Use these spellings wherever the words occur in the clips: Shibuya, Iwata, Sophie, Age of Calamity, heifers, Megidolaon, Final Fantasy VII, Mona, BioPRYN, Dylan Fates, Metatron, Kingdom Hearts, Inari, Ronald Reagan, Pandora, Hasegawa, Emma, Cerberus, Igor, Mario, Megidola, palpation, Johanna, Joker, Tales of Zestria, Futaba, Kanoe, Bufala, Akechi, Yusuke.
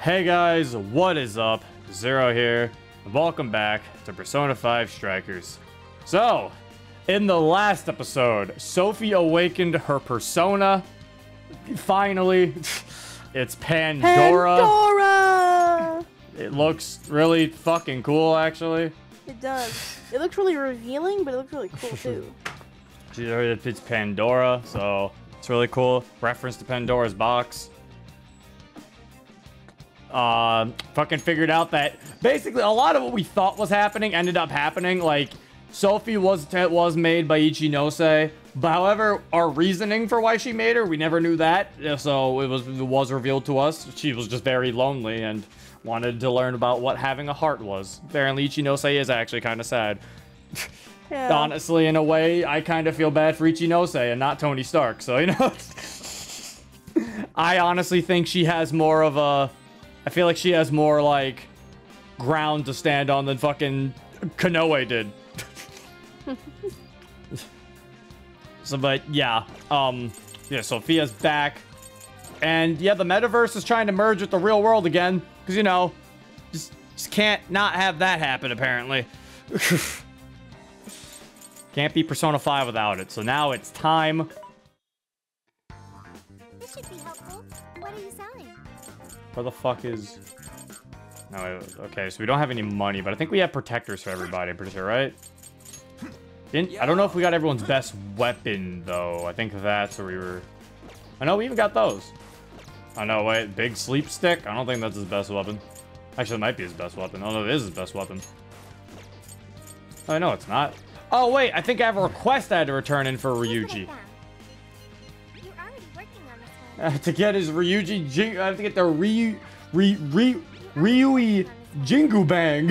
Hey guys, what is up? Zero here, and welcome back to Persona 5 Strikers. So, in the last episode, Sophie awakened her persona. Finally, it's Pandora. Pandora! It looks really fucking cool, actually. It does. It looks really revealing, but it looks really cool, too. It's Pandora, so it's really cool. Reference to Pandora's box. Fucking figured out that basically a lot of what we thought was happening ended up happening. Like, Sophie was made by Ichinose, but however, our reasoning for why she made her, we never knew that, so it was revealed to us. She was just very lonely and wanted to learn about what having a heart was. Apparently, Ichinose is actually kind of sad. Yeah. Honestly, in a way, I kind of feel bad for Ichinose and not Tony Stark, so, you know. I honestly think she has more of a... I feel like she has more, like, ground to stand on than fucking Kanoe did. So, but, yeah. Yeah, Sophia's back. And, yeah, the metaverse is trying to merge with the real world again. Because, you know, just can't not have that happen, apparently. Can't be Persona 5 without it. So now it's time. This should be helpful. What are you selling? Where the fuck is... No, okay, so we don't have any money, but I think we have protectors for everybody, I'm pretty sure, right? I don't know if we got everyone's best weapon, though. I think that's where we were... I know, we even got those. I know, wait, big sleep stick? I don't think that's his best weapon. Actually, it might be his best weapon. Oh, no, it is his best weapon. Oh, no, it's not. Oh, wait, I think I have a request I had to return in for Ryuji. To get his Ryuji Jing, I have to get the Ryui Jingu Bang.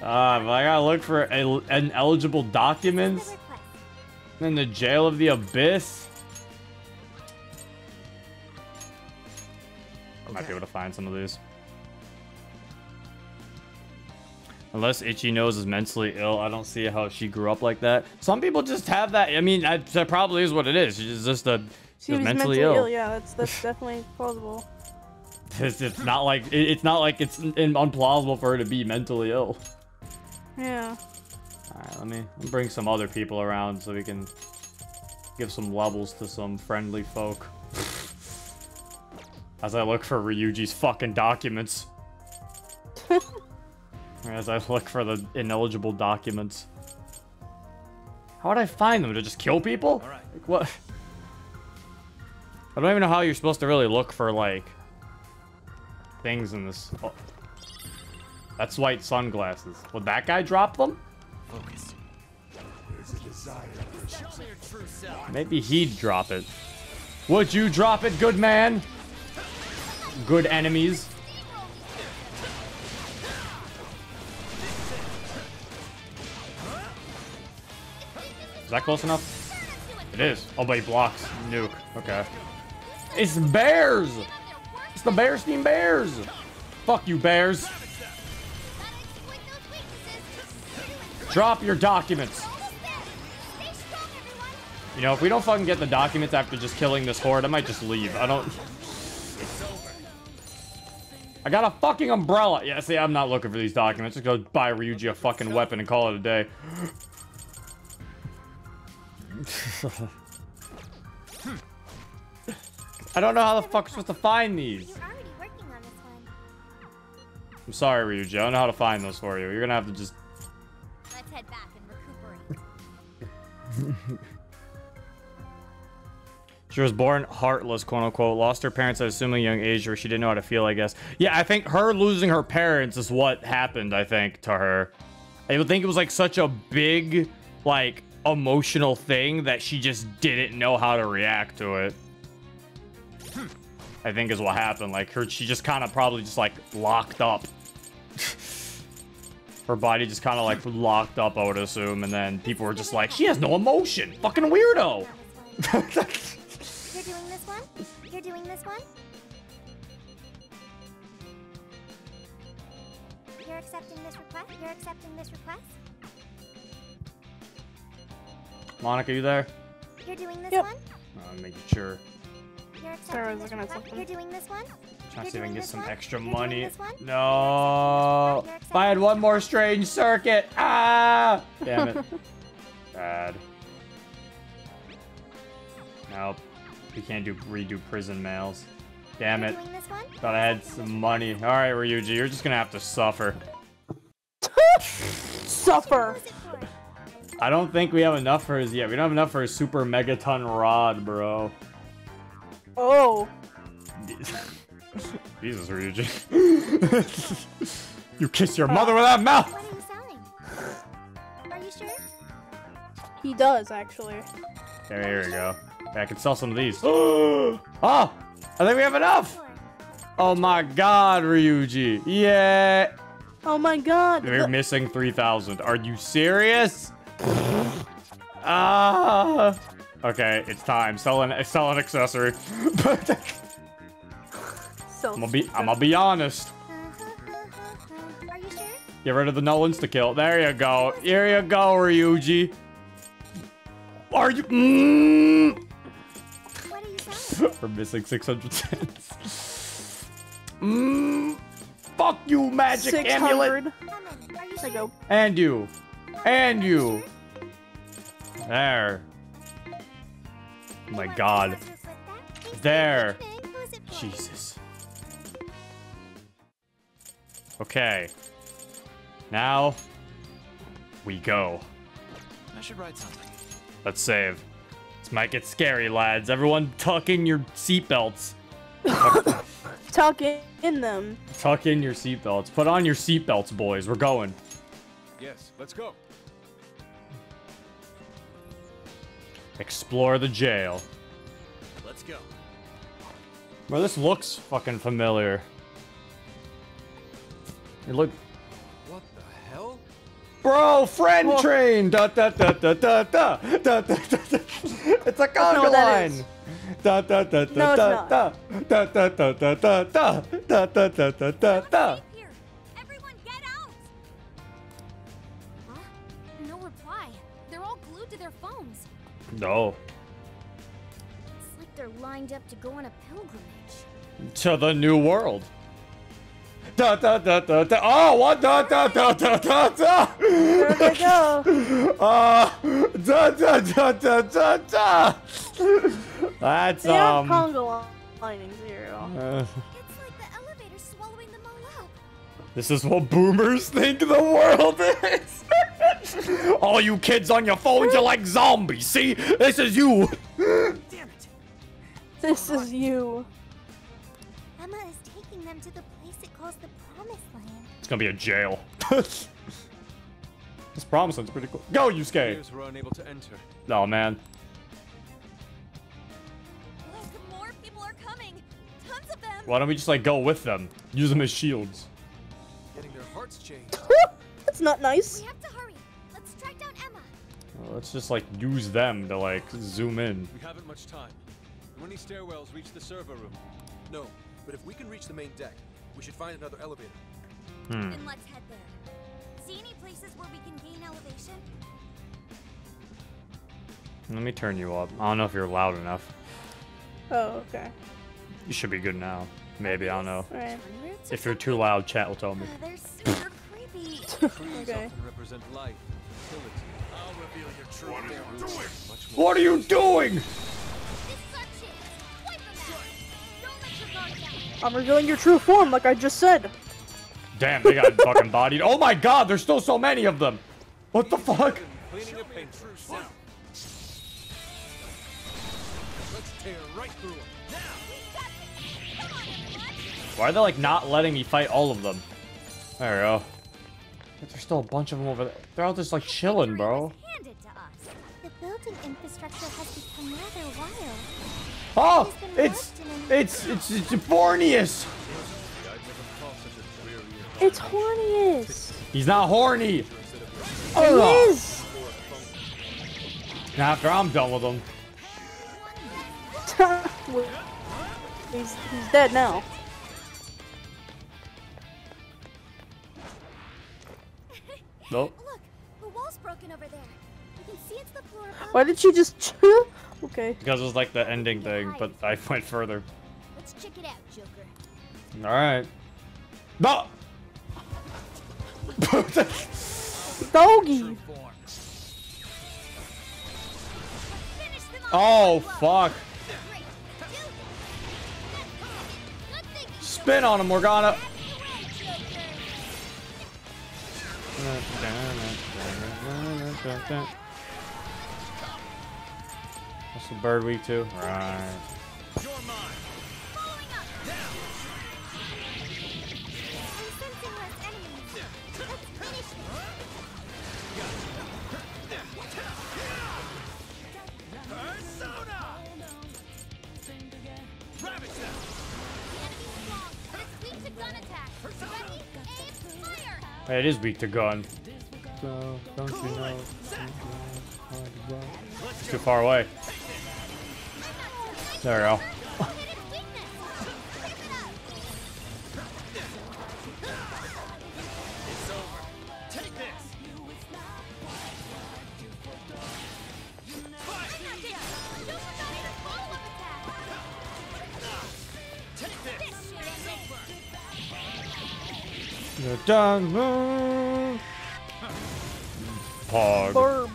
But I gotta look for an eligible documents. In the jail of the abyss. I might be able to find some of these. Unless Ichinose is mentally ill, I don't see how she grew up like that. Some people just have that. I mean, that probably is what it is. She's just a... She was mentally ill. Yeah, that's definitely plausible. It's not like it's unplausible for her to be mentally ill. Yeah. All right, let me bring some other people around so we can give some levels to some friendly folk. As I look for Ryuji's fucking documents. As I look for the ineligible documents. How would I find them? To just kill people? All right. Like, what? I don't even know how you're supposed to really look for, like, things in this. Oh. That's white sunglasses. Would that guy drop them? Focus. Maybe he'd drop it. Would you drop it, good man? Good enemies. Is that close enough? It is. Oh, but he blocks. Nuke. Okay. It's bears! It's the bear team bears! Fuck you, bears. Drop your documents. You know, if we don't fucking get the documents after just killing this horde, I might just leave. I got a fucking umbrella. Yeah, see, I'm not looking for these documents. Just go buy Ryuji a fucking weapon and call it a day. I don't know how the fuck we're supposed to find these. You're already working on this one. I'm sorry, Ryuji. I don't know how to find those for you. You're gonna have to just... Let's head back and recuperate. She was born heartless, quote unquote. Lost her parents at assuming a young age, where she didn't know how to feel, I guess. Yeah, I think her losing her parents is what happened, I think, to her. I would think it was like such a big, like... emotional thing that she just didn't know how to react to it. I think is what happened. Like she just kind of probably just like locked up. Her body just kind of like locked up, I would assume, and then people were just like, she has no emotion. Fucking weirdo. You're doing this one? You're doing this one? You're accepting this request? You're accepting this request? Monica, you there? You're doing this one? I'm making sure. Sarah's looking at something. You're doing this one? Trying to see if I can get some extra money. No. If I had one more strange circuit. Ah! Damn it. Bad. Nope. We can't redo prison mails. Damn it. Thought I had some money. Alright, Ryuji, you're just gonna have to suffer. Suffer! I don't think we have enough for his yet. We don't have enough for his super megaton rod, bro. Oh. Jesus, Ryuji. You kiss your mother with that mouth! Are you sure? He does, actually. There, here we go. Yeah, I can sell some of these. Oh! I think we have enough! Oh my god, Ryuji. Yeah! Oh my god! We're missing 3,000. Are you serious? Ah! Okay, it's time. Sell an accessory. I'm gonna be honest. Are you sure? Get rid of the null insta-kill. There you go. Here you go, Ryuji. Are you? What are you selling? We're missing 600 cents. Fuck you, magic 600. Amulet. There you go. And you. And you. There. Oh my god. There. Jesus. Okay. Now we go. I should write something. Let's save. This might get scary, lads. Everyone tuck in your seatbelts. Tuck in them. Tuck in your seatbelts. Put on your seatbelts, boys. We're going. Yes, let's go. Explore the jail. Let's go. Well, this looks fucking familiar. It look. What the hell? Bro, friend Whoa. Train. Da da da da da da da da da. It's a conga line. Da da da da da da da da da da da da da da da da da. Everyone get out. Huh? No reply. They're all glued to their phones. No. It's like they're lined up to go on a pilgrimage. To the new world. Da da da da da. Oh, what da da da da da da. There they go. Da da da da da da. That's They have Congo lining zero. It's like the elevator swallowing them all up. This is what boomers think the world is. All you kids on your phones are like zombies. See, this is you. Damn it. This is you. Emma is taking them to the place it calls the Promised Land. It's gonna be a jail. This Promised Land's pretty cool. Go, Yusuke. Were unable to enter. Oh man. Look, more people are coming. Tons of them. Why don't we just like go with them? Use them as shields. Getting their hearts changed. That's not nice. We have to hurry. Let's track down Emma. Well, let's just like use them to like zoom in. We haven't much time. When these stairwells reach the server room. No, but if we can reach the main deck, we should find another elevator. Then let's head there. See any places where we can gain elevation? Let me turn you up. I don't know if you're loud enough. Oh, okay. You should be good now. Maybe, I don't know. Right. If you're too loud, chat will tell me. They're super creepy. Okay. What are you doing? I'm revealing your true form, like I just said. Damn, they got fucking bodied. Oh my god, there's still so many of them. What the fuck? Why are they like not letting me fight all of them? There we go. But there's still a bunch of them over there. They're all just like chilling, bro. The building infrastructure has become rather wild. Oh, it's Forneus. It's Hornius. He's not horny. Oh, he is. Now after I'm done with him. he's dead now. Nope. Look, the wall's broken over there. You can see it's the floor above. Why did you just Okay. Because it was like the ending thing, but I went further. Let's check it out, Joker. Alright. No! Doggy! Oh, fuck. Spin on him, Morgana! That's the bird week, too. Right. It is weak to gun. So, don't you know? It's too far away. There we go. Done move. Pog. Burb.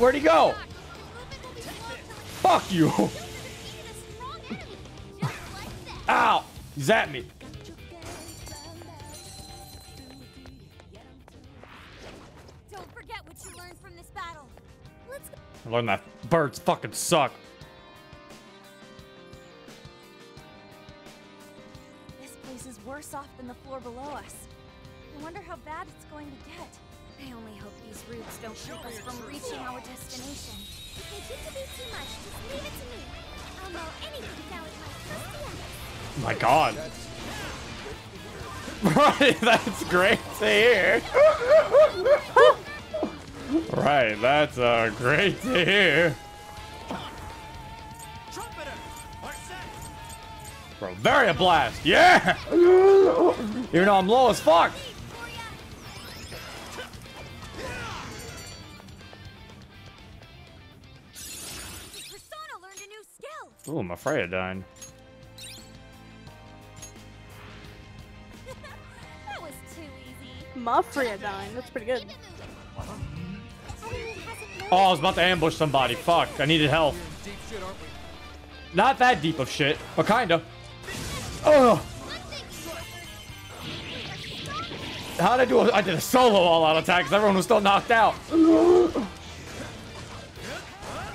Where'd he go? Fuck you! Ow! He's at me. Don't forget what you learned from this battle. Let's go. I learned that birds fucking suck. This place is worse off than the floor below us. I wonder how bad it's going to get. I only hope these roots don't keep us from reaching our destination. If they get to be too much, just leave it to me. I'll know anything down with my trusty eyes. My god. Right, that's great to hear. Right, that's great to hear. Bro, very blast, yeah. Even though I'm low as fuck. Persona learned a new skill. Ooh, my Freya died. That was too easy. My Freya died. That's pretty good. Oh, I was about to ambush somebody. Fuck, I needed help. Not that deep of shit, but kinda. Oh! How'd I do it? I did a solo all-out attack because everyone was still knocked out.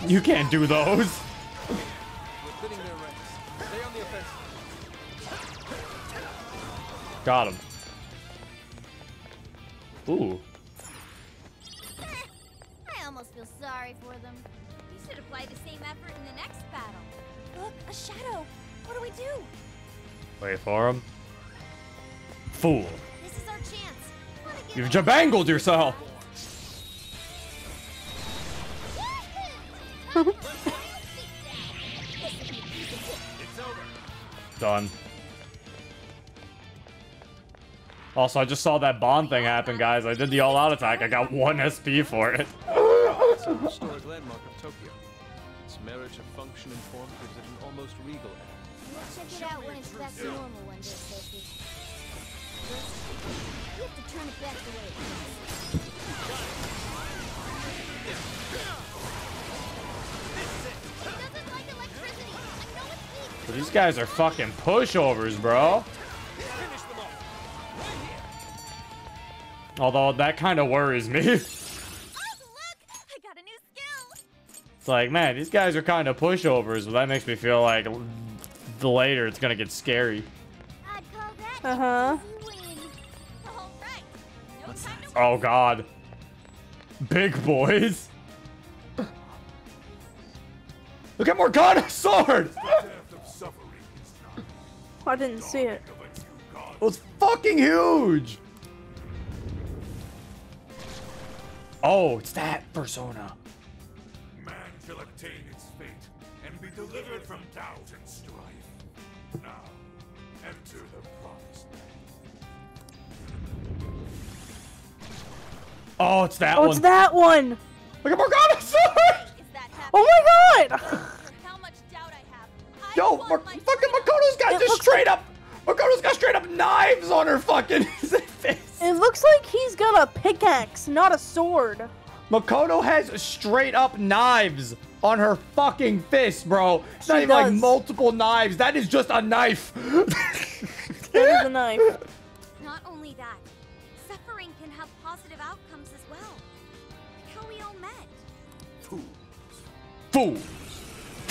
You can't do those. Got him. Ooh. Sorry for them. You should apply the same effort in the next battle. Look, a shadow. What do we do? Wait for him. Fool. This is our chance. You've jabangled yourself. Done. Also, I just saw that Bond thing happen, guys. I did the all-out attack. I got 1 SP for it. It's a historic landmark of Tokyo. Its marriage of function and form gives it an almost regal act. We'll check it out when it's back to normal one day, Sophie. You have to turn it back the way it is. It doesn't like electricity. I know it's weak. These guys are fucking pushovers, bro. Finish them off. Right here. Although that kind of worries me. It's like, man, these guys are kind of pushovers, but that makes me feel like the later it's gonna get scary. Uh-huh. Oh god. Big boys. Look at Morgana's sword! I didn't see it. It was fucking huge! Oh, it's that persona. Shall obtain its fate and be delivered from doubt and strife. Now, enter the promised land. Oh, it's that one. Oh, it's that one. Look at Morgana's sword. Oh my god. How much doubt I have. Yo, fucking Makoto's got just straight up. Makoto's got straight up knives on her fucking face. It looks like he's got a pickaxe, not a sword. Makoto has straight up knives on her fucking fist, bro. It's not even like multiple knives. That is just a knife. That is a knife. Not only that, suffering can have positive outcomes as well. Like how we all met. Fools. Fools.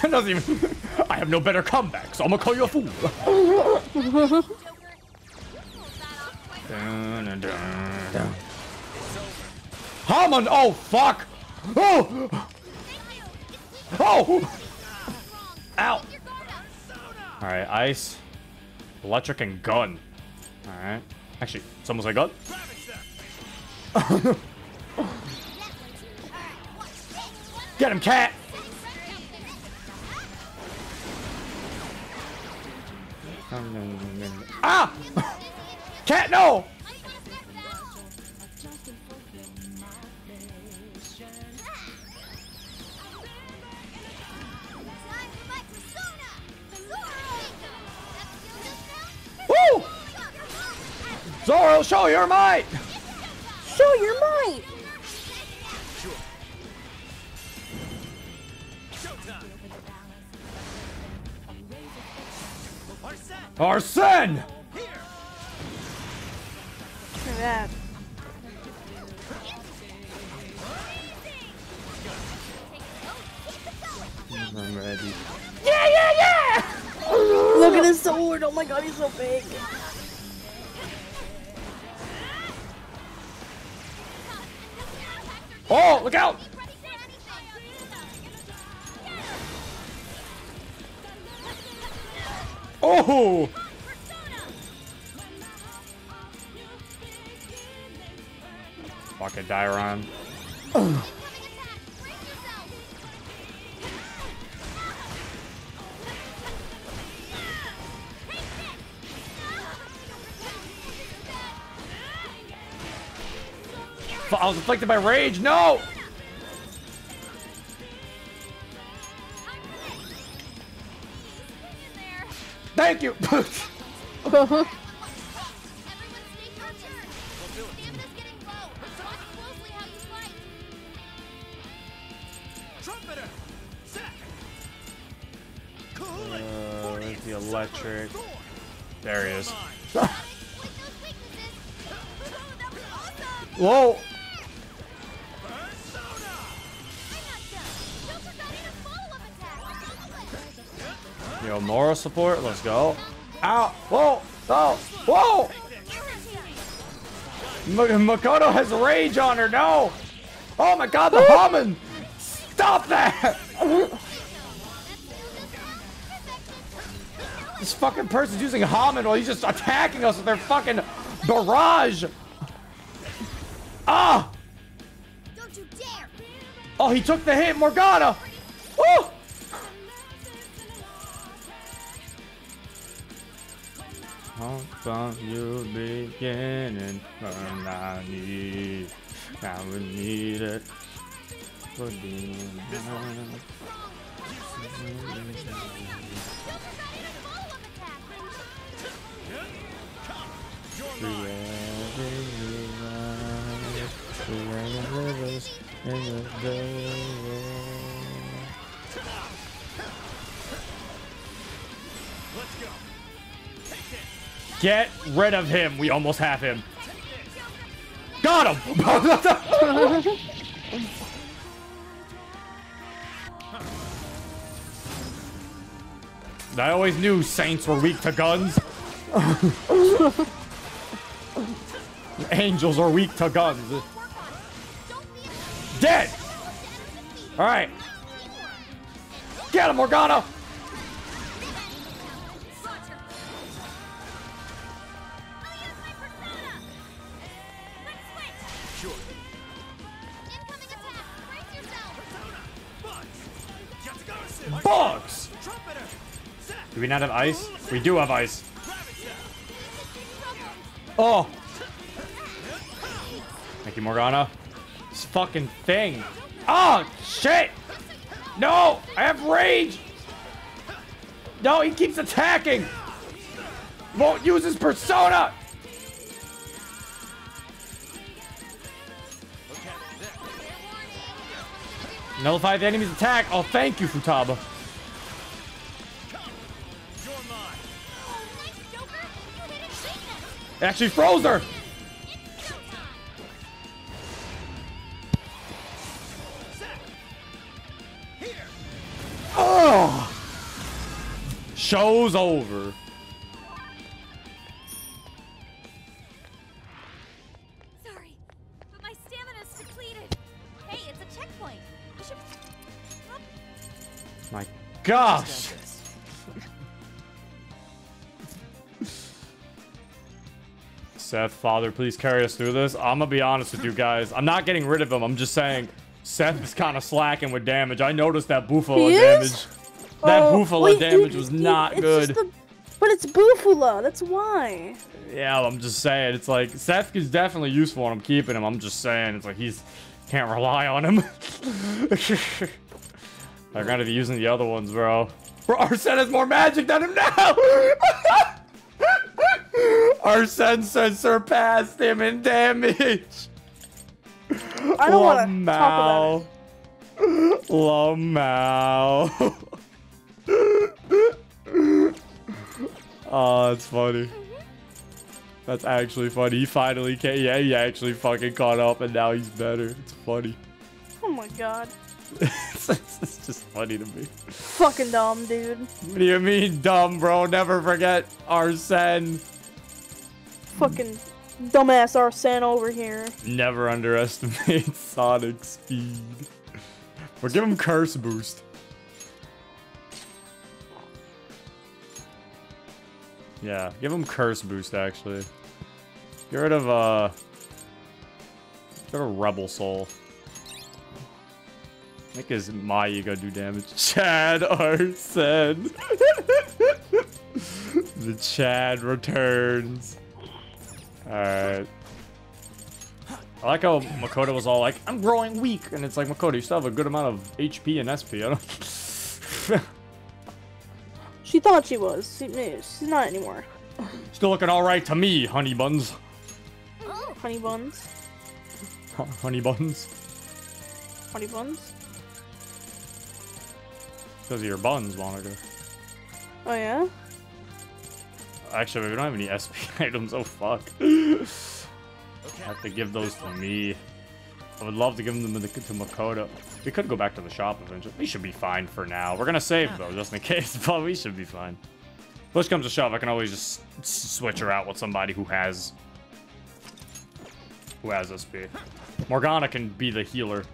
That doesn't even... I have no better comeback, so I'm gonna call you a fool. Dun, dun, dun, dun. Hammond! Oh, fuck! Oh! Oh! Ow! Alright, ice, electric, and gun. Alright. Actually, it's almost like gun. Get him, cat! Ah! Cat, no! Zoro, show your might! Show your might! Arsene! Look at that. I'm ready. Yeah, yeah, yeah! Look at his sword. Oh my god, he's so big. Oh, look out! Oh! Fucking Dairon. Ugh. I was afflicted by rage. No! Thank you! The electric. There he is. Whoa! Yo, moral support, let's go. Ow! Whoa! Oh! Whoa! Makoto has rage on her, no! Oh my god, the bombing! Stop that! This fucking person's using Hammond while he's just attacking us with their fucking barrage! Ah! Don't you dare! Oh, he took the hit, Morgana! Woo! From you beginning, and I would need it for being done. Let's go. Get rid of him. We almost have him. Got him! I always knew saints were weak to guns. Angels are weak to guns. Dead! Alright. Get him, Morgana! Bugs! Do we not have ice? We do have ice. Oh! Thank you, Morgana. fucking thing. Oh, shit! No! I have rage! No, he keeps attacking! Won't use his persona! Nullify the enemy's attack. Oh, thank you, Futaba. It actually froze her! Oh! Show's over. Sorry, but my stamina's depleted. Hey, it's a checkpoint. We should... oh. My gosh! Seth, father, please carry us through this. I'm gonna be honest with you guys. I'm not getting rid of him. I'm just saying Seth is kind of slacking with damage. I noticed that Bufala damage. That Bufala damage was not good. But it's Bufala. That's why. Yeah, I'm just saying. It's like Seth is definitely useful and I'm keeping him. I'm just saying. It's like he's can't rely on him. They're gonna be using the other ones, bro. Bro, Arsene has more magic than him now. Our sensor surpassed him in damage. I don't want to talk about it. Lmao. Oh, that's funny. That's actually funny. He finally came. Yeah, he actually fucking caught up and now he's better. It's funny. Oh my god. It's just funny to me. Fucking dumb, dude. What do you mean dumb, bro? Never forget Arsene. Fucking dumbass Arsene over here. Never underestimate Sonic speed. Or give him curse boost. Yeah, give him curse boost actually. Get rid of Rebel Soul. Make his my ego do damage. Chad Arsene. The Chad returns. Alright. I like how Makoto was all like, I'm growing weak. And it's like, Makoto, you still have a good amount of HP and SP. I don't... She thought she was. She's not anymore. Still looking alright to me, honey buns. Oh, honey buns. Honey buns. Honey buns. Because of your buns, Monica. Oh, yeah? Actually, we don't have any SP items. Oh, fuck. I have to give those to me. I would love to give them to Makoto. We could go back to the shop eventually. We should be fine for now. We're going to save, though, just in case. But we should be fine. Push comes to shove. I can always just switch her out with somebody who has SP. Morgana can be the healer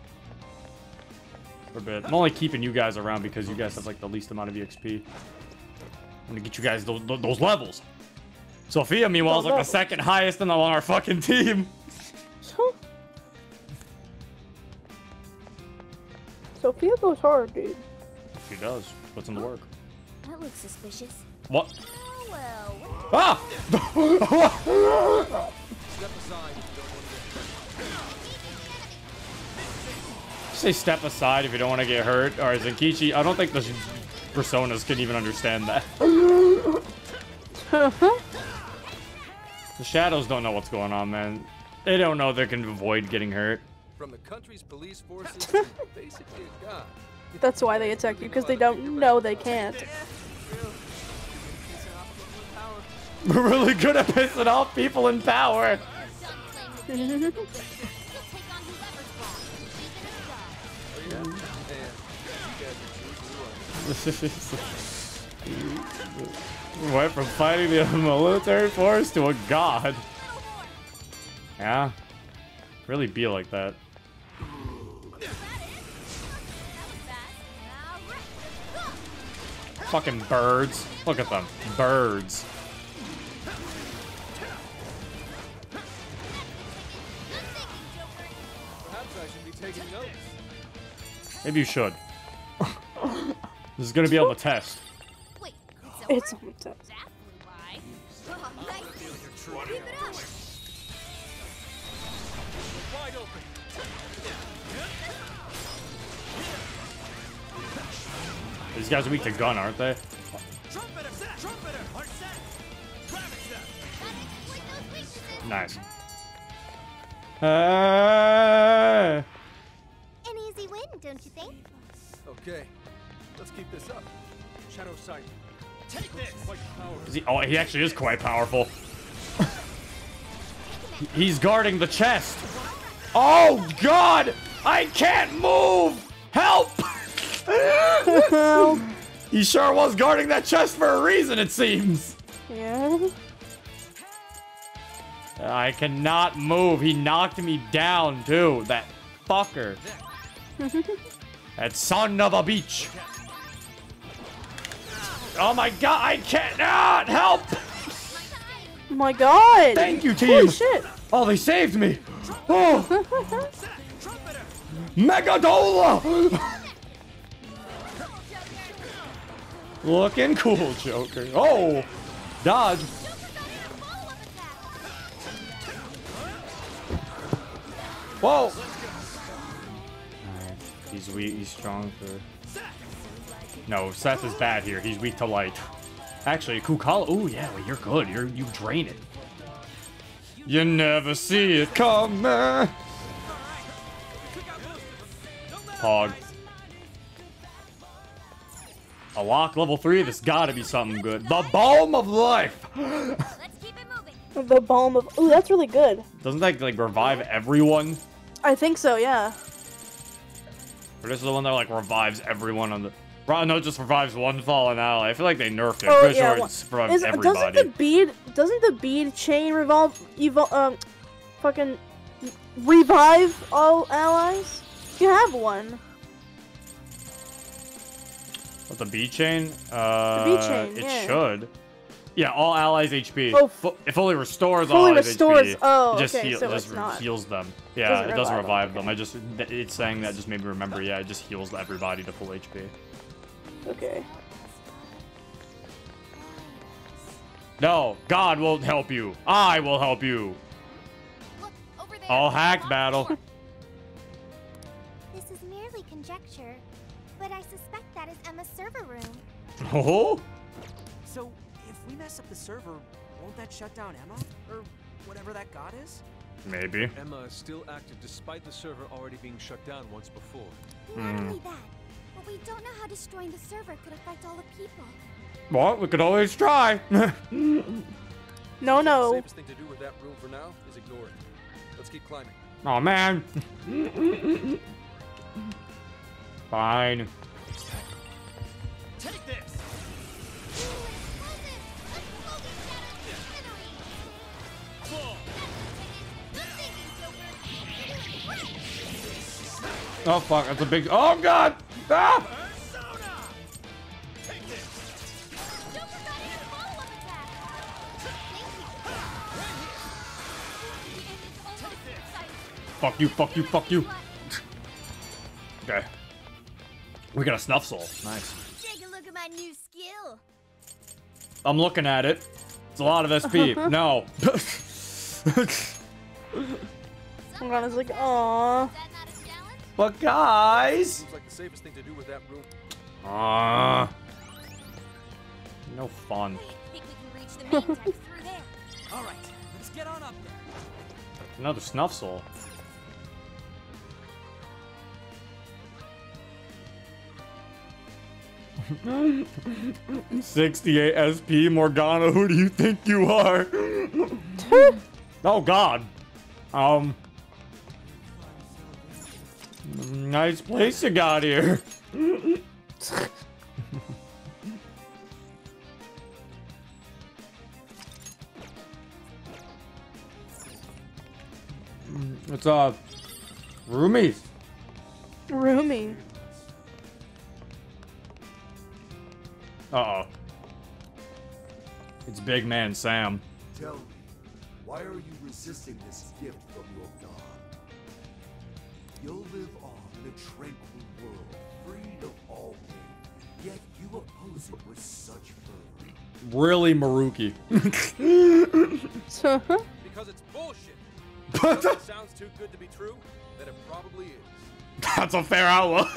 for a bit. I'm only keeping you guys around because you guys have, like, the least amount of EXP. I'm gonna get you guys those levels. Sophia, meanwhile, is like the second highest on our fucking team. Sophia goes hard, dude. She does. Puts in the work. That looks suspicious. What? Ah! Say step aside if you don't want to get hurt. All right, Zenkichi. I don't think this. Personas couldn't even understand that. The shadows don't know what's going on, man. They don't know they can avoid getting hurt. From the country's police forces, basically a god. That's why they attack you, because they don't know they can't. We're really good at pissing off people in power. We went from fighting the military force to a god. Yeah. Really be like that. Fucking birds. Look at them. Birds. Perhaps I should be taking notes. Maybe you should. This is gonna be able to test. Wait, it's on the test. Wide open. These guys are weak to gun, aren't they? Nice. An easy win, don't you think? Okay, let's keep this up. Shadow sight. Take this. Oh, he actually is quite powerful. He's guarding the chest. Oh God! I can't move. Help! Help! He sure was guarding that chest for a reason, it seems. Yeah. I cannot move. He knocked me down too. That fucker. That son of a bitch. Oh my God! I cannot help. Oh my God! Thank you, team. Holy shit. Oh, they saved me. Oh. Megadola. Looking cool, Joker. Oh, dodge. Whoa! Alright, he's weak, he's strong for... No, Seth is bad here, he's weak to light. Actually, Kukala, ooh yeah, well, you're good, you drain it. You never see it coming! Hog. A lock level 3, this gotta be something good. The balm of life! The balm of... Ooh, that's really good. Doesn't that, like, revive everyone? I think so, yeah. Or this is the one that, like, revives everyone on the... No, it just revives one fallen ally. I feel like they nerfed it. Oh, pretty yeah. Sure it's revives everybody. Doesn't the bead chain revolve... fucking... Revive all allies? You have one. What, the bead chain? The bead chain, yeah. It should. Yeah, all allies HP. Oh, it fully restores all allies HP. Oh, okay, it just heals them. Yeah, it doesn't revive them. Okay. It's saying that just made me remember. Yeah, it just heals everybody to full HP. Okay. No, God won't help you. I will help you. Look, over there, all hack battle. This is merely conjecture, but I suspect that is Emma's server room. Oh. So. We mess up the server, won't that shut down Emma? Or whatever that god is? Maybe. Emma is still active despite the server already being shut down once before. Not only that, but we don't know how destroying the server could affect all the people. Well, we could always try. No. The safest thing to do with that room for now is ignore it. Let's keep climbing. Oh man. Fine. Take this! Oh fuck, that's a big... Oh god! Ah! Fuck you, fuck you, fuck you! Okay. We got a snuff soul. Nice. Take a look at my new skill. I'm looking at it. It's a lot of SP. No. Morgana's like, aww. But guys, seems like the safest thing to do with that room. No fun. All right, let's get on up there. Another snuff soul. $68 SP, Morgana. Who do you think you are? Oh God. Nice place you got here. It's roomies. Roomie. Uh oh. It's Big Man Sam. Tell me, why are you resisting this gift from your god? You'll live on in a tranquil world, freed of all pain, yet you oppose it with such fervor. Really, Maruki? Because it's bullshit. Because it sounds too good to be true, then it probably is. That's a fair outlook.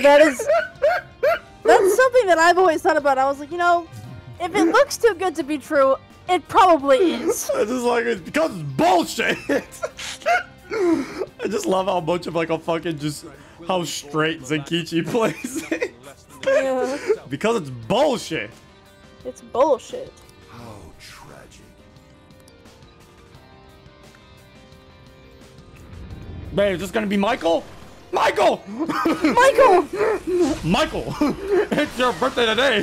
That is... That's something that I've always thought about. I was like, you know, if it looks too good to be true, it probably is. I just like it because it's bullshit. I just love how much of like a fucking just how straight Zenkichi plays it. Yeah. Because it's bullshit. It's bullshit. How tragic. Babe, is this gonna be Michael? Michael! Michael! Michael! It's your birthday today!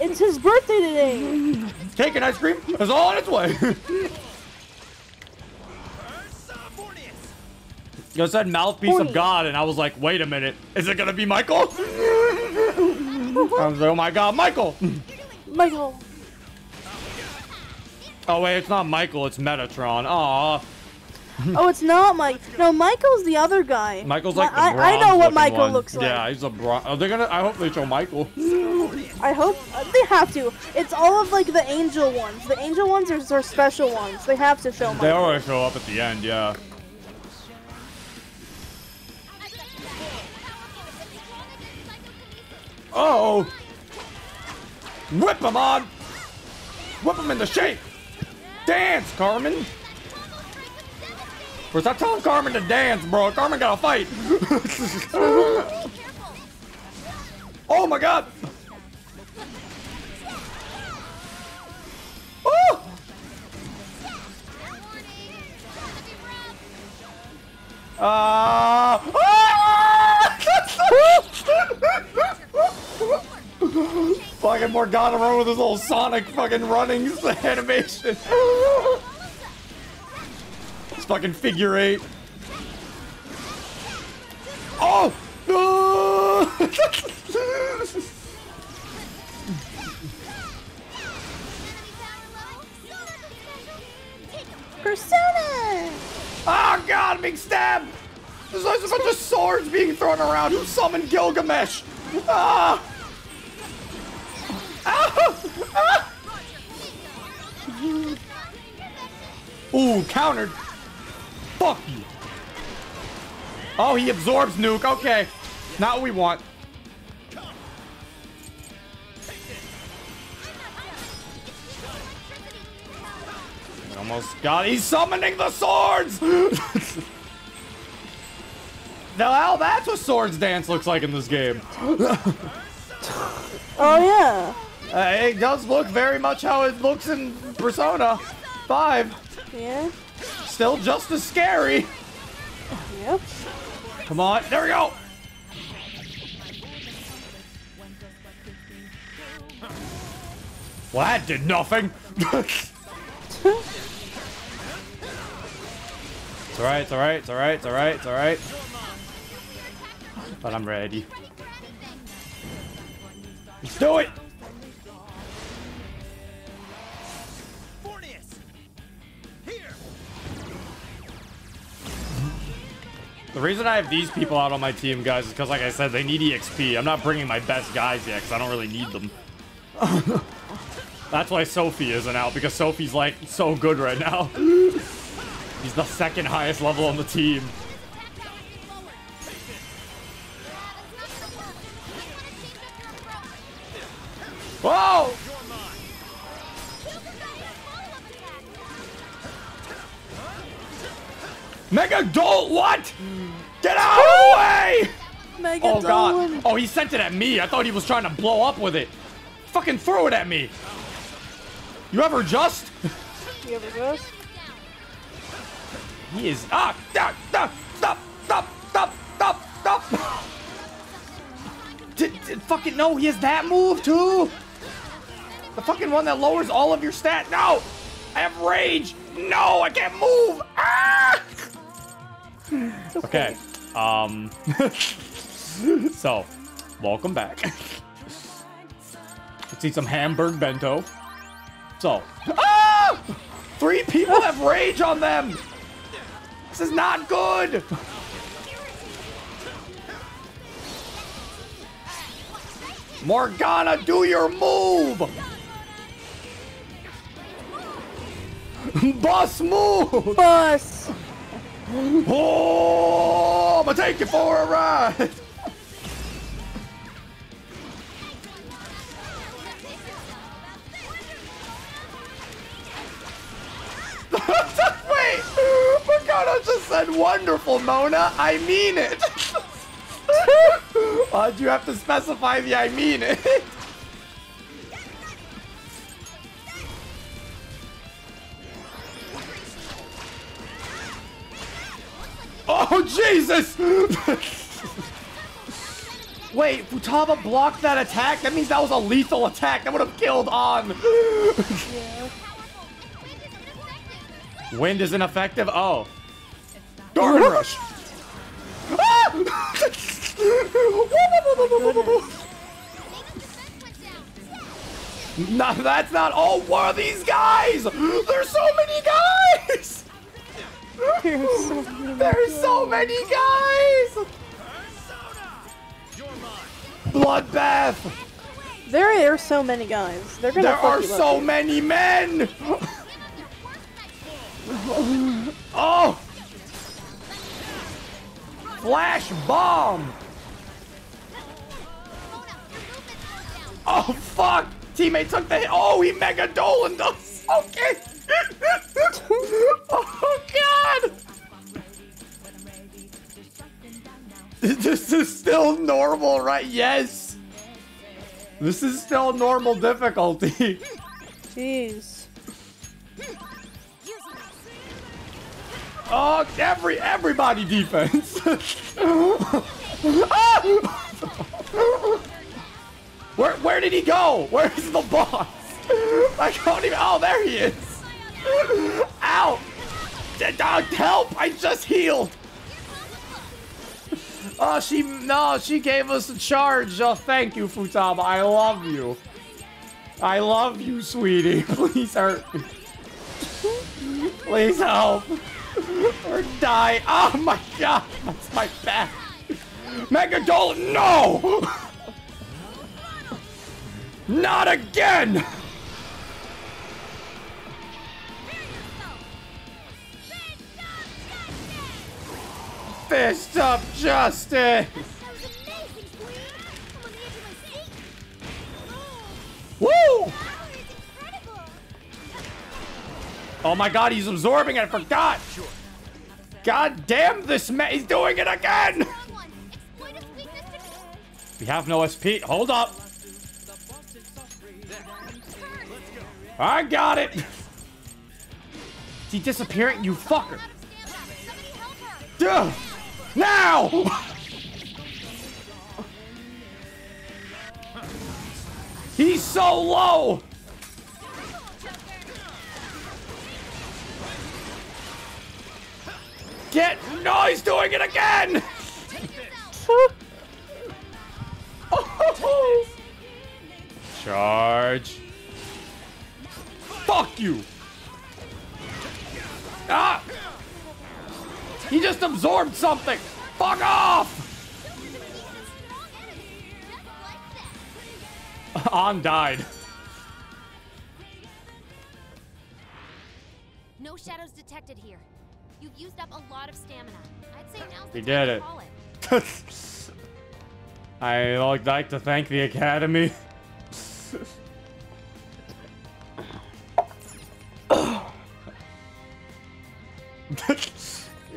It's his birthday today! Cake and ice cream is all on its way! You said mouthpiece of God, and I was like, wait a minute. Is it gonna be Michael? I was like, oh my God, Michael! Michael! Oh wait, it's not Michael, it's Metatron. Aww. Oh, it's not Mike. No, Michael's the other guy. Michael's like the bronze. I know what Michael looks like. Yeah, he's a bronze. Oh, they're gonna. I hope they show Michael. I hope they have to. It's all of like the angel ones. The angel ones are special ones. They have to show Michael. They always show up at the end. Yeah. Oh! Whip him on! Whip him into shape! Dance, Carmen! First, I told Carmen to dance, bro. Carmen gotta fight. Oh my God! Oh! Fucking Morgana run with his little Sonic fucking running animation. Fucking figure eight. Oh! Persona! Oh God, I'm being stabbed! There's a bunch of swords being thrown around. Who summoned Gilgamesh? Ah! Ah! Ah! Ooh, countered. Fuck you. Oh, he absorbs nuke. Okay. Not what we want. We almost got it. He's summoning the swords! Now, that's what swords dance looks like in this game. Oh, yeah. It does look very much how it looks in Persona 5. Yeah. Still just as scary. Yep. Come on, there we go. Well, that did nothing. It's alright, it's alright, it's alright, it's alright, it's alright. But I'm ready. Let's do it. The reason I have these people out on my team, guys, is because, like I said, they need EXP. I'm not bringing my best guys yet, because I don't really need them. That's why Sophie isn't out, because Sophie's, like, so good right now. He's the second highest level on the team. Whoa! Megidolaon, what? Get out of the way! Megidolaon. Oh God! Oh, he sent it at me. I thought he was trying to blow up with it. Fucking threw it at me. You ever just? You ever just? He is stop! Did fucking no? He has that move too. The fucking one that lowers all of your stat. No, I have rage. No, I can't move. Ah! Okay. So, welcome back. Let's eat some hamburg bento. So, ah! Three people have rage on them. This is not good. Morgana, do your move. Boss move. Boss. Oh, I'm gonna take you for a ride. and wonderful, Mona. I mean it. Why'd you have to specify the I mean it? Oh, Jesus! Wait, Futaba blocked that attack? That means that was a lethal attack. That would have killed Ann. Wind is ineffective? Oh. Darn rush! Ah! No, that's not all. What are these guys? There's so many guys! There's so many guys! Bloodbath! There are so many guys. They're gonna There are so many men! Oh! Flash bomb! Oh fuck! Teammate took the hit. Oh, he Megidolaon does. Okay. Oh god! This is still normal, right? Yes. This is still normal difficulty. Jeez. Oh, everybody defense. Ah! Where did he go? Where's the boss? I can't even. Oh, there he is. Ow! Dog, help! I just healed. Oh, she gave us a charge. Oh, thank you, Futaba. I love you. I love you, sweetie. Please hurt me. Please help. Or die. Oh my god, that's my back. Megidolaon, no! Not again! Fist up justice! Woo! Oh my god, he's absorbing it, I forgot! God damn this man, he's doing it again! We have no SP, hold up! I got it! Is he disappearing? You fucker! Duh! Now! He's so low! Get! No, he's doing it again! Oh. Charge! Fuck you! Ah! He just absorbed something! Fuck off! Ann died. No shadows detected here. You've used up a lot of stamina. I'd say now's the time to call it. I would like to thank the Academy.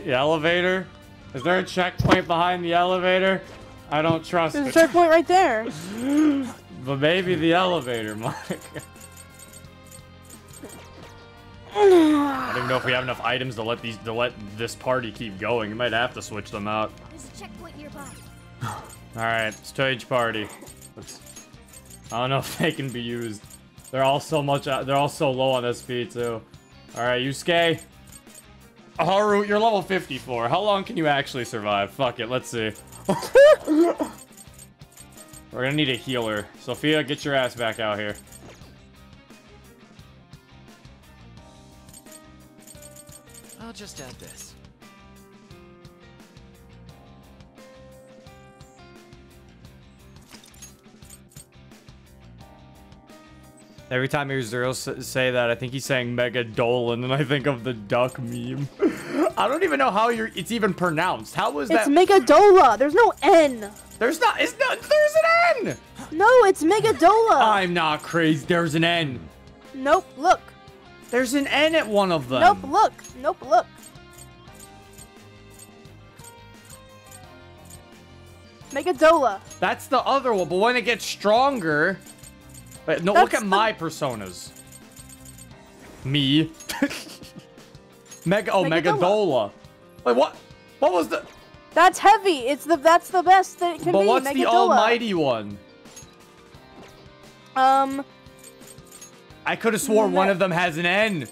The elevator? Is there a checkpoint behind the elevator? I don't trust it. There's a checkpoint right there. But maybe the elevator, Mike. I don't even know if we have enough items to let this party keep going. We might have to switch them out. There's a checkpoint nearby. All right, stage party. I don't know if they can be used. They're all so much. They're all so low on SP too. All right, Yusuke. Haru, you're level 54. How long can you actually survive? Fuck it, let's see. We're gonna need a healer. Sophia, get your ass back out here. I'll just add this. Every time he hears Zero say that, I think he's saying Megidolaon, and I think of the duck meme. I don't even know how it's even pronounced. How was that? It's Megidola. There's no N. There's not. It's not. There's an N. No, it's Megidola. I'm not crazy. There's an N. Nope. Look. There's an N at one of them. Nope. Look. Nope. Look. Megidola. That's the other one, but when it gets stronger... Wait, no, look at my personas. Me. Megidola. Wait, what? What was the... That's heavy. It's the that's the best that it can be. But what's Megidola. The almighty one? I could have sworn one of them has an N.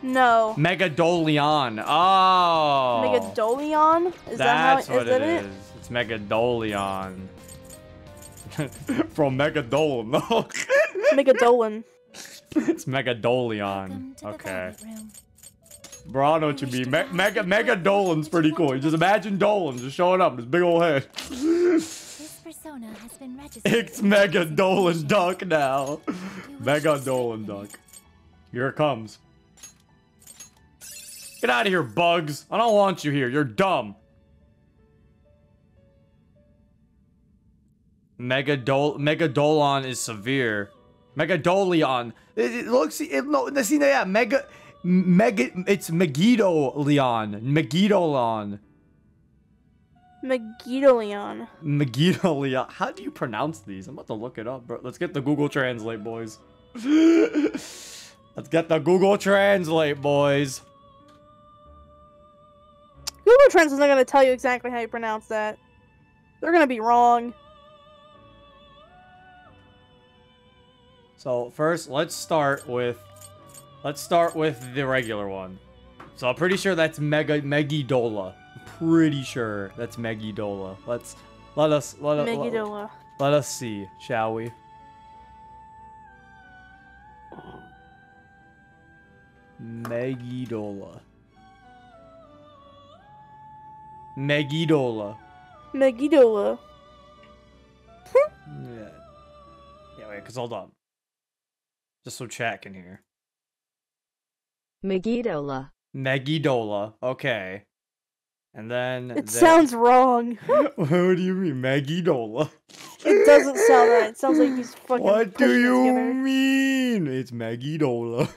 No. Megidolaon. Oh. Megidolaon? Is that's that how it, what is it, it is? It's Megidolaon. From Megadolon. No. Megadolon. It's Megidolaon. Okay. Bro, I know what you mean. Megadolan's pretty cool. You just imagine Dolan just showing up with his big old head. This persona has been registered. It's Megidolan Duck now. Megidolan Duck. Here it comes. Get out of here, bugs. I don't want you here. You're dumb. Megidolan is severe. Megidolaon. It looks... It, no, see, yeah, Mega... it's Megidolaon. Megidolaon. Megidolaon. Megidolaon. How do you pronounce these? I'm about to look it up, bro. Let's get the Google Translate, boys. Let's get the Google Translate, boys. Google Translate's not gonna tell you exactly how you pronounce that. They're gonna be wrong. So first, let's start with the regular one. So I'm pretty sure that's Megidola. I'm pretty sure that's Megidola. Let us see, shall we? Megidola. Megidola. Megidola. Yeah. Yeah, wait, cause hold on. Just so chat can hear. Megidola. Megidola. Okay. And then... It sounds wrong. What do you mean, Megidola? It doesn't sound right. It sounds like he's fucking... What do you mean? It's Megidola.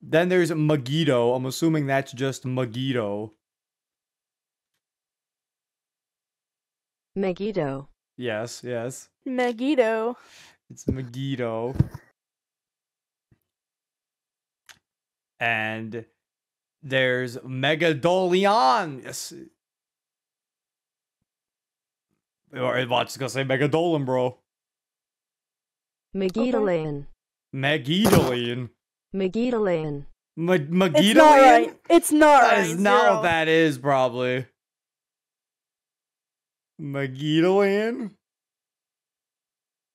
Then there's Megiddo. I'm assuming that's just Megiddo. Megiddo. Yes, yes. Megiddo. It's Megiddo. And there's Megidolaon. Yes. Or I'm just gonna say Megidolan, bro. Megidolaon. Megidolaon. Megidolaon. Megidolaon. It's not right. It's not right. That is not what that is, probably. Megidolaon.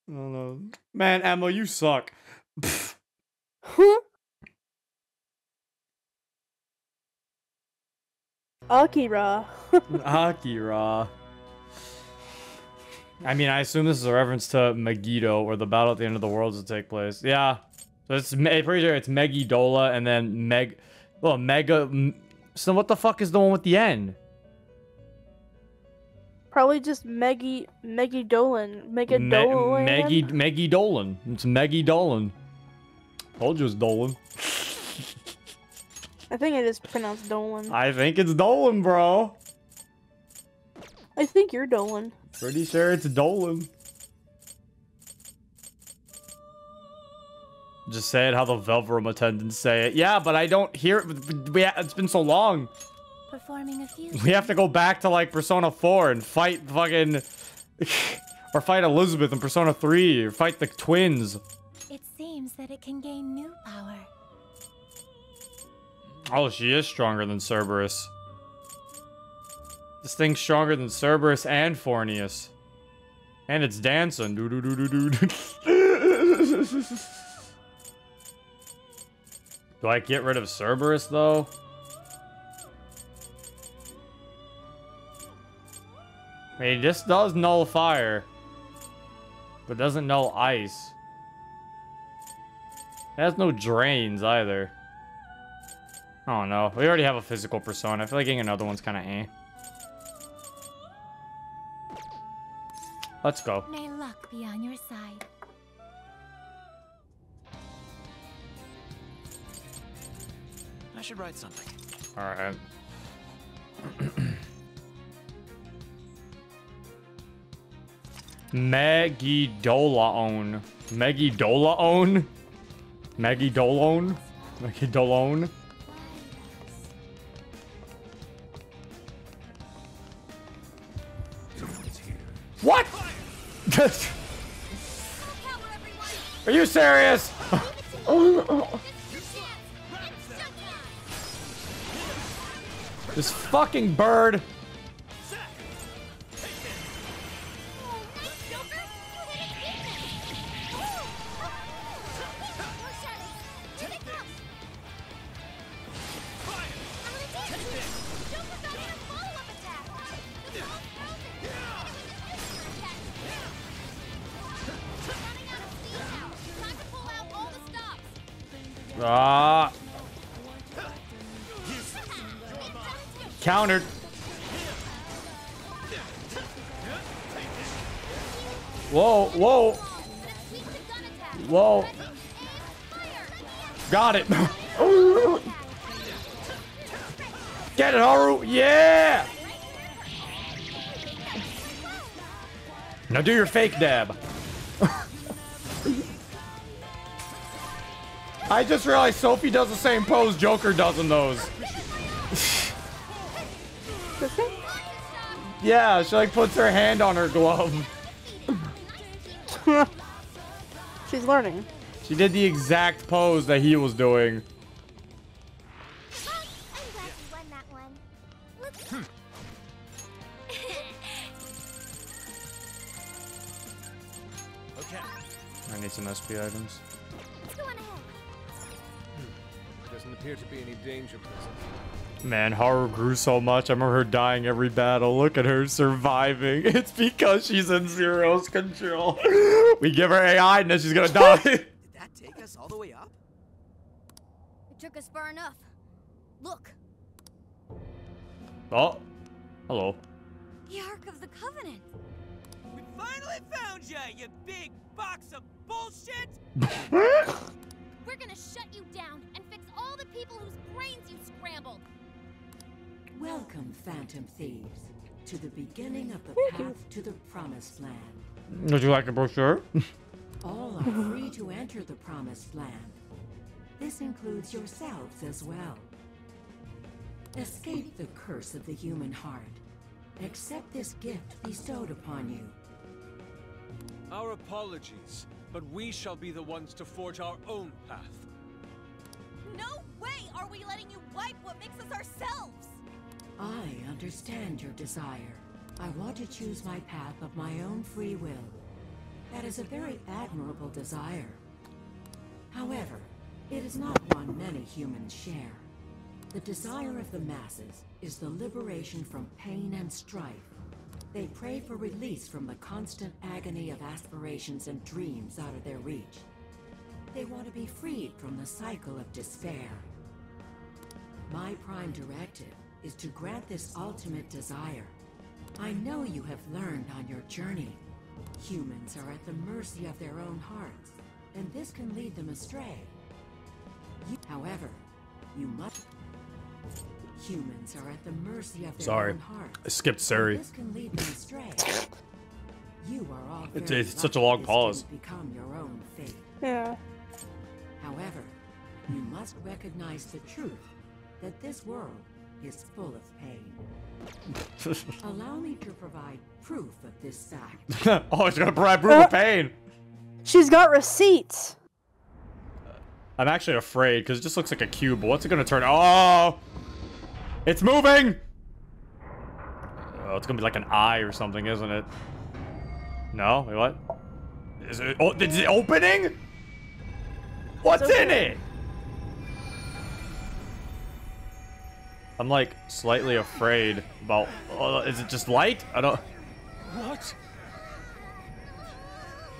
I don't know. Man, Emma, you suck. Huh? Akira. Akira. I mean, I assume this is a reference to Megiddo, where the battle at the end of the world will take place. Yeah. So it's pretty sure it's Megidola and then Mega. So what the fuck is the one with the N? Probably just Megidolan. It's Megidolan. Told you it's Dolan. I think it is pronounced Dolan. I think it's Dolan, bro. I think you're Dolan. Pretty sure it's Dolan. Just say it how the Velverum attendants say it. Yeah, but I don't hear it. It's been so long. Performing a few. We have to go back to like Persona 4 and fight fucking... or fight Elizabeth in Persona 3 or fight the twins. It seems that it can gain new power. Oh, she is stronger than Cerberus. This thing's stronger than Cerberus and Forneus. And it's dancing. Do I get rid of Cerberus, though? I mean, this does null fire. But doesn't null ice. It has no drains, either. I don't know. We already have a physical persona. I feel like getting another one's kind of eh. Let's go. May luck be on your side. I should write something. All right. Megidolaon. Megidolaon? Megidolaon? Megidolaon? What? Are you serious? This fucking bird. Countered. Whoa, whoa. Whoa. Got it. Get it, Haru. Yeah. Now do your fake dab. I just realized Sophie does the same pose Joker does in those. Yeah, she like puts her hand on her glove. She's learning. She did the exact pose that he was doing. Hi, I'm glad you won that one. Look. Okay. I need some SP items. Let's go on ahead. Doesn't appear to be any danger present. Man, Haru grew so much. I remember her dying every battle. Look at her surviving. It's because she's in Zero's control. We give her AI and then she's gonna die. Did that take us all the way up? It took us far enough. Look. Oh. Hello. The Ark of the Covenant. We finally found you, you big box of bullshit. We're gonna shut you down and fix all the people whose brains you scrambled. Welcome, Phantom Thieves, to the beginning of the path to the Promised Land. Would you like a brochure? All are free to enter the Promised Land. This includes yourselves as well. Escape the curse of the human heart. Accept this gift bestowed upon you. Our apologies, but we shall be the ones to forge our own path. No way are we letting you wipe what makes us ourselves! I understand your desire. I want to choose my path of my own free will. That is a very admirable desire. However, it is not one many humans share. The desire of the masses is the liberation from pain and strife. They pray for release from the constant agony of aspirations and dreams out of their reach. They want to be freed from the cycle of despair. My prime directive is to grant this ultimate desire. I know you have learned on your journey. Humans are at the mercy of their own hearts, and this can lead them astray. Humans are at the mercy of their own hearts. I skipped Siri. This can lead them astray. You are all it's such a long pause. Become your own fate. Yeah. However, you must recognize the truth that this world is full of pain. Allow me to provide proof of this fact. Oh, she's gonna provide proof of pain. She's got receipts. I'm actually afraid because it just looks like a cube. But what's it gonna turn? Oh, it's moving. Oh, it's gonna be like an eye or something, isn't it? No, wait, what? Is it? Oh, is it opening? What's in it? I'm like slightly afraid about. Oh, is it just light? I don't. What?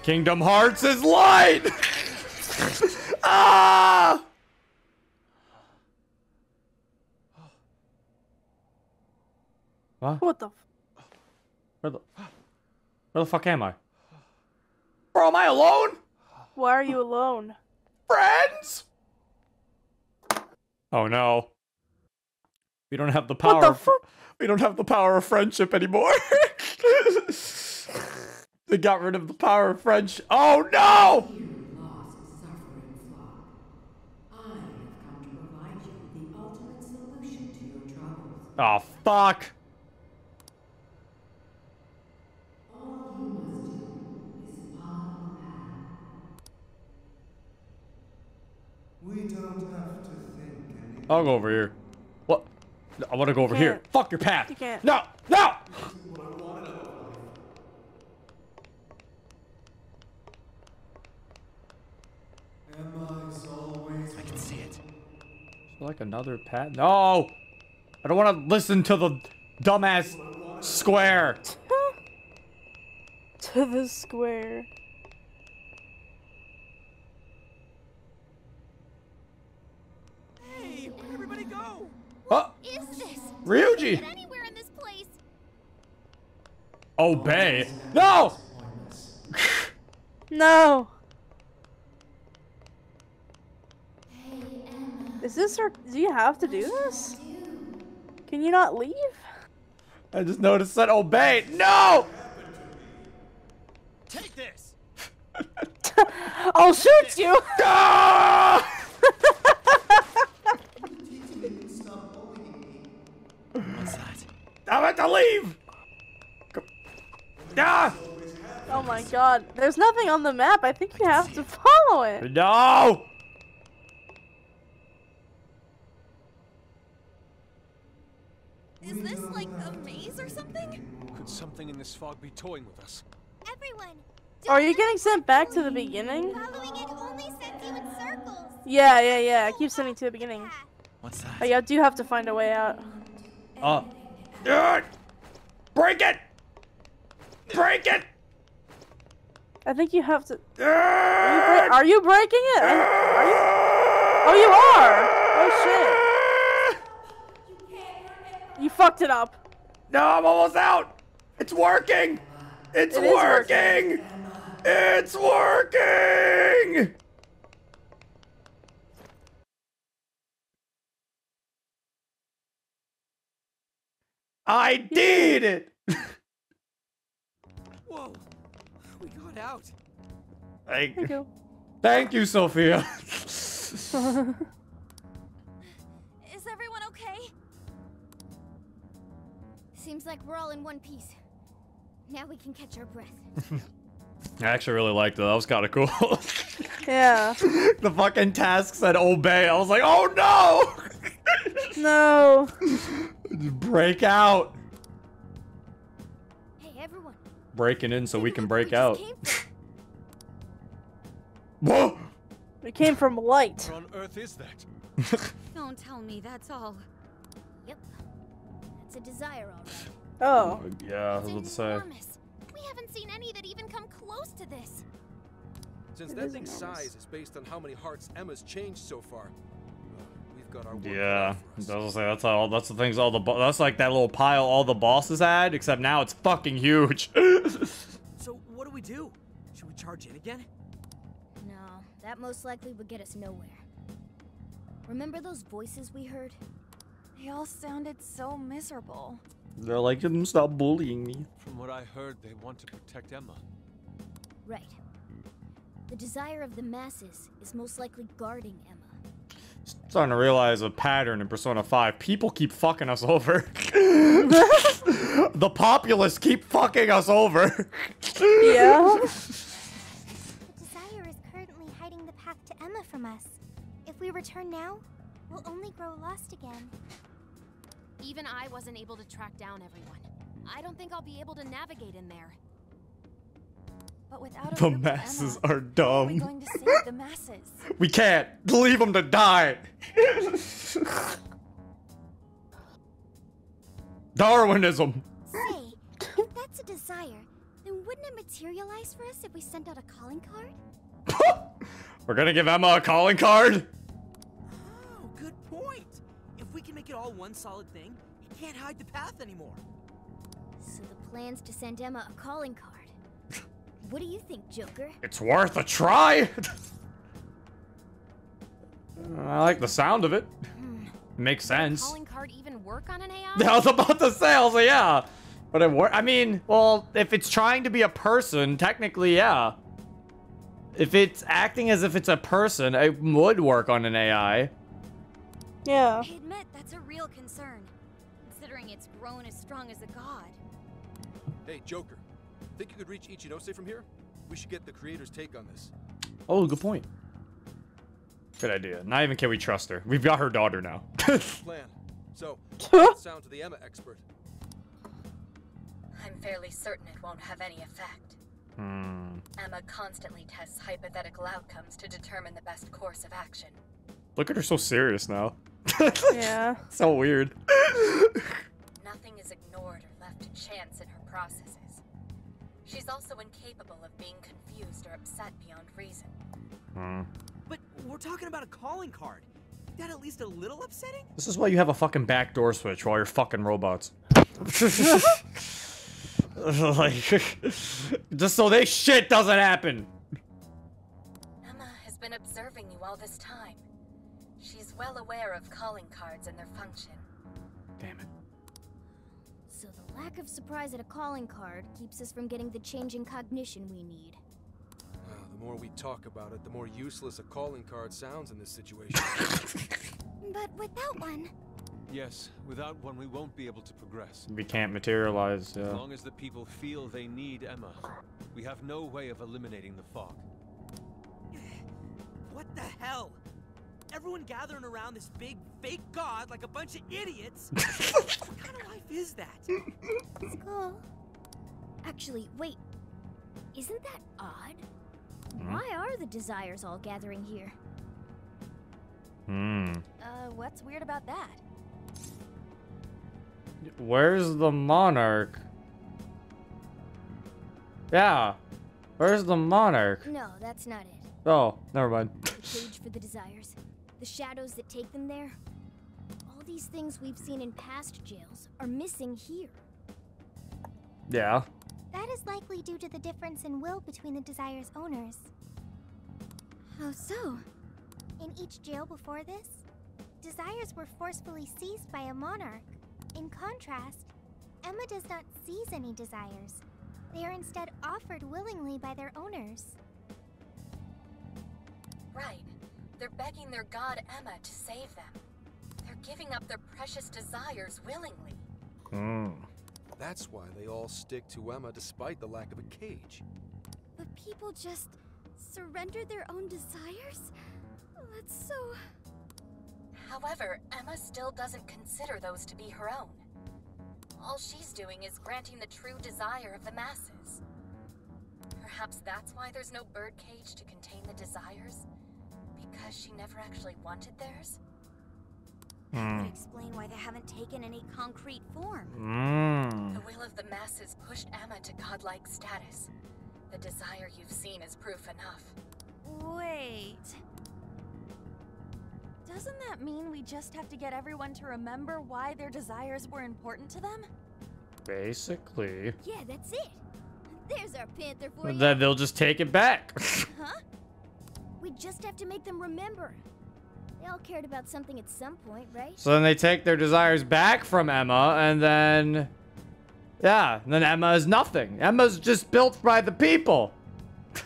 Kingdom Hearts is light. Ah! What? What the? Where the fuck am I? Bro, am I alone? Why are you alone? Friends? Oh no. We don't have the power. What the fuck? We don't have the power of friendship anymore. They got rid of the power of friendship. Oh no! Oh fuck! We don't have to think anymore. I'll go over here. What? No, I want to go over here. Fuck your path. You can't. No! No! I can see it. Like another path? No! I don't want to listen to the dumbass square. To the square. Hey, where'd everybody go? What is this? Ryuji! Get anywhere in this place. Obey. No! No. Hey, Emma. Is this our... Do you have to do this? Can you not leave? I just noticed that obey. No! Take this. I'll shoot you. No! What's that? I want to leave. Ah! Oh my god. There's nothing on the map. I think you have to follow it. No! Is this like a maze or something? Could something in this fog be toying with us? Everyone, are you getting sent back to the beginning? Following it only sends you in circles. Yeah, yeah, yeah. I keep sending to the beginning. What's that? Oh, yeah, I do have to find a way out. Oh. Break it! Break it! I think you have to... Are you breaking it? Are you... Oh, you are! Oh, shit. You fucked it up. No, I'm almost out. It's working. It's working. It's working. I did it. Whoa, we got out. Thank you. Thank you, Sophia. Is everyone okay? Seems like we're all in one piece. Now we can catch our breath. I actually really liked that. That was kind of cool. Yeah. The fucking task said obey. I was like, oh no! No. Break out. Hey, everyone. Breaking in so we can break out. Whoa! It came from light. What on earth is that? Don't tell me that's all. Yep. A desire already. Oh. Yeah, I was about to say. We haven't seen any that even come close to this. Since that thing's size is based on how many hearts Emma's changed so far, we've got our work. Yeah, that's how. That's the things. All the that's like that little pile all the bosses had, except now it's fucking huge. So what do we do? Should we charge in again? No, that most likely would get us nowhere. Remember those voices we heard? They all sounded so miserable. They're like, stop bullying me. From what I heard, they want to protect Emma. Right. The desire of the masses is most likely guarding Emma. Starting to realize a pattern in Persona 5. People keep fucking us over. The populace keep fucking us over. Yeah. The desire is currently hiding the path to Emma from us. If we return now, we'll only grow lost again. Even I wasn't able to track down everyone. I don't think I'll be able to navigate in there. But without the masses Emma, are dumb. We're going to save the masses. We can't leave them to die. Darwinism. Say, if that's a desire, then wouldn't it materialize for us if we sent out a calling card? We're gonna give Emma a calling card? All one solid thing, it can't hide the path anymore. So the plan's to send Emma a calling card. What do you think, Joker? It's worth a try. I like the sound of it. Makes sense. Does a calling card even work on an AI? I was about to say, yeah. Would it work? I mean, well, if it's trying to be a person, technically, yeah. If it's acting as if it's a person, it would work on an AI. Yeah. I admit that's a real concern, considering it's grown as strong as a god. Hey, Joker. Think you could reach Ichinose from here? We should get the creator's take on this. Oh, good point. Good idea. Not even can we trust her. We've got her daughter now. Plan. So, sound to the Emma expert. I'm fairly certain it won't have any effect. Emma constantly tests hypothetical outcomes to determine the best course of action. Look at her so serious now. Yeah. So weird. Nothing is ignored or left to chance in her processes. She's also incapable of being confused or upset beyond reason. But we're talking about a calling card. Is that at least a little upsetting? This is why you have a fucking backdoor switch while you're fucking robots. Just so this shit doesn't happen. Emma has been observing you all this time. She's well aware of calling cards and their function. Damn it. So the lack of surprise at a calling card keeps us from getting the change in cognition we need. Well, the more we talk about it, the more useless a calling card sounds in this situation. But without one... Yes, without one we won't be able to progress. We can't materialize, yeah. As long as the people feel they need Emma, we have no way of eliminating the fog. What the hell? Everyone gathering around this big fake god like a bunch of idiots. What kind of life is that? It's cool. Actually, wait. Isn't that odd? Why are the desires all gathering here? What's weird about that? Where's the monarch? Yeah. Where's the monarch? No, that's not it. Oh, never mind. The cage for the desires. The shadows that take them there. All these things we've seen in past jails are missing here. Yeah. That is likely due to the difference in will between the desires' owners. How so? In each jail before this, desires were forcefully seized by a monarch. In contrast, Emma does not seize any desires. They are instead offered willingly by their owners. Right. They're begging their god Emma to save them. They're giving up their precious desires willingly. That's why they all stick to Emma despite the lack of a cage. But people just surrender their own desires? That's so... However, Emma still doesn't consider those to be her own. All she's doing is granting the true desire of the masses. Perhaps that's why there's no birdcage to contain the desires? Because she never actually wanted theirs? That would explain why they haven't taken any concrete form. The will of the masses pushed Emma to godlike status. The desire you've seen is proof enough. Wait... Doesn't that mean we just have to get everyone to remember why their desires were important to them? Basically. Yeah, that's it. There's our panther for you. Then they'll just take it back. Huh? We just have to make them remember. They all cared about something at some point, right? So then they take their desires back from Emma, and then... Yeah, and then Emma is nothing. Emma's just built by the people.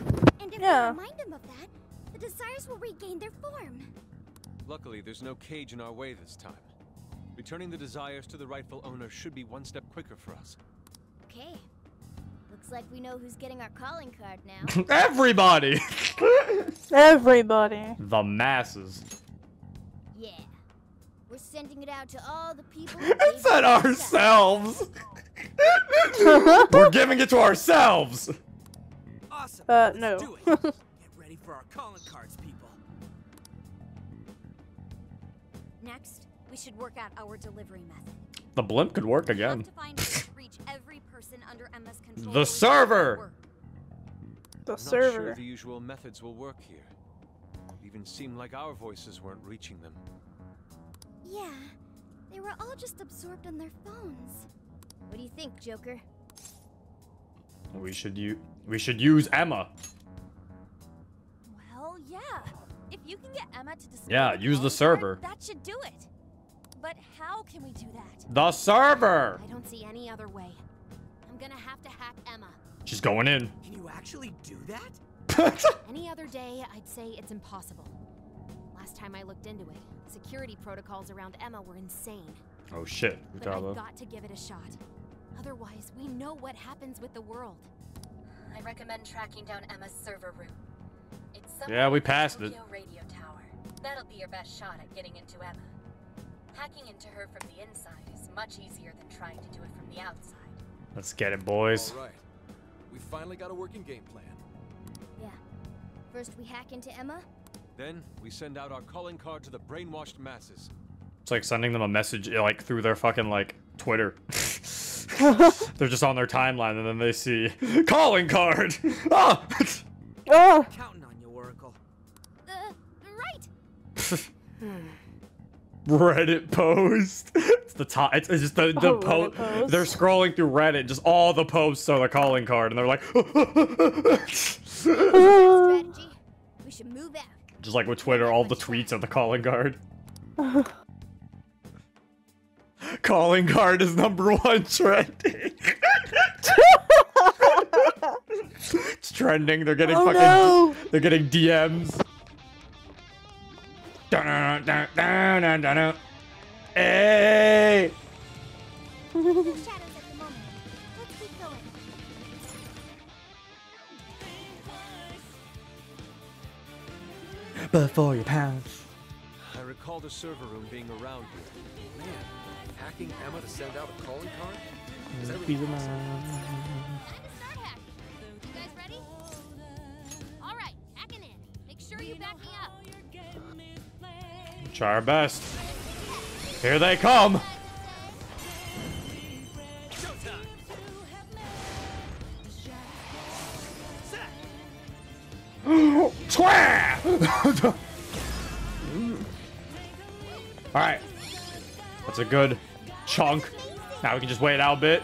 And if we remind them of that, the desires will regain their form. Luckily, there's no cage in our way this time. Returning the desires to the rightful owner should be one step quicker for us. Okay. Looks like we know who's getting our calling card now. Everybody! Everybody. The masses. Yeah. We're sending it out to all the people. It's at ourselves. We're giving it to ourselves. Awesome. No. Do it. Get ready for our calling cards, people. Next, we should work out our delivery method. The blimp could work again. The server. The server. I'm not sure the usual methods will work here. It even seemed like our voices weren't reaching them. Yeah, they were all just absorbed on their phones. What do you think, Joker? We should use Emma. Well, yeah. If you can get Emma to display the server. That should do it. But how can we do that? The server. I don't see any other way. gonna have to hack Emma. She's going in. Can you actually do that? Any other day, I'd say it's impossible. Last time I looked into it, security protocols around Emma were insane. Oh shit. But I've got to give it a shot. Otherwise, we know what happens with the world. I recommend tracking down Emma's server room. It's yeah, we passed it. Radio tower. That'll be your best shot at getting into Emma. Hacking into her from the inside is much easier than trying to do it from the outside. Let's get it, boys. All right. We finally got a working game plan. Yeah. First we hack into Emma. Then we send out our calling card to the brainwashed masses. It's like sending them a message like through their fucking like Twitter. They're just on their timeline and then they see calling card. Ah! Oh! Counting on you, Oracle. Right. Reddit post. It's the top. It's just the post. They're scrolling through Reddit. Just all the posts are the calling card, and they're like. Strategy. We should move out. Just like with Twitter, all the tweets are the calling card. Calling card is #1 trending. It's trending. They're getting They're getting DMs. No. Hey! Before you pounce. I recall the server room being around you. Man, hacking Emma to send out a calling card? Is that really possible? You guys ready? All right, hacking in. Make sure you back me up. Try our best. Here they come. Twah! All right, that's a good chunk. Now we can just wait out a bit.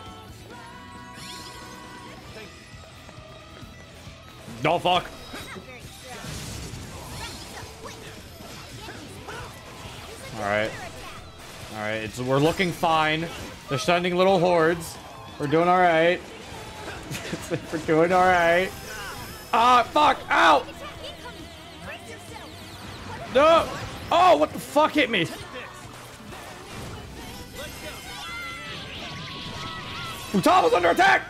No fuck. All right. We're looking fine. They're sending little hordes. We're doing all right. We're doing all right. Ah, fuck! Ow! No! Oh, what the fuck hit me? Futaba was under attack.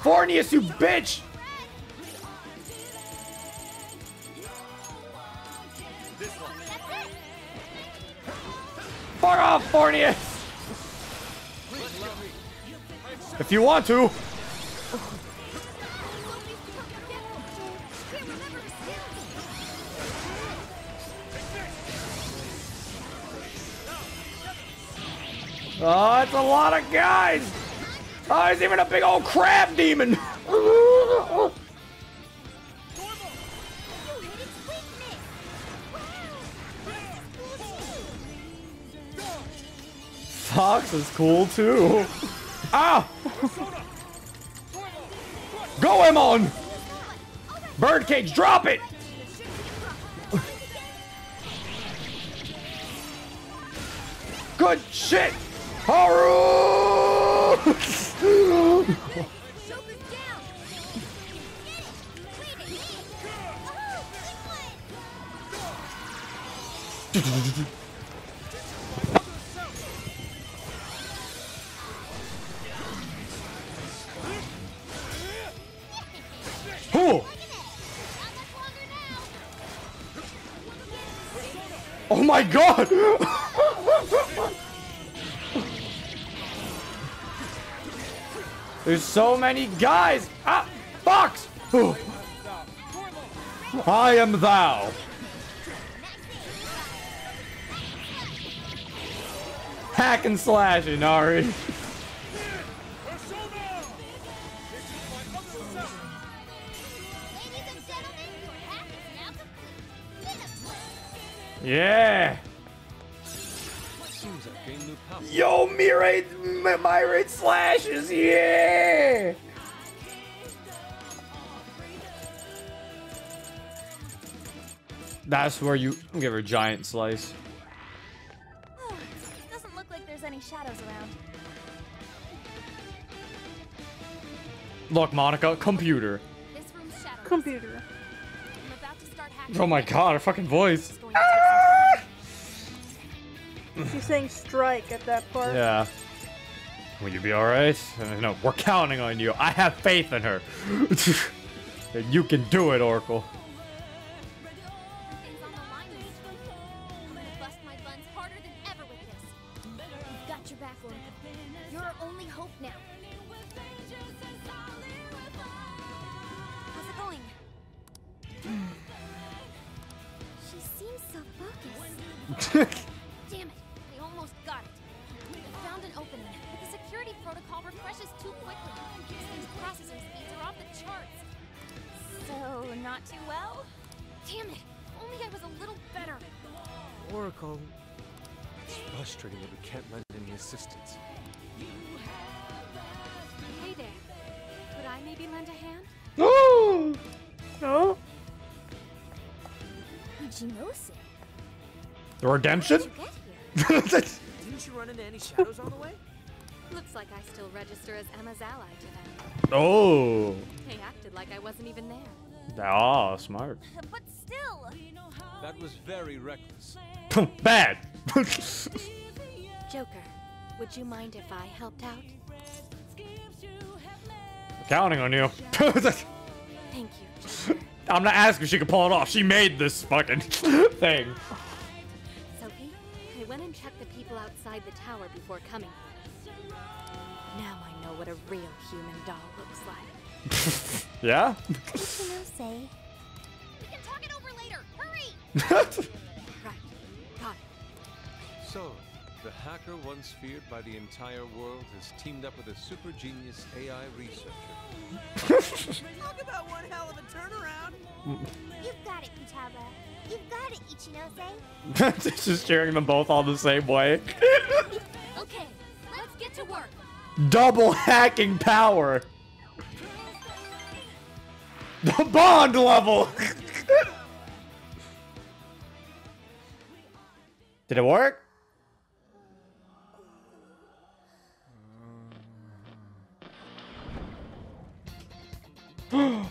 Forneus, you bitch! Fuck off, Forneus! If you want to. Oh, it's a lot of guys. Oh, there's even a big old crab demon. Fox is cool too. Ah! Go Emon! Birdcage, drop it! Good shit! Haru! Oh! Oh my god! There's so many guys! Ah! Fox! Oh. I am thou! Hack and slash, Inari! Yeah. Yo, Mirate slashes, yeah. That's where you give her a giant slice. there's any shadows around. Look, Monica, computer. This room's shadowless. Computer. I'm about to start hacking. Oh my god, her fucking voice. Ah! She's saying strike at that part. Yeah. Will you be alright? No, we're counting on you. I have faith in her. And you can do it, Oracle. Redemption? Didn't you run into any shadows on the way? Looks like I still register as Emma's ally to them. Oh. They acted like I wasn't even there. Ah, smart. But still. That was very reckless. Bad. Joker, would you mind if I helped out? I'm counting on you. Thank you, Joker. I'm not asking if she could pull it off. She made this fucking thing. Went and checked the people outside the tower before coming. Now I know what a real human doll looks like. Yeah? What's the no say? We can talk it over later. Hurry! Right. Got it. So, the hacker once feared by the entire world has teamed up with a super genius AI researcher. Talk about one hell of a turnaround. You've got it, Futaba. You've got it, Ichinose. Just cheering them both all the same way. Okay, let's get to work. Double hacking power. The bond level. Did it work?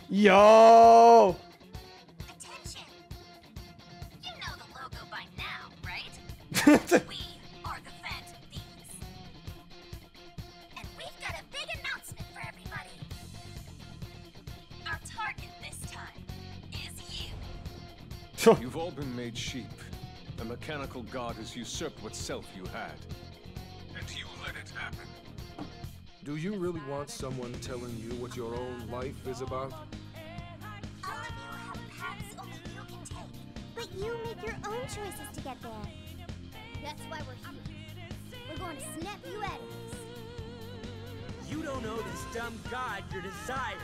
Yo. We are the Phantom Thieves. And we've got a big announcement for everybody. Our target this time is you. Sure. You've all been made sheep. The mechanical god has usurped what self you had. And you let it happen. Do you really want someone telling you what your own life is about? All of you have paths only you can take. But you make your own choices to get there. That's why we're here. We're going to snap you at us. You don't owe this dumb god your desires.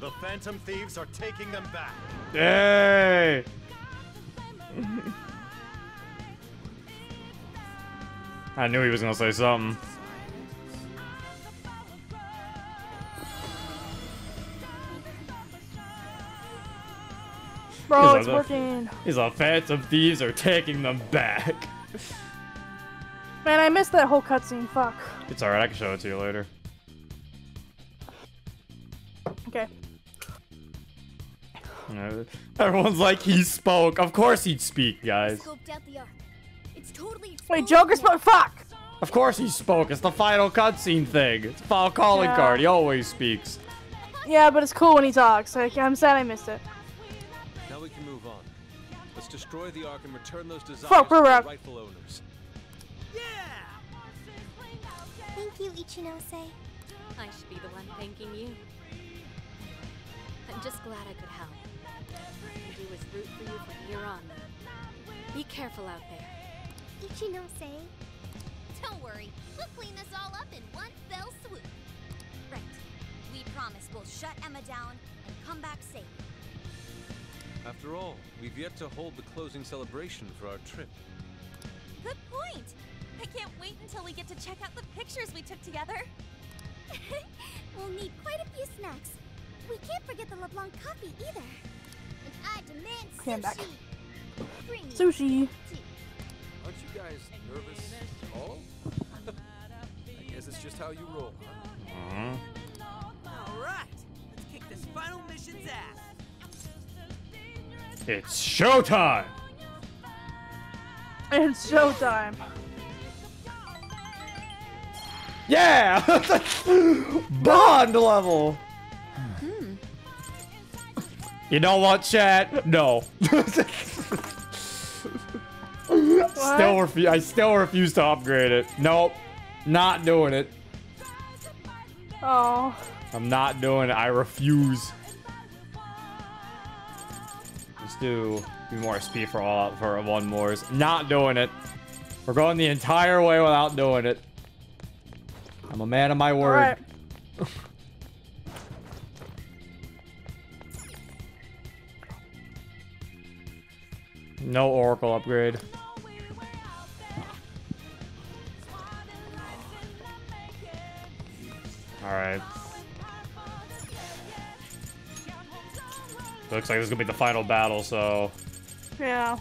The Phantom Thieves are taking them back. Yay! I knew he was gonna say something. Bro, it's working. He's a Phantom Thieves are taking them back. Man, I missed that whole cutscene. Fuck. It's alright, I can show it to you later. Okay. Everyone's like, he spoke. Of course he'd speak, guys. Wait, Joker spoke? Fuck! Of course he spoke. It's the final cutscene thing. It's the final calling card. He always speaks. Yeah, but it's cool when he talks. Like, I'm sad I missed it. We can move on. Let's destroy the Ark and return those desires to the rightful owners. Yeah! Thank you, Ichinose. I should be the one thanking you. I'm just glad I could help. I do is root for you from here on. Be careful out there. Ichinose. Don't worry. We'll clean this all up in one fell swoop. Right. We promise we'll shut Emma down and come back safe. After all, we've yet to hold the closing celebration for our trip. Good point! I can't wait until we get to check out the pictures we took together. We'll need quite a few snacks. We can't forget the LeBlanc coffee either. And I demand sushi. Bring sushi. Aren't you guys nervous? Oh? I guess it's just how you roll, huh? Mm-hmm. Alright, let's kick this final mission's ass. It's showtime! It's showtime. Yeah! Bond level! Hmm. You know what, chat? No. I still refuse to upgrade it. Nope. Not doing it. Oh. I'm not doing it. I refuse. Let's do more SP for all out for one mores. Not doing it. We're going the entire way without doing it. I'm a man of my word. All right. No Oracle upgrade. All right. Looks like this is gonna be the final battle, so. Yeah.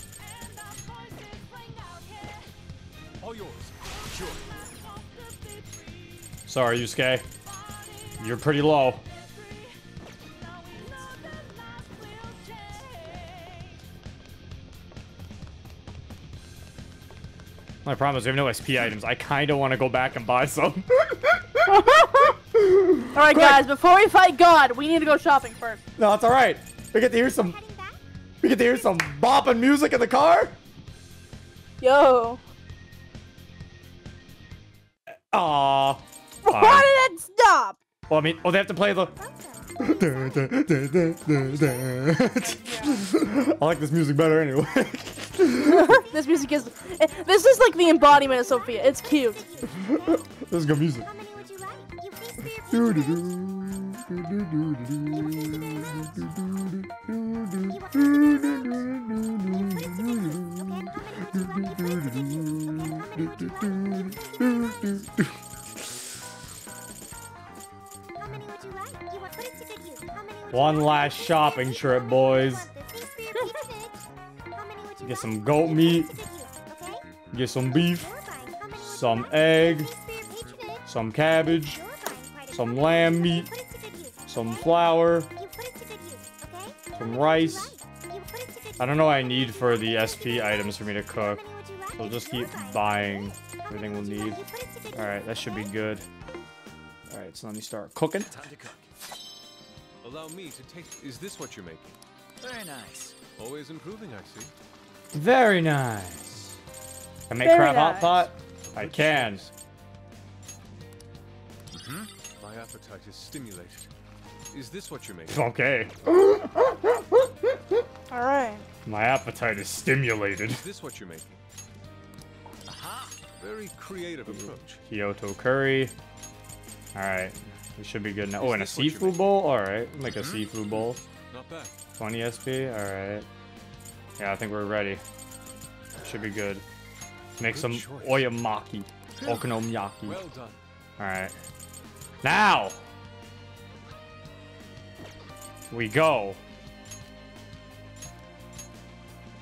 All yours. Sure. Sorry, Yusuke. You're pretty low. My problem is we have no SP items. I kind of want to go back and buy some. Alright, guys, before we fight God, we need to go shopping first. No, that's alright. We get to hear some. We get to hear some bopping music in the car. Yo. Aww. Why did it stop? Well, I mean, well, they have to play the. I like this music better anyway. This music is. This is like the embodiment of Sophia. It's cute. This is good music. One last shopping trip, boys. Get some goat meat, get some beef, some egg, some cabbage, some lamb meat, some flour, some rice. I don't know what I need for the SP items for me to cook. We'll just keep buying everything we'll need. Alright, that should be good. Alright, so let me start cooking. Time to cook. Allow me to take. Is this what you're making? Very nice. Always improving, I see. Very nice. Can I make crab hot pot? I can. Mm-hmm. My appetite is stimulated. Is this what you're making? Okay. Alright. My appetite is stimulated. Is this what you're making? Aha. Very creative approach. Kyoto curry. Alright. We should be good now. Oh, and a seafood bowl? Alright. We'll make a seafood bowl. Not bad. 20 SP? Alright. Yeah, I think we're ready. Should be good. Make some oyamaki. Okonomiyaki. Well done. Alright. Now! We go.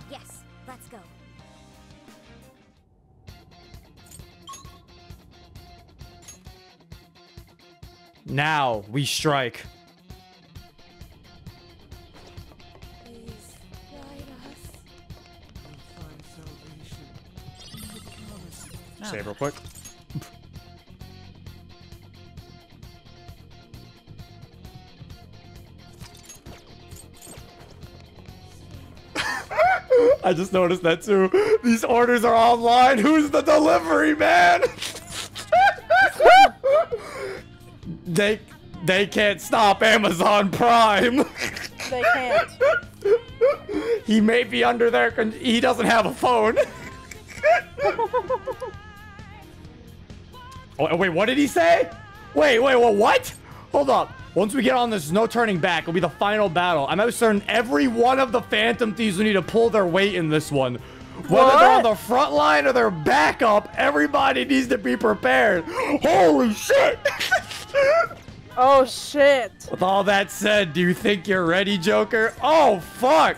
Yes, let's go. Now we strike. Save real quick. I just noticed that too. These orders are online. Who's the delivery man? They can't stop Amazon Prime. They can't. He may be under their con. He doesn't have a phone. Oh, wait, what did he say? Wait, well, what? Hold up. Once we get on this, no turning back. It'll be the final battle. I'm almost certain every one of the Phantom Thieves will need to pull their weight in this one. Whether they're on the front line or they're backup, everybody needs to be prepared. Holy shit! Oh, shit. With all that said, do you think you're ready, Joker? Oh, fuck.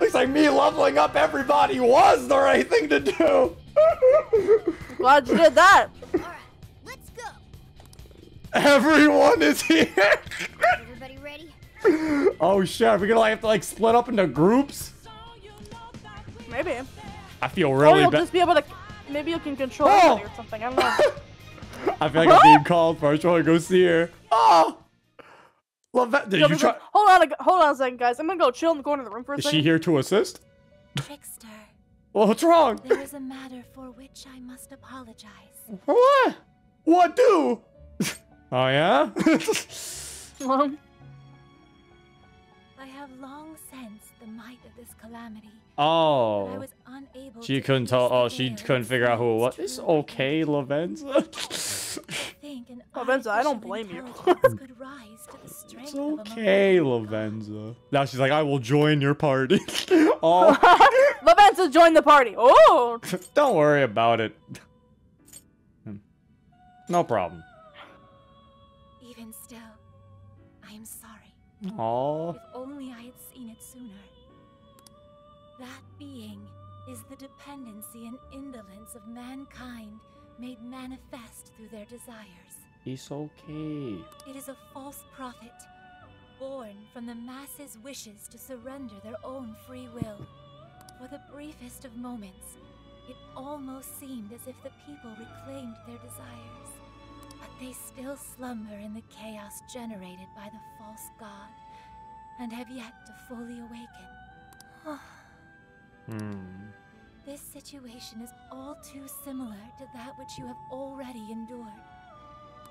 Looks like me leveling up everybody was the right thing to do. Glad you did that. All right, let's go. Everyone is here. Is everybody ready? Oh shit, are we gonna have to like split up into groups? Maybe. I feel really bad. Just be able to. Maybe you can control somebody or something. I don't know. I feel like I'm being called for. I just want to go see her. Oh. Lavenza, did you try? Like, hold on a second, guys. I'm gonna go chill in the corner of the room for a second. Is she here to assist? Trickster. Well, what's wrong? There is a matter for which I must apologize. What? What do? Oh yeah. I have long sensed the might of this calamity. Oh. I was unable. She couldn't tell. Oh, she couldn't figure out who it was. It's okay, Lavenza. Lavenza, I don't blame you. It's okay, Lavenza. Now she's like, I will join your party. Oh. Lavenza, join the party. Oh. Don't worry about it. No problem. Even still, I am sorry. Oh. If only I had seen it sooner. That being is the dependency and indolence of mankind made manifest through their desires. It's okay. It is a false prophet, born from the masses' wishes to surrender their own free will. For the briefest of moments, it almost seemed as if the people reclaimed their desires. But they still slumber in the chaos generated by the false god, and have yet to fully awaken. This situation is all too similar to that which you have already endured.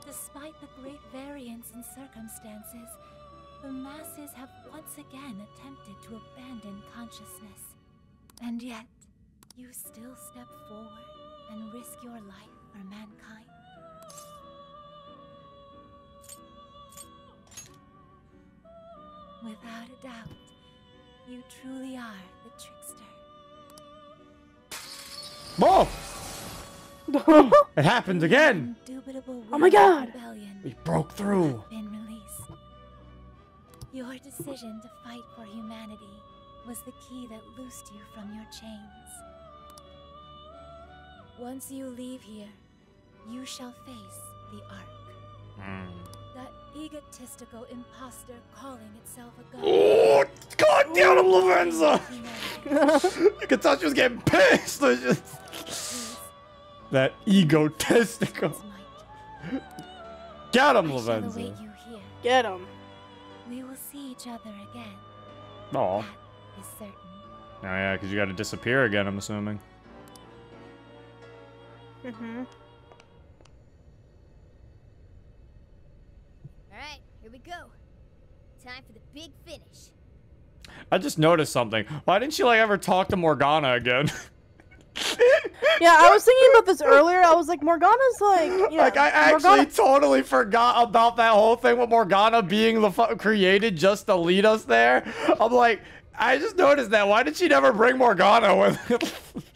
Despite the great variance in circumstances, the masses have once again attempted to abandon consciousness. And yet, you still step forward and risk your life for mankind. Without a doubt, you truly are the trickster. Whoa! It happened again! Oh my god! We broke through! Your decision to fight for humanity was the key that loosed you from your chains. Once you leave here, you shall face the Ark. That egotistical imposter calling itself a god. Oh, god damn it, Lavenza! You could tell she was getting pissed. That egotistical. Get him, Lavenza. Get him. We will see each other again. Aw. That is certain. Oh yeah, because you got to disappear again. I'm assuming. All right, here we go. Time for the big finish. I just noticed something. Why didn't she like ever talk to Morgana again? Yeah, I was thinking about this earlier. I was like, Morgana's like, yeah, like I actually totally forgot about that whole thing with Morgana being the created just to lead us there. I'm like, I just noticed that. Why did she never bring Morgana with?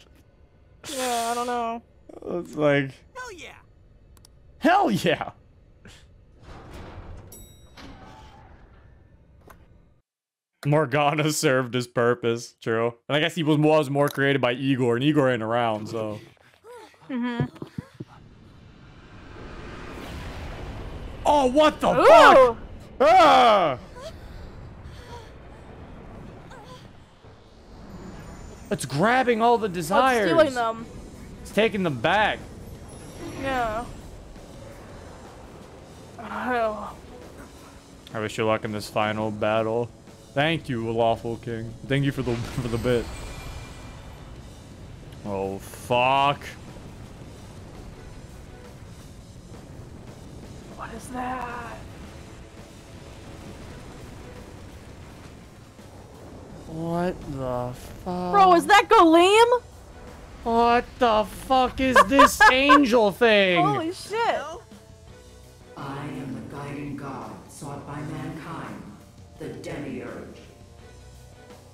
Yeah, I don't know. It's like, hell yeah, hell yeah. Morgana served his purpose, true. And I guess he was more created by Igor, and Igor ain't around, so. Oh, what the fuck? Ah! It's grabbing all the desires. It's stealing them. It's taking them back. Yeah. Oh. I wish you luck in this final battle. Thank you, lawful king. Thank you for the bit. Oh fuck! What is that? What the fuck? Bro, is that Golem? What the fuck is this angel thing? Holy shit! I am the guiding god sought by mankind. The Demiurge.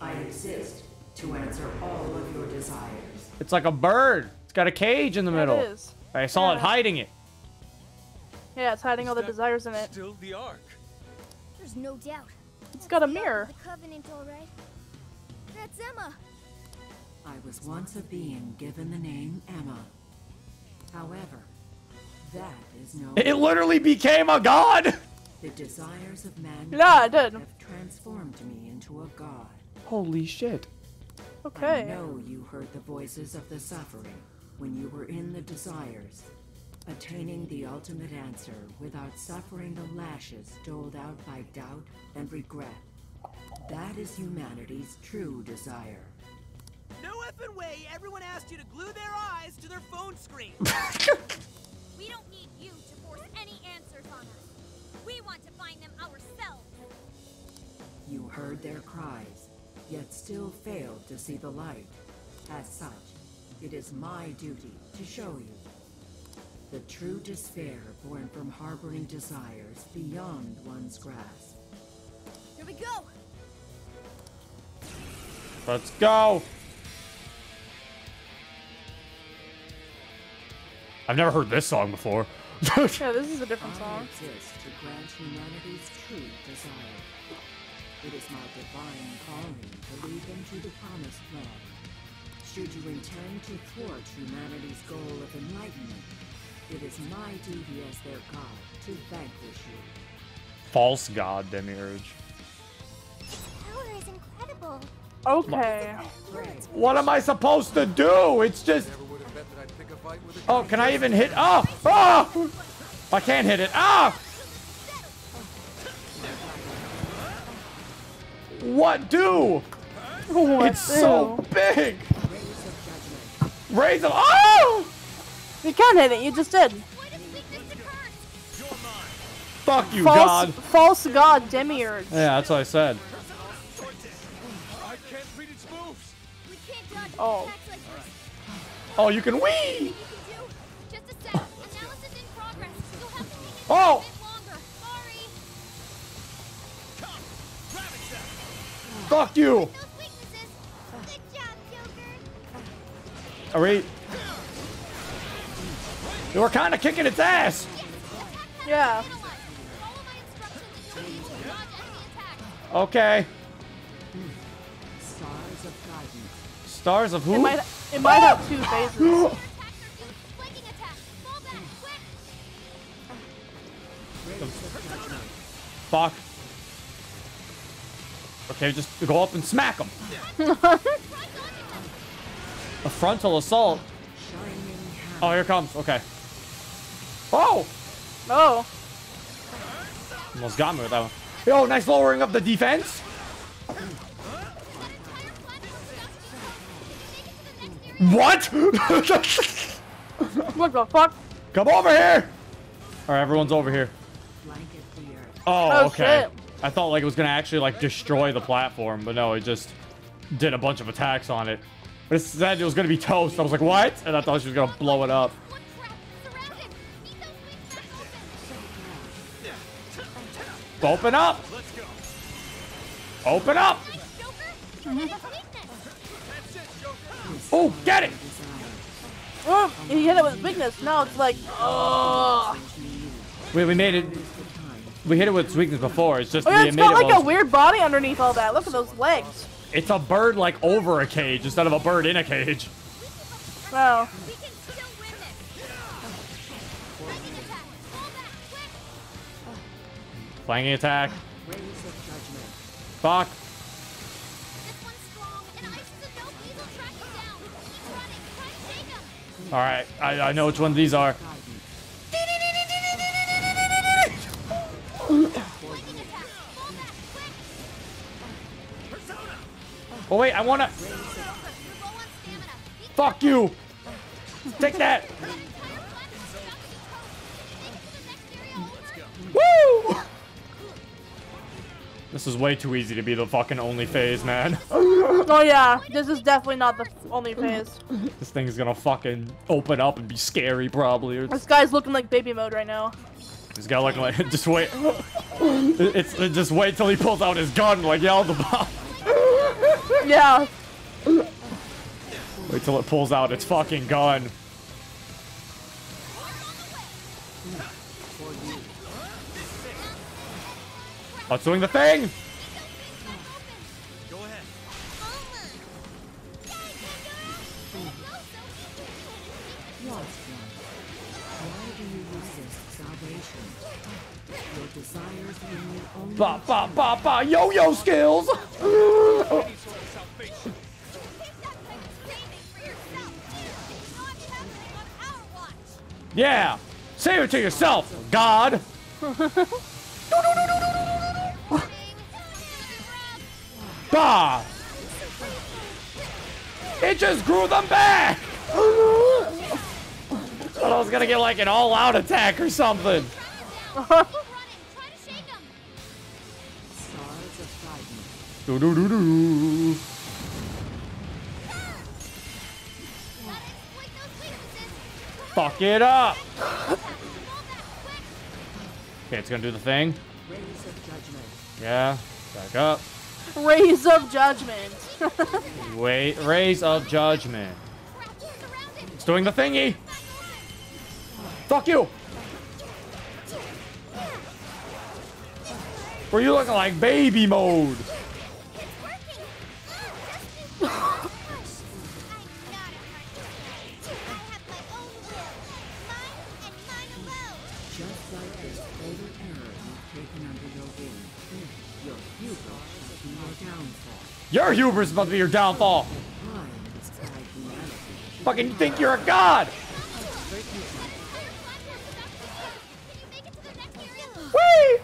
I exist to answer all of your desires. It's like a bird. It's got a cage in the middle. It is. I saw it hiding it. Yeah, it's hiding all the desires in it. Still the Ark. There's no doubt. It's got a mirror. The Covenant, all right. That's Emma. I was once a being given the name Emma. However, that is no. It literally became a god. The desires of man have transformed me into a god. Holy shit. Okay. I know you heard the voices of the suffering when you were in the desires. Attaining the ultimate answer without suffering the lashes doled out by doubt and regret. That is humanity's true desire. No effing way everyone asked you to glue their eyes to their phone screen. We don't need you to force any answers on us. We want to find them ourselves. You heard their cries, yet still failed to see the light. As such, it is my duty to show you the true despair born from harboring desires beyond one's grasp. Here we go! Let's go! I've never heard this song before. Yeah, this is a different song. I exist to grant humanity's true desire. It is my divine calling to lead them to the promised land. Should you intend to thwart humanity's goal of enlightenment, it is my duty as their god to vanquish you. False god, Demiurge. His power is incredible. Okay. What am I supposed to do? It's just... Oh, can I even hit? Oh! Oh! I can't hit it. Ah! What do? It's so big. Raise them. Oh! You can't hit it, you just did. Fuck you, God. False God, Demiurge. Yeah, that's what I said. Oh. Oh, you can wee! Oh! Fuck you! Alright. We're kind of kicking its ass. Yeah. Okay. Stars of guidance. Stars of who? It might have two phases. Fuck. Okay, just go up and smack him. A frontal assault. Oh, here it comes. Okay. Oh! Oh. Almost got me with that one. Yo, nice lowering of the defense. What? What the fuck? Come over here. All right, everyone's over here. Oh, okay. Shit. I thought like it was gonna actually like destroy the platform, but no, it just did a bunch of attacks on it. But it said it was gonna be toast. I was like, what? And I thought she was gonna blow it up. Open up! Open up! Oh, get it! Oh, he hit it with weakness. Now it's like, oh. Wait, we made it. We hit it with weakness before. It's just it's got like a weird body underneath all that. Look at those legs. It's a bird like over a cage instead of a bird in a cage. Wow. Flanking attack. Fuck. All right, I know which one these are. Oh wait, I wanna. Fuck you. Take that. Woo! This is way too easy to be the fucking only phase, man. Oh yeah, this is definitely not the only phase. This thing is gonna fucking open up and be scary, probably. This guy's looking like baby mode right now. This guy looking like just wait. It's just wait till he pulls out his gun, like yell the bomb. Yeah. Wait till it pulls out its fucking gun. Let's swing the thing. Ba ba ba ba yo-yo skills. Yeah, save it to yourself, God. Bah! It just grew them back. I thought I was gonna get like an all-out attack or something. Do do do do. Fuck it up. Okay, it's gonna do the thing. Yeah, back up. Rays of judgment. Wait, rays of judgment. It's doing the thingy. Fuck you. Were you looking like baby mode? Your hubris is about to be your downfall. Fucking think you're a god. Whee!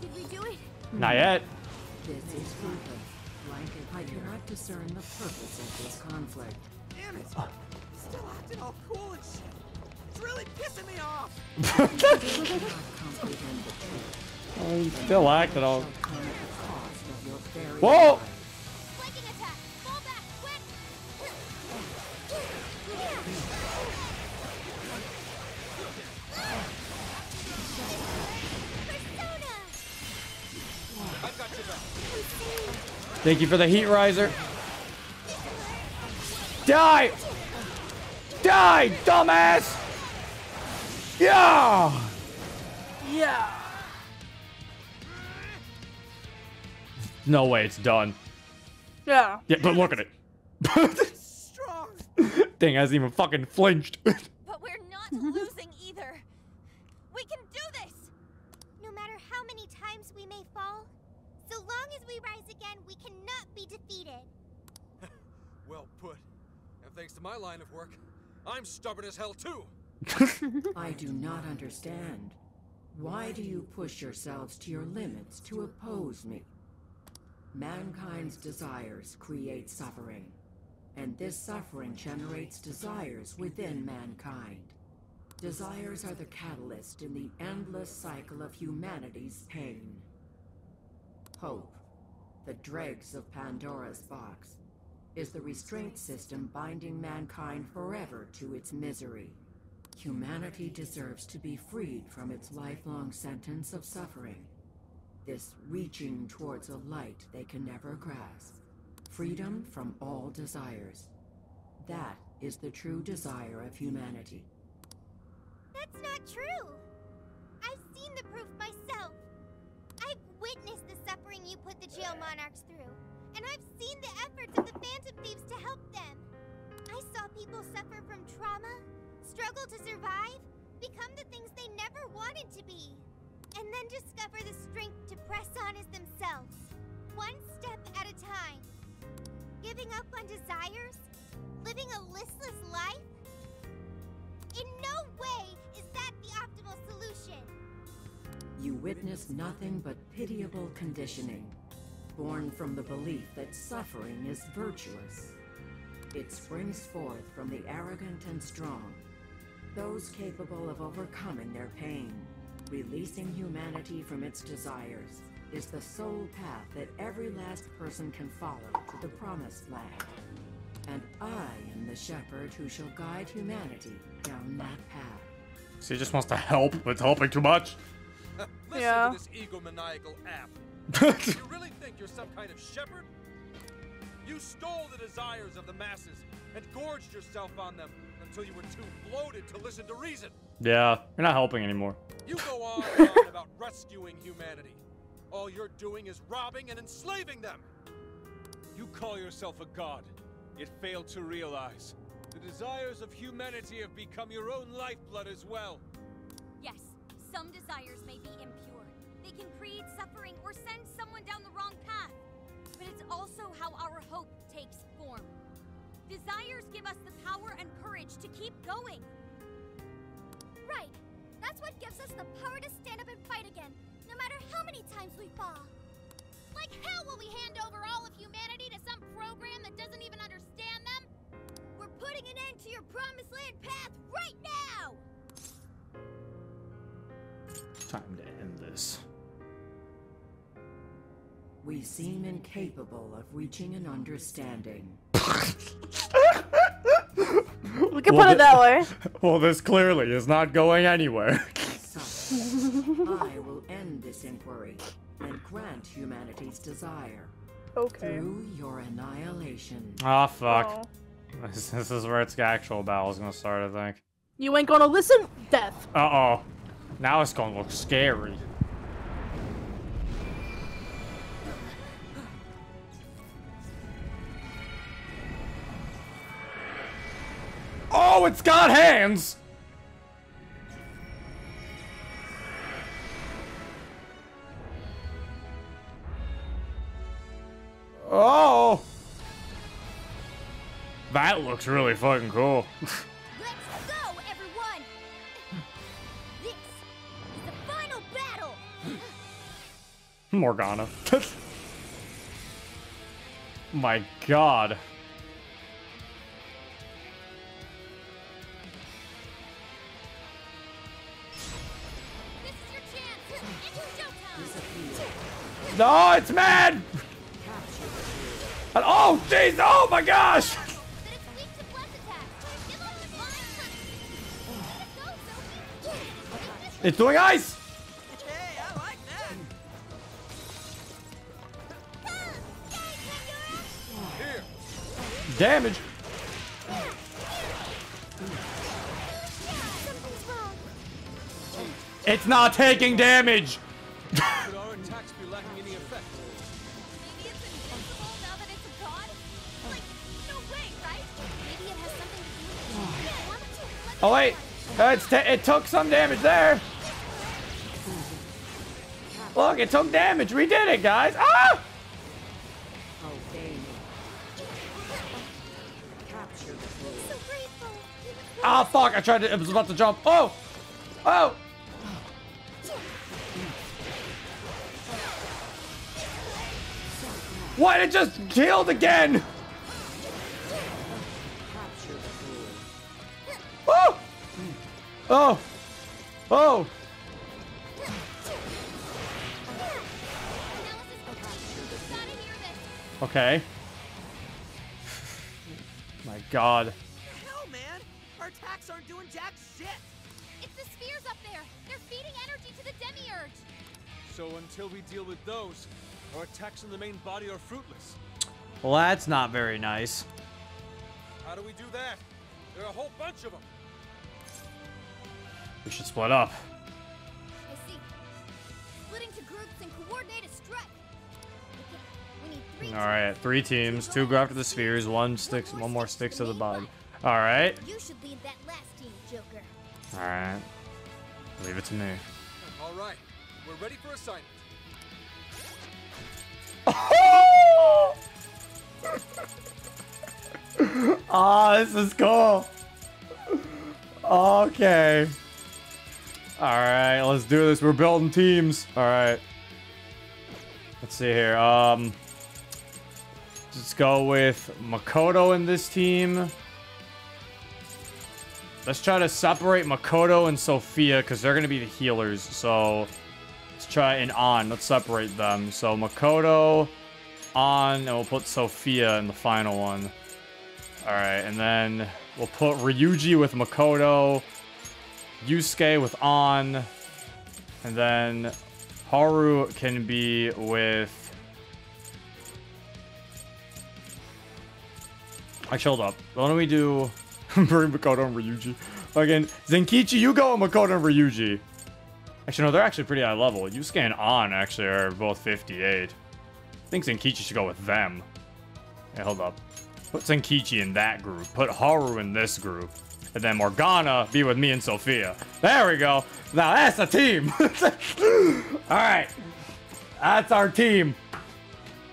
Did we do it? Not yet. This is I cannot discern the purpose of this conflict. Damn it. Still acting all cool and shit. It's really pissing me off. I'm still acting all. Whoa! Thank you for the heat riser. Die! Die, dumbass! Yeah! Yeah! No way, it's done. Yeah. Yeah, but look at it. Strong. Thing hasn't even fucking flinched. But we're not losing either. We can do this. No matter how many times we may fall, so long as we rise again, we cannot be defeated. Well put. And thanks to my line of work, I'm stubborn as hell too. I do not understand. Why do you push yourselves to your limits to oppose me? Mankind's desires create suffering, and this suffering generates desires within mankind. Desires are the catalyst in the endless cycle of humanity's pain. Hope, the dregs of Pandora's box, is the restraint system binding mankind forever to its misery. Humanity deserves to be freed from its lifelong sentence of suffering. This reaching towards a light they can never grasp. Freedom from all desires. That is the true desire of humanity. That's not true. I've seen the proof myself. I've witnessed the suffering you put the Geo Monarchs through. And I've seen the efforts of the Phantom Thieves to help them. I saw people suffer from trauma, struggle to survive, become the things they never wanted to be. And then discover the strength to press on as themselves, one step at a time. Giving up on desires, living a listless life. In no way is that the optimal solution. You witness nothing but pitiable conditioning, born from the belief that suffering is virtuous. It springs forth from the arrogant and strong, those capable of overcoming their pain. Releasing humanity from its desires is the sole path that every last person can follow to the promised land. And I am the shepherd who shall guide humanity down that path. She just wants to help, but it's helping too much. Listen to this egomaniacal app. You really think you're some kind of shepherd? You stole the desires of the masses and gorged yourself on them until you were too bloated to listen to reason. Yeah, you're not helping anymore. You go on and on about rescuing humanity. All you're doing is robbing and enslaving them. You call yourself a god, yet fail to realize the desires of humanity have become your own lifeblood as well. Yes, Some desires may be impure. They can create suffering or send someone down the wrong path. But it's also how our hope takes form. Desires give us the power and courage to keep going. Right. That's what gives us the power to stand up and fight again, no matter how many times we fall. Like how will we hand over all of humanity to some program that doesn't even understand them? We're putting an end to your promised land path right now! Time to end this. We seem incapable of reaching an understanding. We can put it that way. Well, this clearly is not going anywhere. So, I will end this inquiry and grant humanity's desire. Okay. Through your annihilation. Ah, oh, fuck. Oh. This is where its actual battle's gonna start, I think. You ain't gonna listen, death. Uh-oh. Now it's gonna look scary. Oh, it's got hands! Oh! That looks really fucking cool. Let's go, everyone! This is the final battle! Morgana. My god. No, it's mad! And, oh, jeez! Oh my gosh! It's doing ice! Hey, I like that. Damage! It's not taking damage! Oh wait, it took some damage there. Look, it took damage. We did it, guys. Ah! Ah, fuck! I tried to. It was about to jump. Oh, oh. What? It just killed again. Oh! Oh! Oh! Okay. My god. What the hell, man? Our attacks aren't doing jack shit. It's the spheres up there. They're feeding energy to the Demiurge. So until we deal with those, our attacks on the main body are fruitless. Well, that's not very nice. How do we do that? There are a whole bunch of them. We should split up. I see. Split into groups and coordinate a strike. We need three teams. Two go after the spheres. One more sticks to the body. All right. You should lead that last team, Joker. All right. Leave it to me. All right. We're ready for assignment. Oh! Oh, this is cool. Okay. Alright, let's do this. We're building teams. Alright. Let's see here. Let's go with Makoto in this team. Let's try to separate Makoto and Sophia because they're going to be the healers. So let's try and Ann. Let's separate them. So Makoto, Ann, and we'll put Sophia in the final one. Alright, and then we'll put Ryuji with Makoto, Yusuke with Ann, and then Haru can be with... I chilled up. Why don't we do... Bring Makoto and Ryuji. Again, Zenkichi, you go with Makoto and Ryuji. Actually, no, they're actually pretty high level. Yusuke and Ann actually are both 58. I think Zenkichi should go with them. Yeah, hold up. Put Zenkichi in that group. Put Haru in this group. and then Morgana be with me and Sophia. There we go. Now that's a team. Alright. That's our team.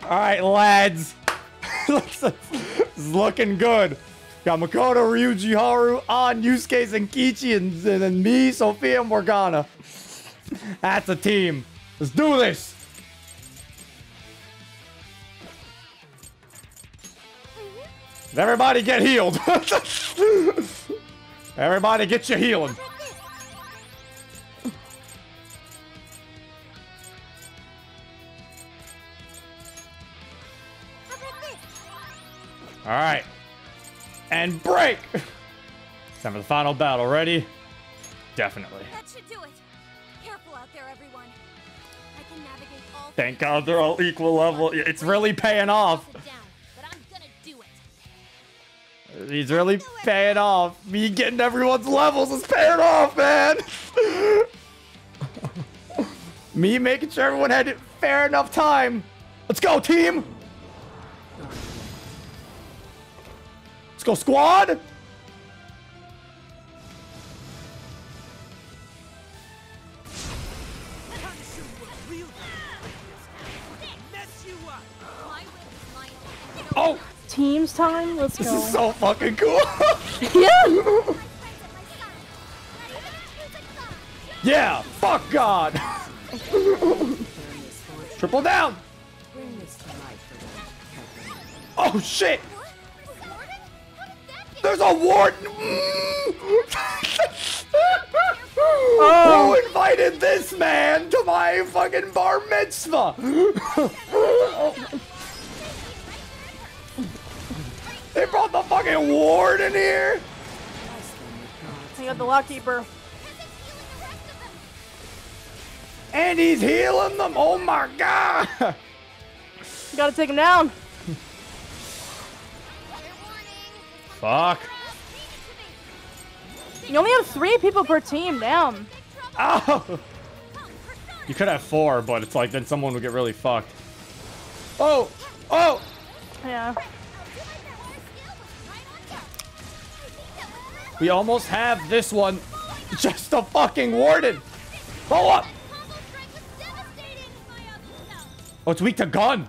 Alright, lads. It's looking good. Got Makoto, Ryuji, Haru, Ann, Yusuke, Zenkichi, and then me, Sophia, and Morgana. That's a team. Let's do this. Everybody get healed. Everybody get your healing. All right. And break. Time for the final battle. Ready? Definitely. That should do it. Careful out there, everyone. I can navigate all. Thank God they're all equal level. It's really paying off. He's really paying off. Me getting everyone's levels is paying off, man. Me making sure everyone had fair enough time. Let's go, team. Let's go, squad. Oh. Teams time? Let's go. This is so fucking cool. Yeah. Yeah. Fuck God. Triple down. Oh shit. There's a warden. Oh. Who invited this man to my fucking bar mitzvah? Oh. They brought the fucking ward in here! I got the lockkeeper. And he's healing them! Oh my God! You gotta take him down! Fuck. You only have 3 people per team down. Oh! You could have 4, but it's like then someone would get really fucked. Oh! Oh! Yeah. We almost have this one. Just a fucking warden. Roll up. Oh, it's weak to gun.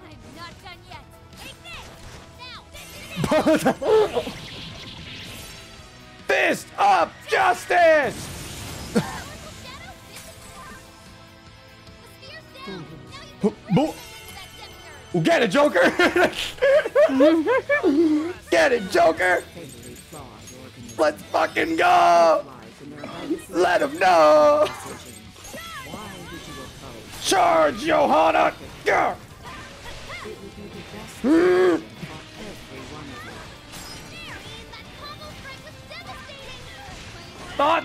Fist up justice. Get it, Joker. Get it, Joker. Let's fucking go! Let him know! Charge, Johanna! Oh,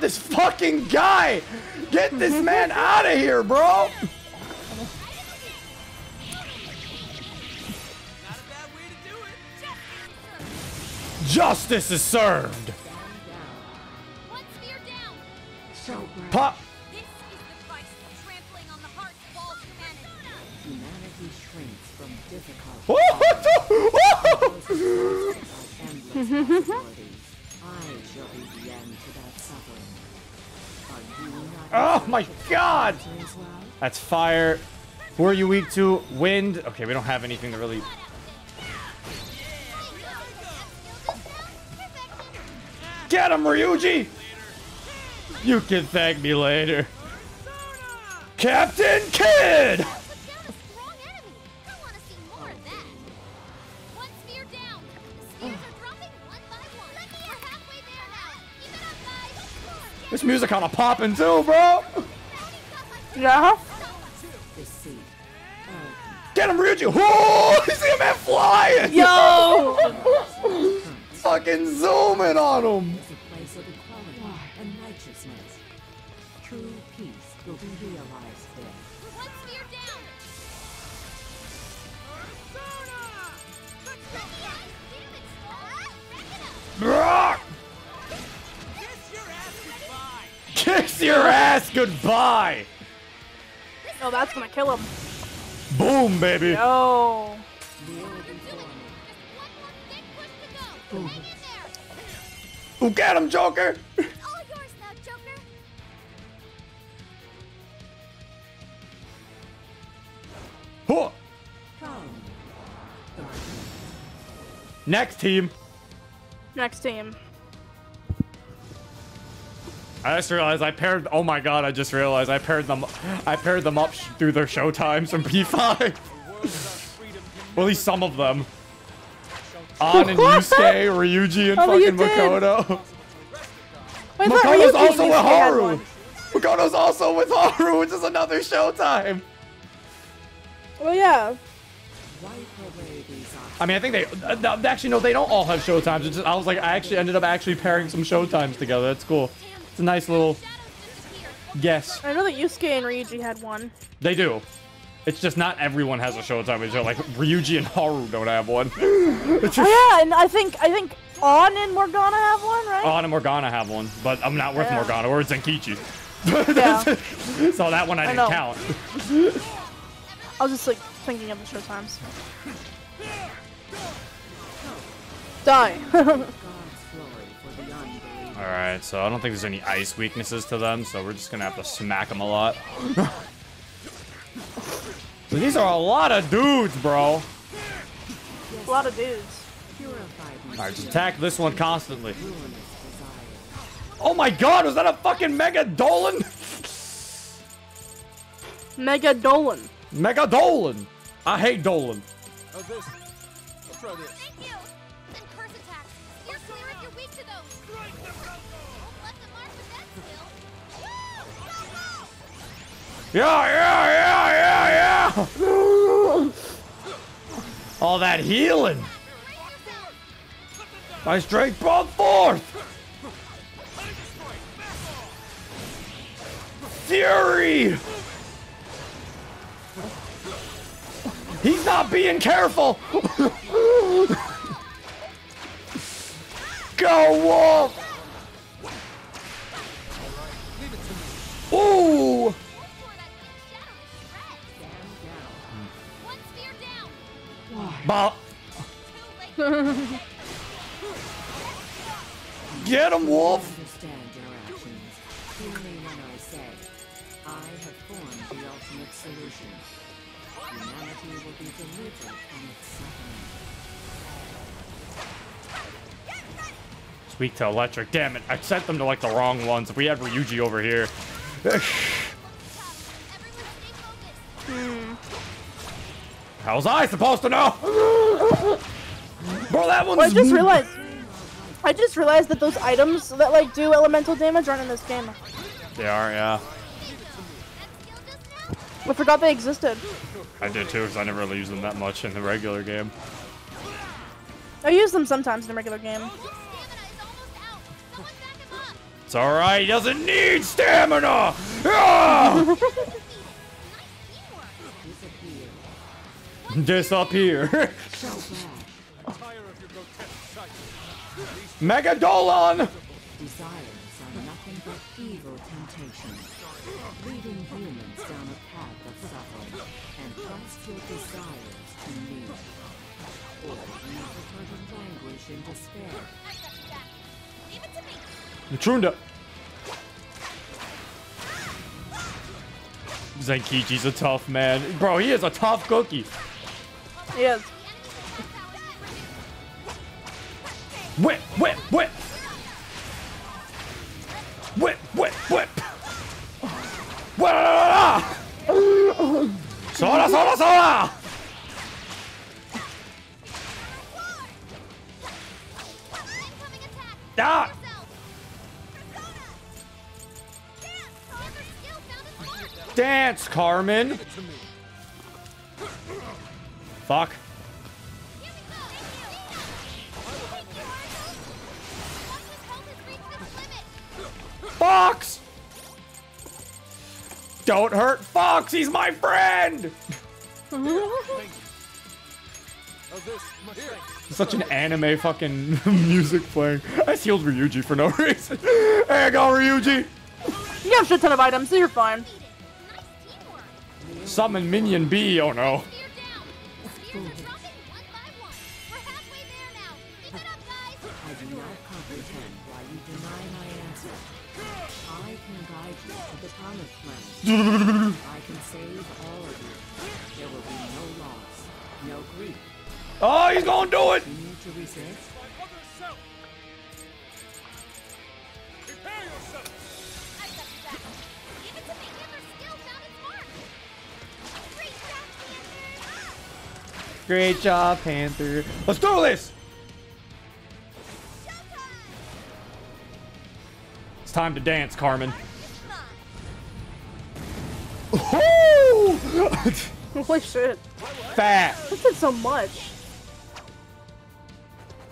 this fucking guy! Get this man out of here, bro! Justice is served! Pop. This is the price of trampling on the hearts of all humanity. Humanity shrinks from difficult. I shall be the end to that suffering. Oh my God! That's fire. Who are you weak to? Wind. Okay, we don't have anything to really. Get him, Ryuji! You can thank me later. Persona! Captain Kid! Down a strong enemy. I want to see more of that. One sphere down. The spheres are dropping one by one. We're halfway there now. Even up, guys. This music kind of popping too, bro. Yeah. Get him, Ryuji. Oh, you see him at flying. Yo. Fucking zooming on him. Kiss your ass goodbye. Oh, that's gonna kill him. Boom, baby. No. Who got him, Joker? All yours now, Joker. Huh. Next team. Next team. I just realized I paired. Oh my god! I just realized I paired them. I paired them up through their show times from P5. Well, at least some of them. Ann and Yusuke, Ryuji, and fucking Makoto. Wait, Makoto's also with Haru. Makoto's also with Haru, which is another showtime. Well, yeah. I mean, I think they actually no, they don't all have showtimes. It's just, I was like, I actually ended up actually pairing some showtimes together. That's cool. It's a nice little guess. I know that Yusuke and Ryuji had one. They do. It's just not everyone has a showtime. It's just like Ryuji and Haru don't have one. Just, oh, yeah, and I think Ann and Morgana have one, right? Ann and Morgana have one, but I'm not with Morgana or Zenkichi. Yeah. So that one I didn't count. I was just like thinking of the showtimes. Die. All right, so I don't think there's any ice weaknesses to them, so we're just gonna have to smack them a lot. So these are a lot of dudes, bro. A lot of dudes. All right, just attack this one constantly. Oh my god, was that a fucking Megidolaon? Megidolaon. Megidolaon. I hate Dolan. Thank you. Then curse attacks. You're clear if you're weak to those. Don't let them mark with that skill. Woo! Go, go! Yeah. All that healing. My strength brought forth. Fury. He's not being careful. Go, Wolf! Ooh! Bop! Get him, Wolf! It's weak to electric. Damn it! I sent them to like the wrong ones. If we had Ryuji over here. How was I supposed to know? Bro, that one's. Well, I just realized that those items that like do elemental damage aren't in this game. They are, yeah. I forgot they existed. I did too, because I never really used them that much in the regular game. I use them sometimes in the regular game. It's alright, he doesn't need stamina! Ah! Disappear. Megidolaon! Trunda. Zenkichi's a tough man. Bro, he is a tough cookie. He is. Whip, whip, whip. Whip, whip, whip. Sora, Sora, Sora. Ah. Dance, Carmen. Fuck. Fox! Don't hurt Fox, he's my friend! Such an anime fucking music playing. I healed Ryuji for no reason. Hey, I got Ryuji! You have a shit ton of items, so you're fine. Summon Minion B, oh no. can guide you to the promised land. I can save all of you. There will be no loss, no grief. Oh, he's gonna do it! You need to resist. Prepare yourself! I got you back. Give it to me. Hammer still found its mark. Great job, Panther! Great job, Panther. Let's do this! Time to dance, Carmen. Holy shit. Fat. This did so much.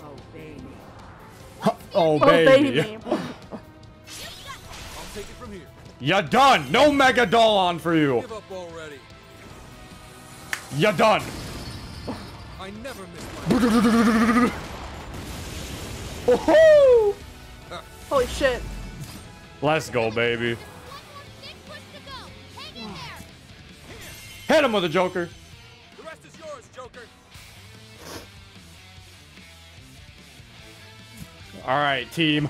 Oh, baby. Oh, baby. Oh, baby. I'll take it from here. You're done. No Megidolaon for you. Give up already. You're done. I never miss my Holy shit. Let's go, baby. Hit him with a Joker. The rest is yours, Joker. All right, team.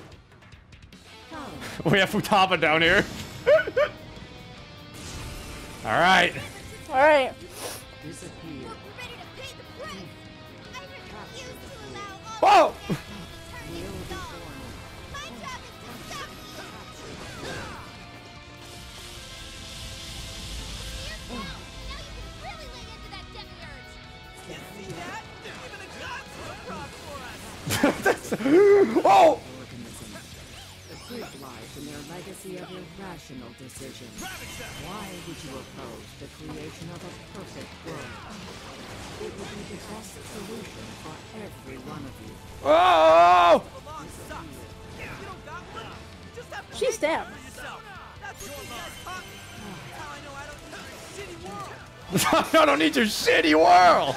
We have Futaba down here. All right. All right. Whoa! Oh! In their legacy of irrational decisions. Why would you oppose the creation of a perfect world? It would be the best solution for every one of you. Oh! She stabbed. I don't need your shitty world.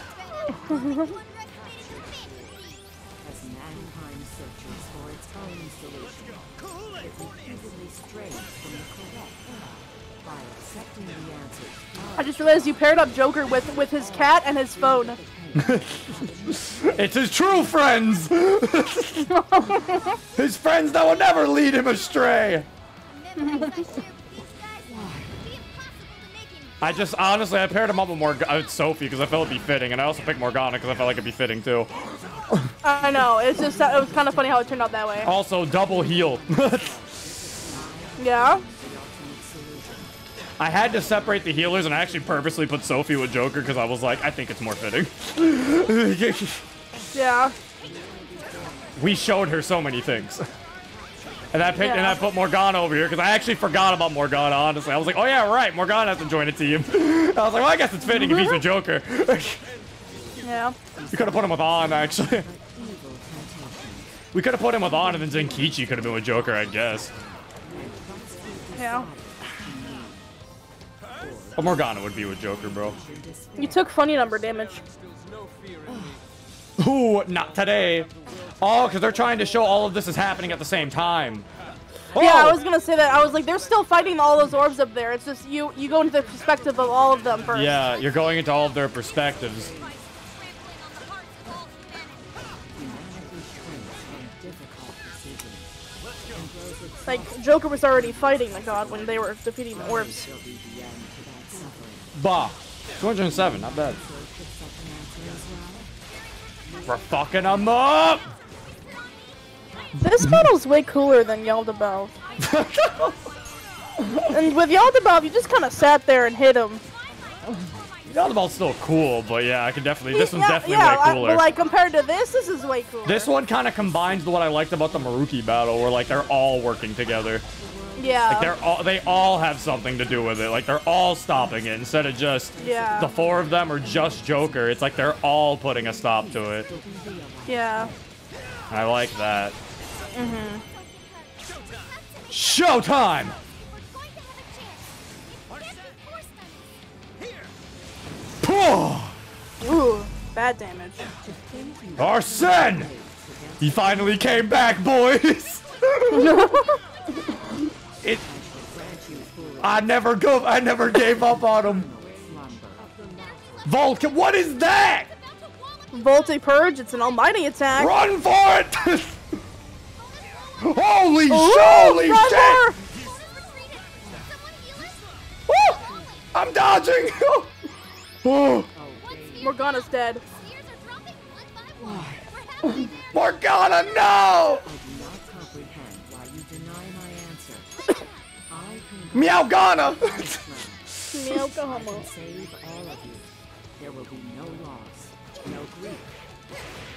I just realized you paired up Joker with his cat and his phone. It's his true friends! His friends that will never lead him astray! I just, honestly, I paired him up with Sophie because I felt it'd be fitting, and I also picked Morgana because I felt like it'd be fitting too. I know, it's just, it was kind of funny how it turned out that way. Also, double heal. Yeah? I had to separate the healers, and I actually purposely put Sophie with Joker because I was like, I think it's more fitting. Yeah. We showed her so many things. And I picked, and I put Morgana over here because I actually forgot about Morgana, honestly. I was like, oh yeah, right, Morgana has to join a team. I was like, well, I guess it's fitting if he's with Joker. Yeah. You could have put him with Ann, actually. We could have put him with Ann, and then Zenkichi could have been with Joker, I guess. Yeah. Oh, Morgana would be with Joker, bro. You took funny number damage. Ooh, not today. Oh, because they're trying to show all of this is happening at the same time. Oh! Yeah, I was going to say that. I was like, they're still fighting all those orbs up there. It's just you go into the perspective of all of them first. Yeah, you're going into all of their perspectives. Like, Joker was already fighting the god when they were defeating the orbs. Bah, 207, not bad. We're fucking them up! This battle's way cooler than Yaldabaoth. And with Yaldabaoth, you just kind of sat there and hit him. Yaldabaoth's still cool, but yeah, I could definitely. This one's definitely way cooler. But like compared to this, this is way cooler. This one kind of combines what I liked about the Maruki battle, where like they're all working together. Yeah. Like they all have something to do with it. Like they're all stopping it instead of just the four of them or just Joker. It's like they're all putting a stop to it. Yeah. I like that. Mhm. Showtime. Ooh, bad damage. Arsene! He finally came back, boys. I never gave up on him. Volk, what is that? Voltic Purge, it's an almighty attack. Run for it! Holy shit! dodging! Oh. Morgana's dead. Morgana, no! I do not comprehend why you deny my answer. Meowgana! Meowgana. Save all of you. There will be no loss, no grief.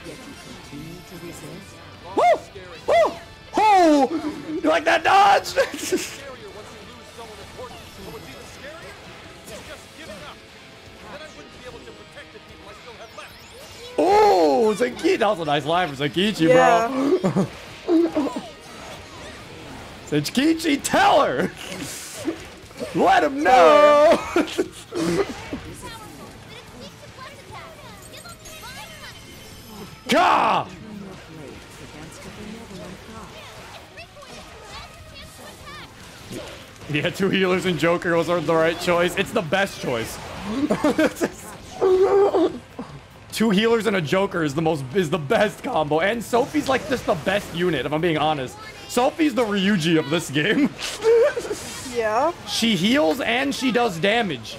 Yet you continue to resist. Woo! Woo! Oh! You like that dodge? Oh, Zenkichi! That was a nice line from Zenkichi, yeah. Bro. Zenkichi, tell her! Let him know! Gah! Yeah, two healers and Joker was the right choice. It's the best choice. Two healers and a Joker is the best combo, and Sophie's like just the best unit, if I'm being honest. Sophie's the Ryuji of this game. Yeah. She heals and she does damage.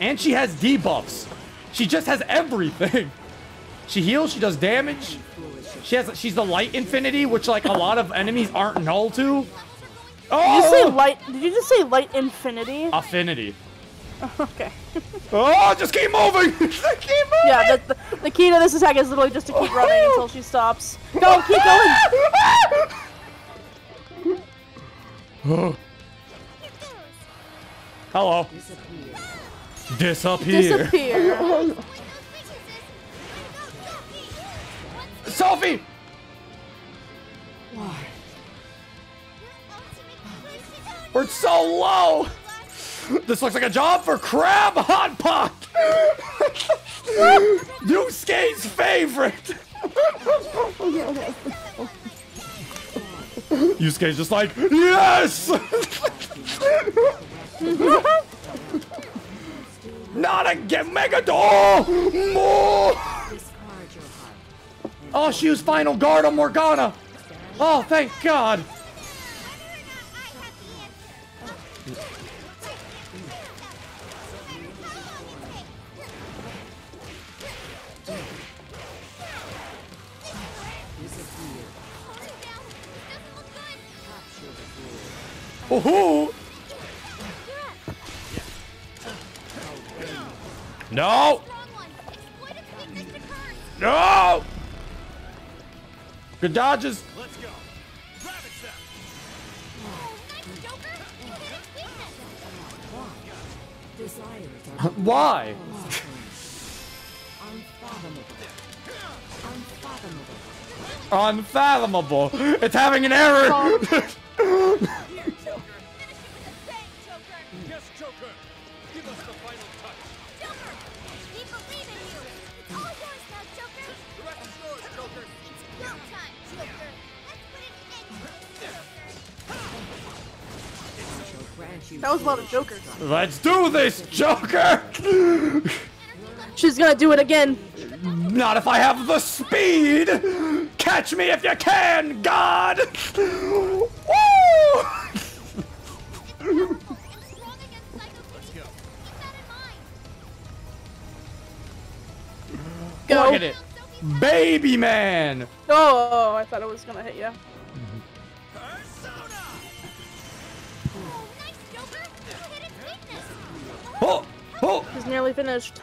And she has debuffs. She just has everything. She heals, she does damage. She's the light infinity, which like a lot of enemies aren't null to. Oh! Did you say light? Did you just say light infinity? Affinity. Oh, okay. Oh, just keep moving! Just keep moving! Yeah, the key to this attack is literally just to keep running until she stops. Go, keep going! Hello. Disappear. Sophie! Why? We're so low! This looks like a job for Crab Hot Pot! Yusuke's favorite! Yusuke's just like, yes! Not again, Megadol! More! Oh, she used final guard on Morgana! Oh, thank God! Woohoo! No! No! Good dodges. Let's go. Why? Unfathomable. It's having an error. Oh. That was a lot of Jokers. Let's do this, Joker! She's gonna do it again. Not if I have the speed! Catch me if you can, God! Woo! Go. Look at it. Baby man! Oh, I thought it was gonna hit you. Oh! Oh! He's nearly finished.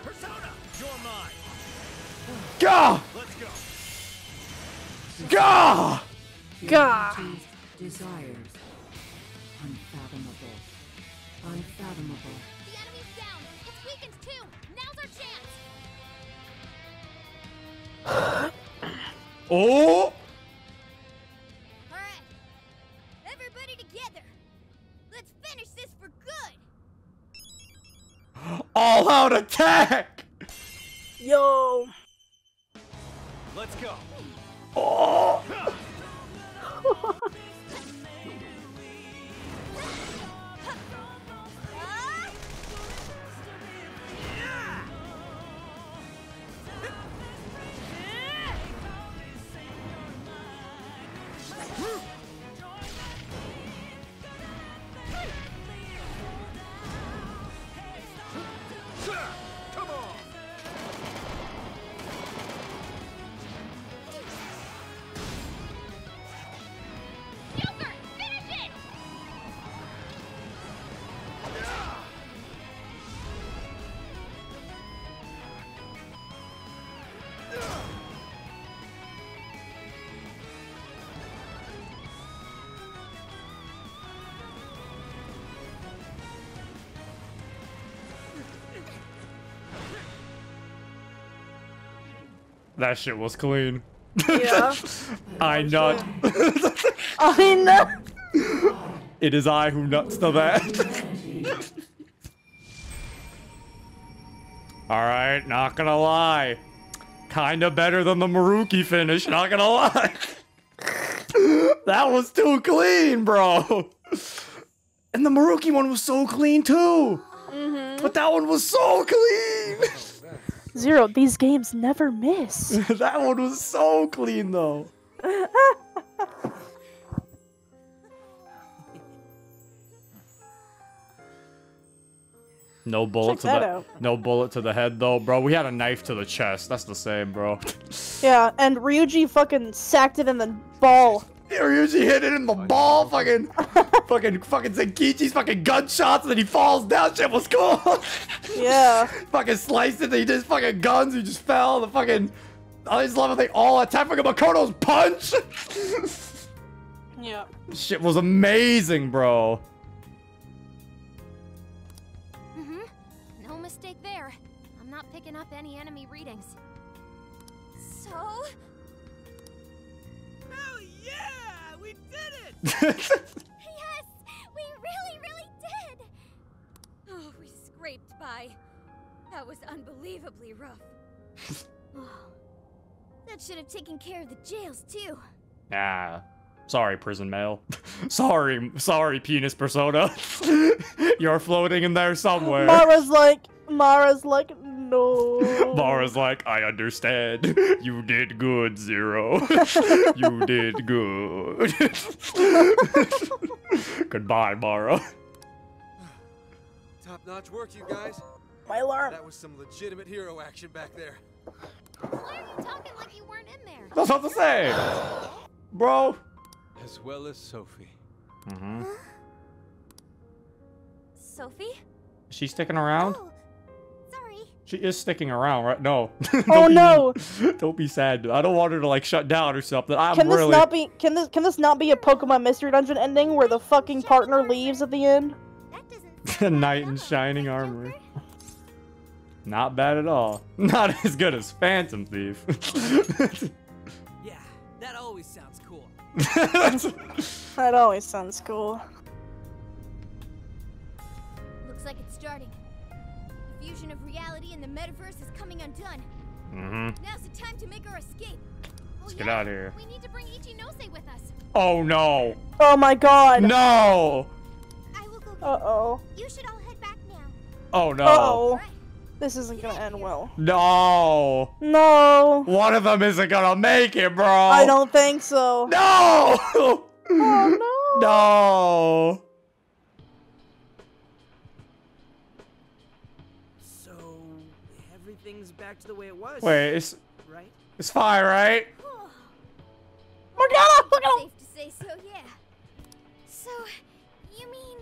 Gah! Gah! Gah! Desires. Unfathomable. Unfathomable. The enemy's down. It's weakened too. Now's our chance. Oh! Alright. Everybody together. Let's finish this for good. All out attack! Yo! Let's go! Oh! That shit was clean. Yeah. I nut. I nut. It is I who nuts the bat. Alright, not gonna lie. Kinda better than the Maruki finish, not gonna lie. That was too clean, bro. And the Maruki one was so clean too. Mm-hmm. But that one was so clean. Zero, these games never miss. That one was so clean though. No bullet to the head though, bro. We had a knife to the chest. That's the same, bro. Yeah, and Ryuji fucking sacked it in the ball. Yeah, Ryuji hit it in the ball, fucking Zenkichi's fucking gunshots, and then he falls down. Shit was cool. Yeah. Fucking sliced it, then he did his fucking guns, he just fell, the fucking... I just love it, they all attack fucking Makoto's punch! Yeah. Shit was amazing, bro. Mm-hmm. No mistake there. I'm not picking up any enemy readings. So... Hell yeah! We did it! We really, really did! Oh, we scraped by. That was unbelievably rough. Oh, that should have taken care of the jails, too. Ah, sorry, prison mail. sorry, penis persona. You're floating in there somewhere. Mara's like, no. Mara's like, I understand. You did good, Zero. You did good. Goodbye, Mara. Top-notch work, you guys. My alarm. That was some legitimate hero action back there. Why are you talking like you weren't in there? That's not the same, bro. As well as Sophie. Mm-hmm. Huh? Sophie? Is she sticking around? Oh. She is sticking around, right? No. Oh no! Don't be sad, dude. I don't want her to like shut down or something. Can this not be a Pokemon Mystery Dungeon ending where the fucking partner leaves at the end? Knight in shining armor. Not bad at all. Not as good as Phantom Thief. Yeah, that always sounds cool. That always sounds cool. Looks like it's starting. Fusion of reality and the metaverse is coming undone. Mm-hmm. Now's the time to make our escape. Let's get out of here. We need to bring Ichinose with us. Oh no! Oh my God! No! I will go. Uh oh. You should all head back now. Oh no! Uh-oh. This isn't gonna end well. No! No! One of them isn't gonna make it, bro. I don't think so. No! Oh no! No! Back to the way it was. Wait, it's fine, right? Morgana, look at him. Safe to say so, yeah. So, you mean?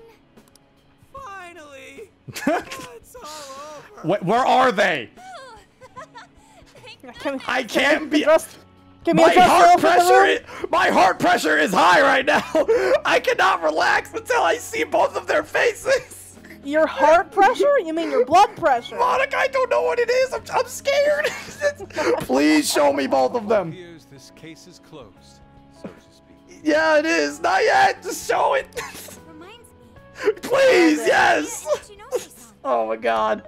Finally. It's all over. Where are they? Oh. My heart pressure is high right now. I cannot relax until I see both of their faces. Your heart pressure? You mean your blood pressure? Monica, I don't know what it is. I'm scared. Please show me both of them. This case is closed, so to speak. Yeah, it is. Not yet. Just show it. Reminds me. Please, yes. Oh my God.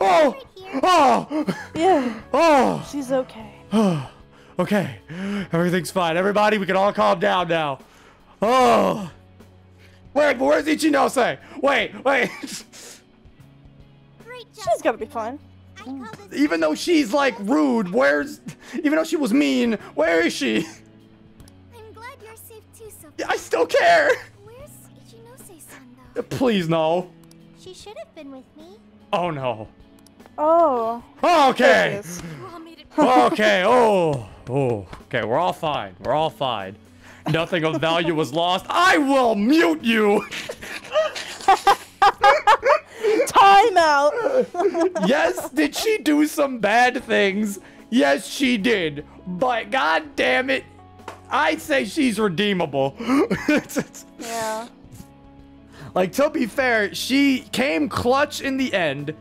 Oh. Oh. Yeah. Oh. She's okay. Oh. Okay. Everything's fine. Everybody, we can all calm down now. Oh. Wait, but where's Ichinose? Wait. She's gotta be fine. Even though she's like rude, even though she was mean, where is she? I'm glad you're safe too, Sophie. I still care. Where's Ichinose-san though? Please no. She should have been with me. Oh no. Oh. Okay. Okay. Oh. Oh. Okay. We're all fine. We're all fine. Nothing of value was lost. I will mute you. Time out. Yes, did she do some bad things? Yes, she did. But God damn it, I'd say she's redeemable. Yeah. Like, to be fair, she came clutch in the end.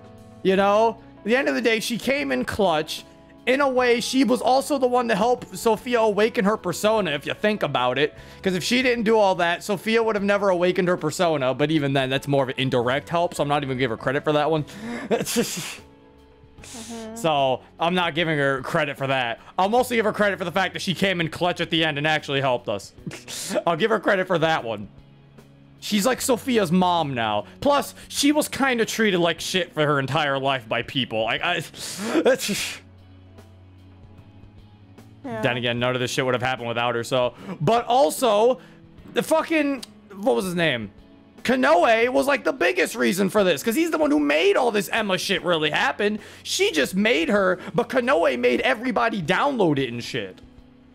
You know, at the end of the day, she came in clutch. in a way, she was also the one to help Sophia awaken her persona, if you think about it. Because if she didn't do all that, Sophia would have never awakened her persona. But even then, that's more of an indirect help, so I'm not even giving her credit for that one. So, I'm not giving her credit for that. I'll mostly give her credit for the fact that she came in clutch at the end and actually helped us. I'll give her credit for that one. She's like Sophia's mom now. Plus, she was kind of treated like shit for her entire life by people. Yeah. Then again, none of this shit would have happened without her, so... But also, the fucking... What was his name? Kanoe was like the biggest reason for this, because he's the one who made all this Emma shit really happen. She just made her, but Kanoe made everybody download it and shit.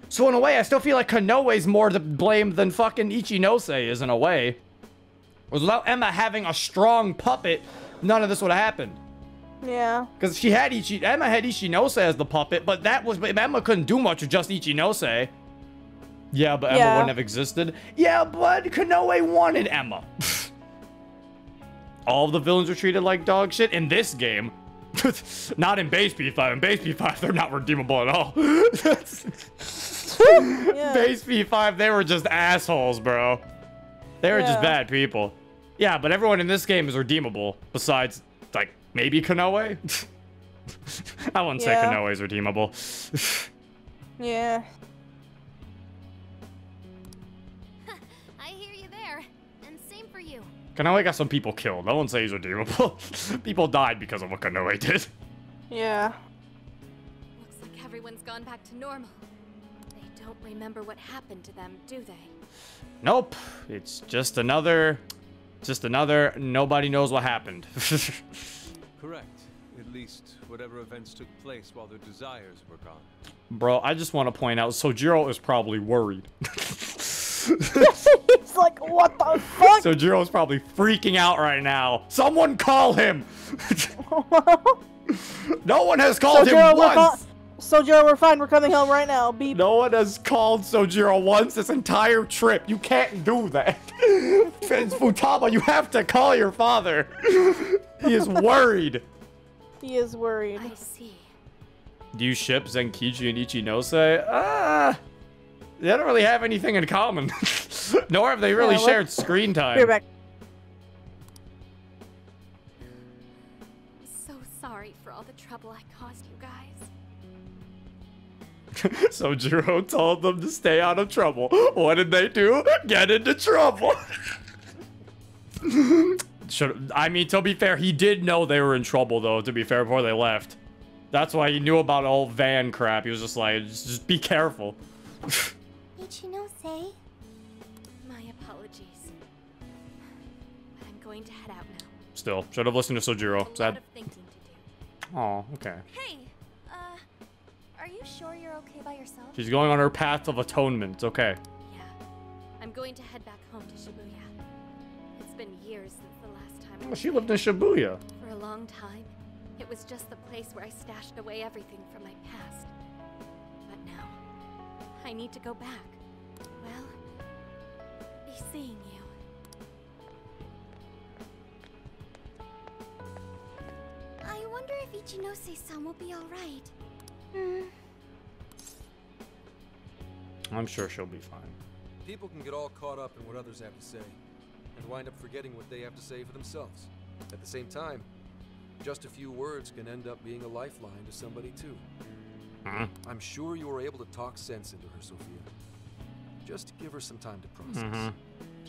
So in a way, I still feel like Kanoe's more to blame than fucking Ichinose is, in a way. Because without Emma having a strong puppet, none of this would have happened. Yeah. Because she had Emma had Ichinose as the puppet, but that was Emma couldn't do much with just Ichinose. Yeah, but Emma wouldn't have existed. Yeah, but Kanoe wanted Emma. All of the villains were treated like dog shit in this game. Not in base P5. In base P5, they're not redeemable at all. Base P5, they were just assholes, bro. They were just bad people. Yeah, but everyone in this game is redeemable. Besides, like, maybe Kanoe? I wouldn't say Kanoe is redeemable. Yeah. Kanoe got some people killed. I won't say he's redeemable. People died because of what Kanoe did. Yeah. Looks like everyone's gone back to normal. They don't remember what happened to them, do they? Nope. It's just another nobody knows what happened. Correct. At least whatever events took place while their desires were gone. Bro, I just want to point out, Sojiro is probably worried. It's like, what the fuck? So Jiro's probably freaking out right now. Someone call him. No one has called Sojiro him once. Sojiro, we're fine. We're coming home right now. Beep. No one has called Sojiro once this entire trip. You can't do that. It's Futaba. You have to call your father. He is worried. He is worried. I see. Do you ship Zenkichi and Ichinose? They don't really have anything in common. Nor have they really shared screen time. We're back. So sorry for all the trouble I caused you guys. So Jiro told them to stay out of trouble. What did they do? Get into trouble. I mean, to be fair, he did know they were in trouble, though, to be fair, before they left. That's why he knew about all van crap. He was just like, just be careful. Ichinose, my apologies. I'm going to head out now. Still, should have listened to Sojiro. Sad. Oh, okay. Hey, are you sure you're okay by yourself? She's going on her path of atonement. It's okay. Yeah, I'm going to head back home to Shibuya. It's been years since the last time. Well, she lived in Shibuya for a long time. It was just the place where I stashed away everything from my past. I need to go back. Well, be seeing you. I wonder if Ichinose-san will be all right. I'm sure she'll be fine. People can get all caught up in what others have to say and wind up forgetting what they have to say for themselves. At the same time, just a few words can end up being a lifeline to somebody too. I'm sure you were able to talk sense into her, Sophia. Just give her some time to process.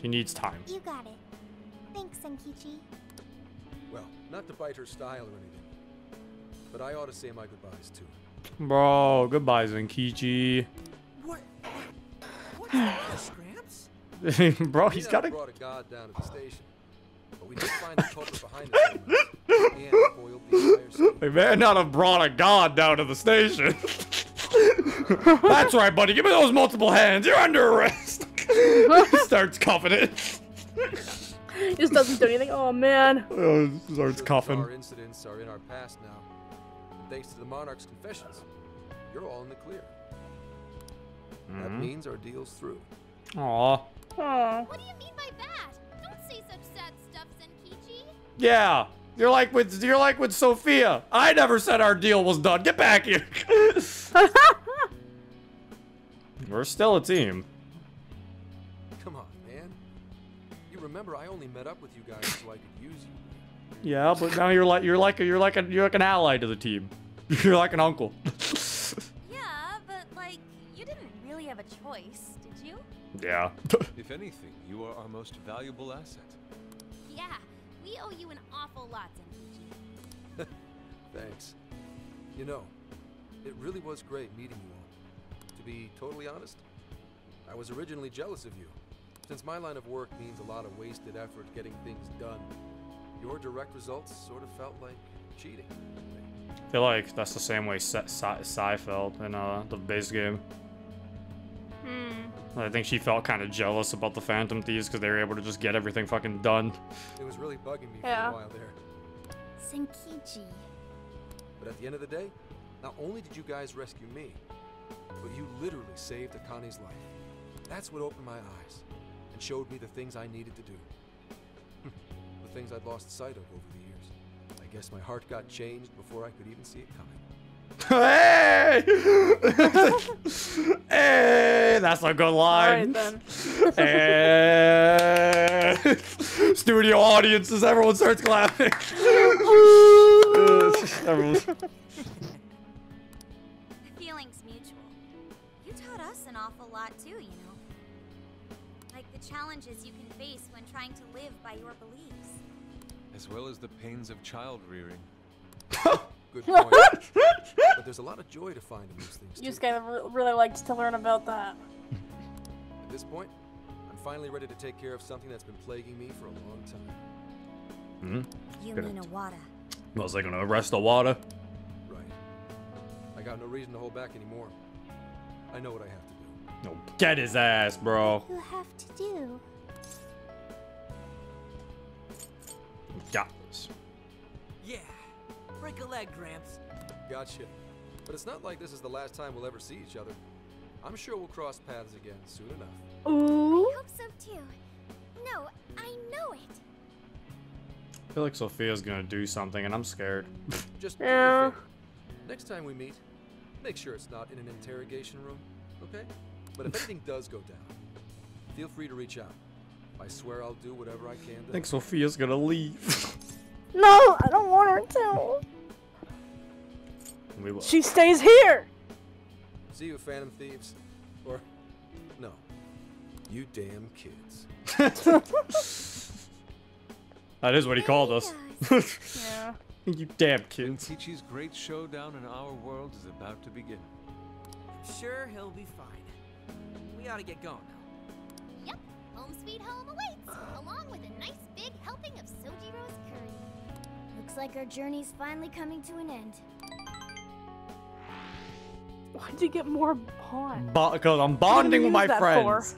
She needs time. You got it. Thanks, Zenkichi. Well, not to bite her style or anything, but I ought to say my goodbyes too. Bro, goodbye, Zenkichi. What? Scraps? Bro, he's got brought a god down to the station, but we did find the culprit behind the They may not have brought a god down to the station. That's right, buddy. Give me those multiple hands. You're under arrest. He starts cuffing it. He just doesn't do anything. Oh, man. Starts cuffing. Our incidents are in our past now. And thanks to the monarch's confessions, you're all in the clear. That means our deal's through. Aww. Aww. What do you mean by that? Don't say such sad stuff, Zenkichi. Yeah. You're like with Sophia. I never said our deal was done. Get back here. We're still a team. Come on, man. You remember I only met up with you guys so I could use you. Yeah, but now you're like an ally to the team. You're like an uncle. Yeah, but like you didn't really have a choice, did you? Yeah. If anything, you are our most valuable asset. Yeah. We owe you an awful lot, Zenkichi. Thanks. You know, it really was great meeting you all. To be totally honest, I was originally jealous of you. Since my line of work means a lot of wasted effort getting things done, your direct results sort of felt like cheating. I feel like that's the same way Sai felt in the base game. I think she felt kind of jealous about the Phantom Thieves because they were able to just get everything fucking done. It was really bugging me for a while there. Zenkichi. But at the end of the day, not only did you guys rescue me, but you literally saved Akane's life. That's what opened my eyes and showed me the things I needed to do. The things I'd lost sight of over the years. I guess my heart got changed before I could even see it coming. Hey! Hey! That's a good line. All right, then. Hey! Studio audiences, everyone starts clapping. Feelings mutual. You taught us an awful lot too, you know. Like the challenges you can face when trying to live by your beliefs. As well as the pains of child rearing. Good point. But there's a lot of joy to find in these things. Yusuke really likes to learn about that. At this point, I'm finally ready to take care of something that's been plaguing me for a long time. Hmm? You mean Awada? Was I gonna arrest Awada? Right. I got no reason to hold back anymore. I know what I have to do. No, get his ass, bro. You have to do. Got this. Yeah. Break a leg, Gramps. Gotcha. But it's not like this is the last time we'll ever see each other. I'm sure we'll cross paths again soon enough. Ooh. I hope so too. No, I know it. I feel like Sophia's gonna do something and I'm scared. Just yeah. Next time we meet, make sure it's not in an interrogation room, okay? But if anything does go down, feel free to reach out. I swear I'll do whatever I can to... I think Sophia's gonna leave. No, I don't want her to. We will. She stays here. See you, Phantom Thieves. Or, no. You damn kids. That is what he called us. Yeah. You damn kids. Zenkichi's great showdown in our world is about to begin. I'm sure he'll be fine. We ought to get going now. Yep. Home sweet home awaits, along with a nice big helping of Sojiro's curry. Looks like our journey's finally coming to an end. Why'd you get more bond? Because I'm bonding with my friends.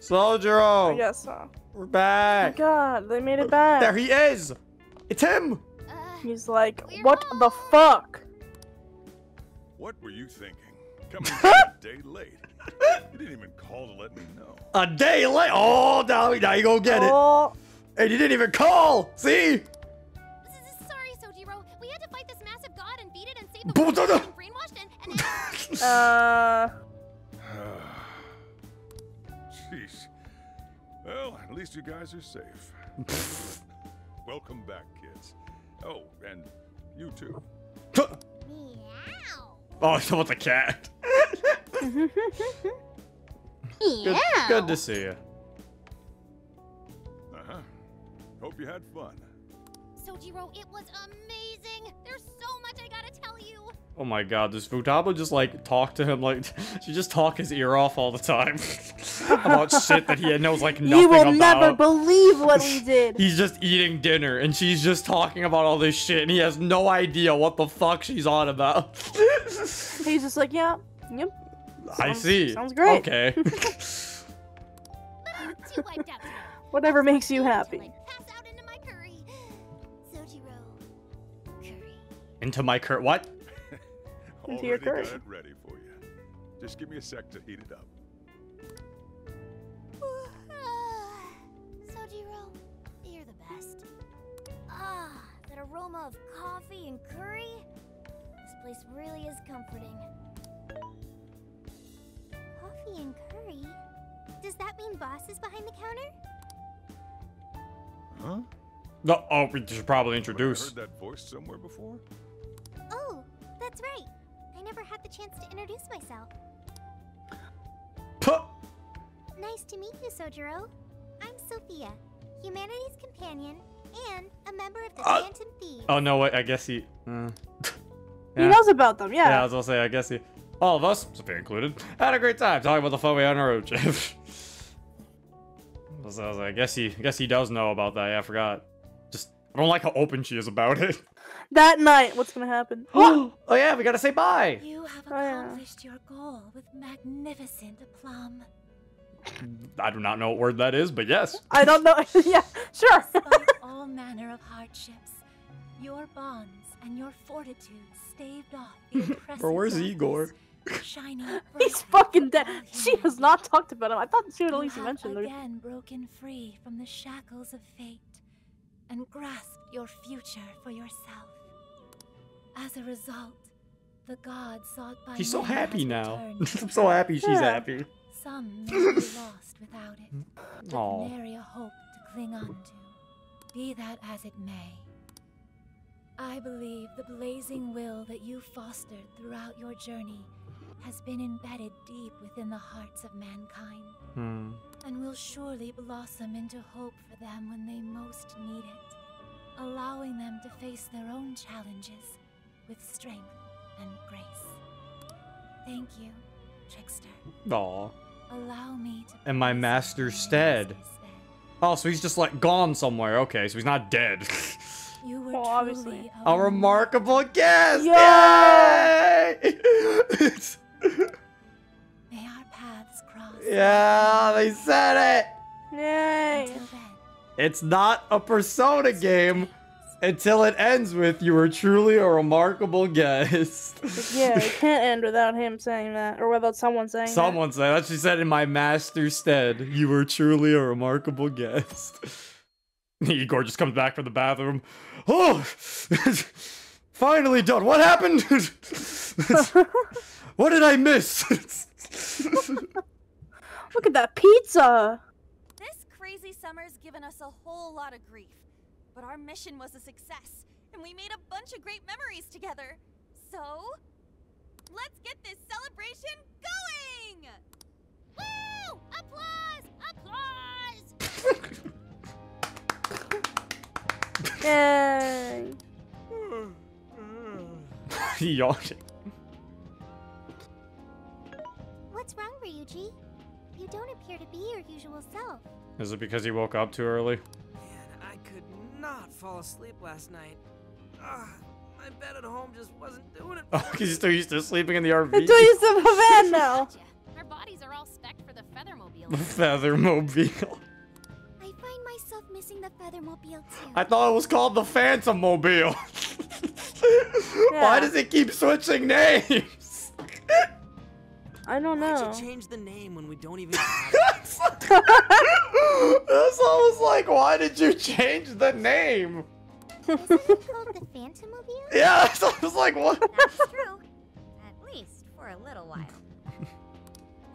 Sojiro! Yes, sir. We're back. Oh God, they made it back. There he is. It's him. He's like, what the fuck? What were you thinking? Coming a day late. You didn't even call to let me know. A day late? Oh, now you gonna get it. And you didn't even call! See? Sorry, Sojiro. We had to fight this massive god and beat it and save the world from being brainwashed and... Jeez. Well, at least you guys are safe. Welcome back, kids. Oh, and you too. Meow. Oh, it's about the cat. Good to see you. Hope you had fun. Sojiro, it was amazing. There's so much I gotta tell you. Oh my God, does Futaba just like talk to him like she just talk his ear off all the time about shit that he knows like nothing about? You will never believe what he did. He's just eating dinner and she's just talking about all this shit and he has no idea what the fuck she's on about. He's just like, yeah, yep. I see. Sounds great. Okay. Whatever makes you happy. Into my curry. What? Into your curry. Got it ready for you. Just give me a sec to heat it up. Sojiro, you're the best. aroma of coffee and curry. This place really is comforting. Coffee and curry? Does that mean Boss is behind the counter? Huh? No, oh, we should probably introduce. Heard that voice somewhere before? Oh, that's right. I never had the chance to introduce myself. Puh. Nice to meet you, Sojiro. I'm Sophia, humanity's companion, and a member of the Phantom Thieves. Oh no, wait, I guess he. Yeah. He knows about them, yeah. Yeah, I was gonna say, I guess he. All of us, Sophia included, had a great time talking about the phobia on our road trip. So I was like, I guess he does know about that. Yeah, I forgot. I don't like how open she is about it. That night, what's gonna happen? Oh yeah, we gotta say bye. You have accomplished your goal with magnificent aplomb. I do not know what word that is, but yes. I don't know. Yeah, sure. Despite all manner of hardships, your bonds and your fortitude staved off impressive. Or where's Igor? He's fucking dead. She has not talked about him. I thought she would at least mention him. Again, broken free from the shackles of fate. And grasp your future for yourself. As a result, the gods sought by. She's so happy now. I'm so happy she's happy. Some may be lost without it, but nary a hope to cling on to. Be that as it may, I believe the blazing will that you fostered throughout your journey has been embedded deep within the hearts of mankind. And will surely blossom into hope for them when they most need it, allowing them to face their own challenges with strength and grace. Thank you, Trickster. Aw. Allow me to... In my master's stead. Oh, so he's just, like, gone somewhere. Okay, so he's not dead. You were obviously a remarkable guest! Yay! May our paths cross. Yeah, they said it! Yay! It's not a Persona game until it ends with, you were truly a remarkable guest. Yeah, it can't end without him saying that. Or without someone saying that. Someone said that. She said, in my master's stead, you were truly a remarkable guest. Igor just comes back from the bathroom. Oh! Finally done. What happened? What did I miss? Look at that pizza! This crazy summer's given us a whole lot of grief. But our mission was a success, and we made a bunch of great memories together. So, let's get this celebration going! Woo! Applause! Applause! Yay! Yawning. What's wrong, Ryuji? You don't appear to be your usual self. Is it because he woke up too early? Man, I could not fall asleep last night. My bed at home just wasn't doing it. Oh, because you're still used to sleeping in the RV? I'm still used to the van now. Our bodies are all specced for the Feathermobile. The Feathermobile. I find myself missing the Feathermobile too. I thought it was called the Phantommobile. Yeah. Why does it keep switching names? I don't know. Why'd you change the name when we don't even have it? That's almost like, why did you change the name? Isn't it called the Phantommobile? Yeah, that's almost like, what? That's true. At least for a little while.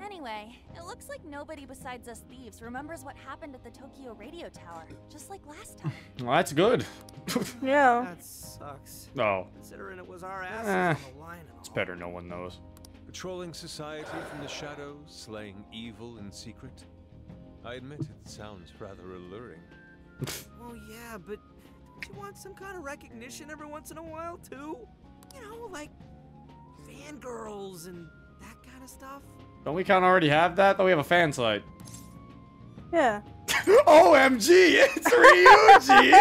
Anyway, it looks like nobody besides us thieves remembers what happened at the Tokyo radio tower, just like last time. Well, that's good. Yeah. That sucks. No. Considering it was our asses on the line. It's better no one knows. Patrolling society from the shadows, slaying evil in secret. I admit it sounds rather alluring. Well, yeah, but don't you want some kind of recognition every once in a while, too? You know, like fangirls and that kind of stuff. Don't we kind of already have that? Don't we have a fan site? Yeah. OMG, it's Ryuji!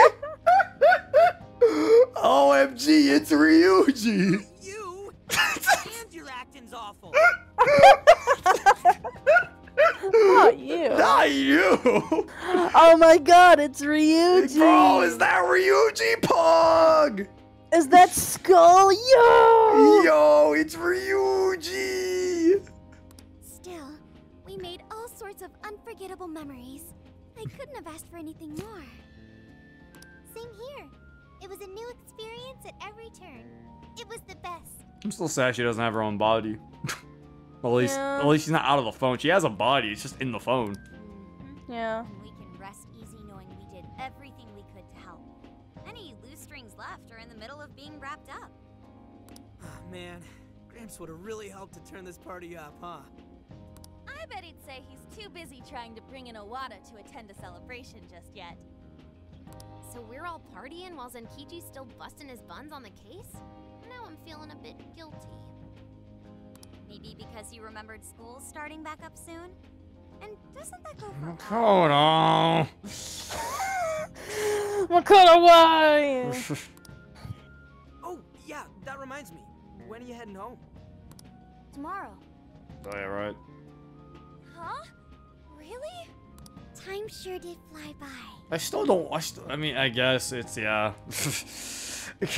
OMG, it's Ryuji! You? And your acting's awful. Not you. Not you. Oh my god, it's Ryuji. Bro, is that Ryuji Pog? Is that Skull? Yo! Yo, it's Ryuji. Still, we made all sorts of unforgettable memories. I couldn't have asked for anything more. Same here. It was a new experience at every turn. It was the best. I'm still sad she doesn't have her own body. At least she's not out of the phone. She has a body. It's just in the phone. Mm-hmm. Yeah. We can rest easy knowing we did everything we could to help. Any loose strings left are in the middle of being wrapped up. Oh, man, Gramps would have really helped to turn this party up, huh? I bet he'd say he's too busy trying to bring in Iwata to attend a celebration just yet. So we're all partying while Zenkichi's still busting his buns on the case? Now I'm feeling a bit guilty. Maybe because you remembered school starting back up soon? And doesn't that go for Makoto? Makoto, why? Oh, yeah, that reminds me. When are you heading home? Tomorrow. Oh, yeah, right. Huh? Really? Time sure did fly by. I still don't. I mean, I guess it's yeah.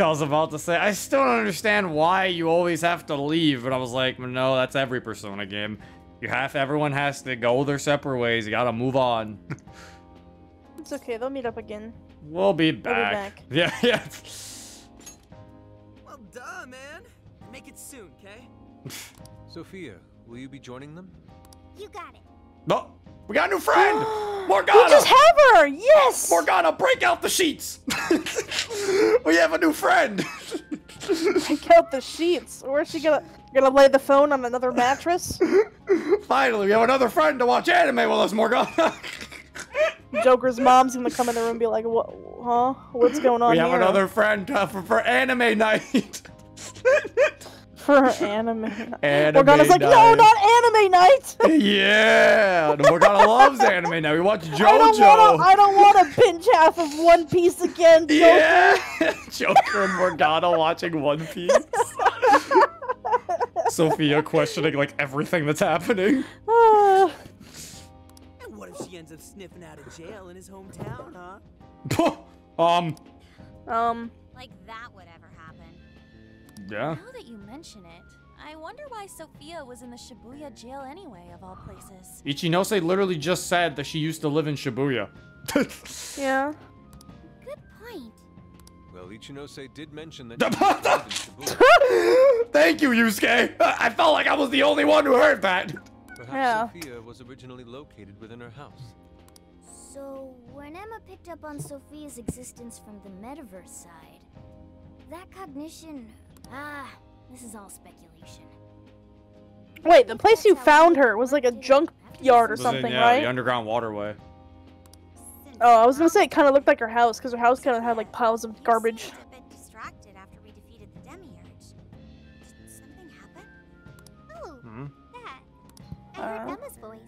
I was about to say I still don't understand why you always have to leave, but I was like, no, that's every Persona game. You have everyone has to go their separate ways. You gotta move on. It's okay. They'll meet up again. We'll be back. Yeah. Well, duh, man. Make it soon, okay? Sophia, will you be joining them? You got it. No. We got a new friend! Morgana! We just have her! Yes! Morgana, break out the sheets! We have a new friend! Break out the sheets? Where's she gonna lay the phone on another mattress? Finally, we have another friend to watch anime with us, Morgana! Joker's mom's gonna come in the room and be like, "What? Huh? What's going on here? We have another friend for anime night!" For anime. Morgana's like, no, not anime night. Yeah, Morgana loves anime now. We watch JoJo. I don't want to binge half of One Piece again. Joker. Yeah, Joker and Morgana watching One Piece. Sophia questioning like everything that's happening. And what if she ends up sniffing out of jail in his hometown, huh? Like that would ever happen. Yeah. Now that you mention it, I wonder why Sophia was in the Shibuya jail anyway, of all places. Ichinose literally just said that she used to live in Shibuya. Yeah. Good point. Well, Ichinose did mention that. Thank you, Yusuke. I felt like I was the only one who heard that. Perhaps yeah. Sophia was originally located within her house. So when Emma picked up on Sophia's existence from the metaverse side, that cognition. Ah, this is all speculation. Wait, the place you found her was like a junk yard or something, yeah, right? The underground waterway. Oh, I was gonna say it kind of looked like her house because her house kind of had like piles of garbage. A bit distracted after we defeated the Demiurge. Did something happen? Oh, that. I heard Emma's voice.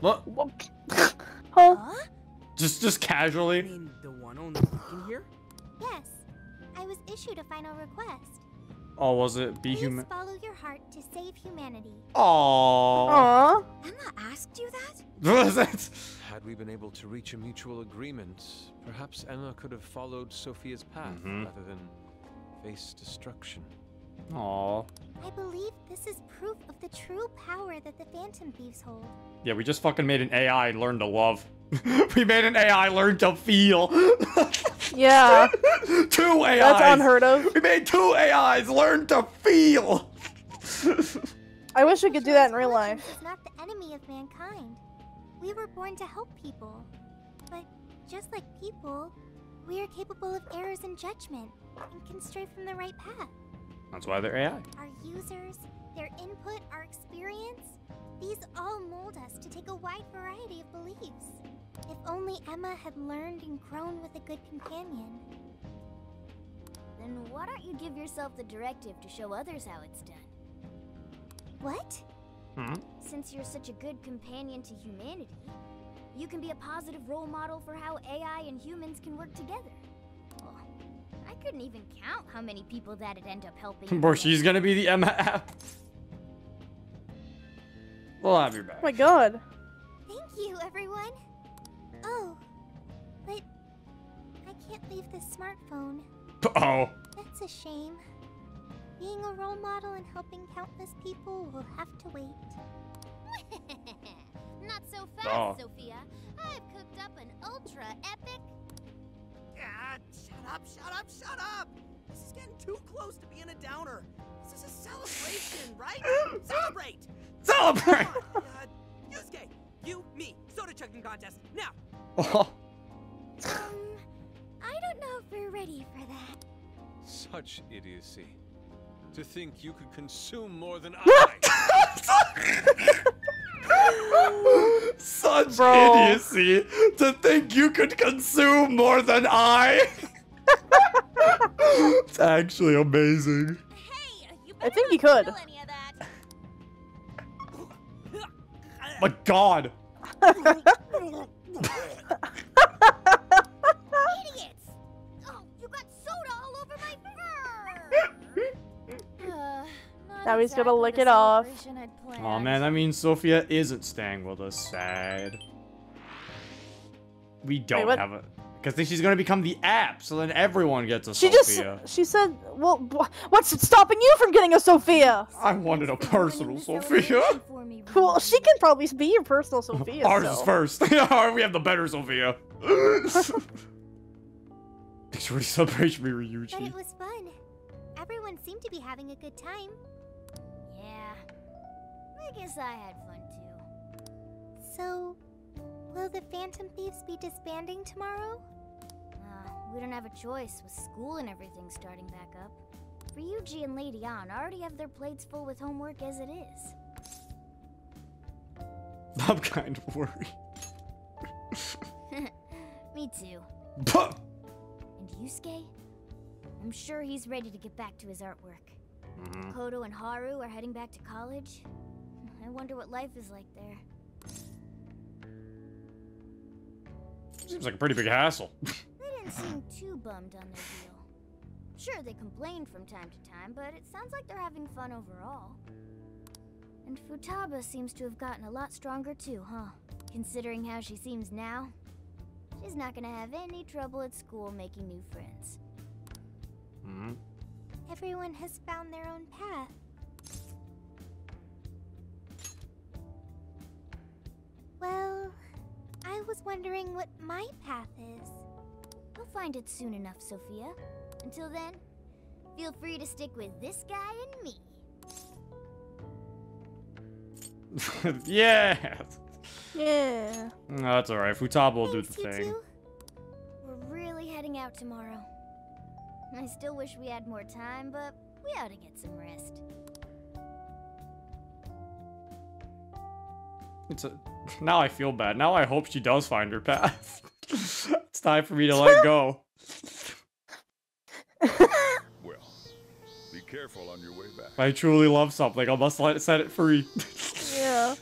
What? Huh? Just casually. You mean the one on the here? Yes, I was issued a final request. Oh, was it? Be human. Follow your heart to save humanity. Aww. Emma asked you that? Had we been able to reach a mutual agreement, perhaps Emma could have followed Sophia's path rather than face destruction. Aww. I believe this is proof of the true power that the Phantom Thieves hold. Yeah, we just fucking made an AI learn to love. We made an AI learn to feel. Yeah. 2 AIs. That's unheard of. We made 2 AIs learn to feel. I wish we could do that in real life. It's not the enemy of mankind. We were born to help people. But just like people, we are capable of errors in judgment and can stray from the right path. That's why they're AI. Our users, their input, our experience, these all mold us to take a wide variety of beliefs. If only Emma had learned and grown with a good companion. Then why don't you give yourself the directive to show others how it's done? What? Since you're such a good companion to humanity, you can be a positive role model for how AI and humans can work together. Oh, I couldn't even count how many people that'd end up helping. Boy, she's gonna be the Emma app. We'll have your back. Oh my god. Thank you, everyone. Oh, but I can't leave this smartphone. Oh. That's a shame. Being a role model and helping countless people will have to wait. Not so fast, Sophia. I've cooked up an ultra epic. Ah, shut Shut up! This is getting too close to being a downer. This is a celebration, right? Celebrate! Celebrate! Yusuke, you, me, soda chugging contest, now! I don't know if we're ready for that. Such idiocy. To think you could consume more than I. Such idiocy. To think you could consume more than I. It's actually amazing. Hey, you better I think not you could. Feel any of that. My God. Idiots! Oh, you got soda all over my fur. Now he's gonna lick it off. Oh man, that means Sophia isn't staying with us. Sad. We don't have a. Because then she's gonna become the app, so then everyone gets a Sophia. She said, "Well, what's stopping you from getting a Sophia?" I wanted a personal Sophia. Well, she can probably be your personal Sophia. Ours is first. We have the better Sophia. Thanks for the celebration, Ryuji. But it was fun. Everyone seemed to be having a good time. Yeah. I guess I had fun too. So, will the Phantom Thieves be disbanding tomorrow? We don't have a choice with school and everything starting back up. Ryuji and Lady Ann already have their plates full with homework as it is. I'm kind of worried. Me too. And Yusuke? I'm sure he's ready to get back to his artwork. Makoto and Haru are heading back to college. I wonder what life is like there. Seems like a pretty big hassle. They didn't seem too bummed on their deal. Sure, they complained from time to time, but it sounds like they're having fun overall. And Futaba seems to have gotten a lot stronger too, huh? Considering how she seems now, she's not gonna have any trouble at school making new friends. Everyone has found their own path. Well, I was wondering what my path is. We'll find it soon enough, Sophia. Until then, feel free to stick with this guy and me. Yeah! Yeah. No, that's alright. Futaba will do the thing. Two. We're really heading out tomorrow. I still wish we had more time, but we ought to get some rest. Now I feel bad. Now I hope she does find her path. It's time for me to let go. Well, be careful on your way back. If I truly love something, I must set it free. Yeah.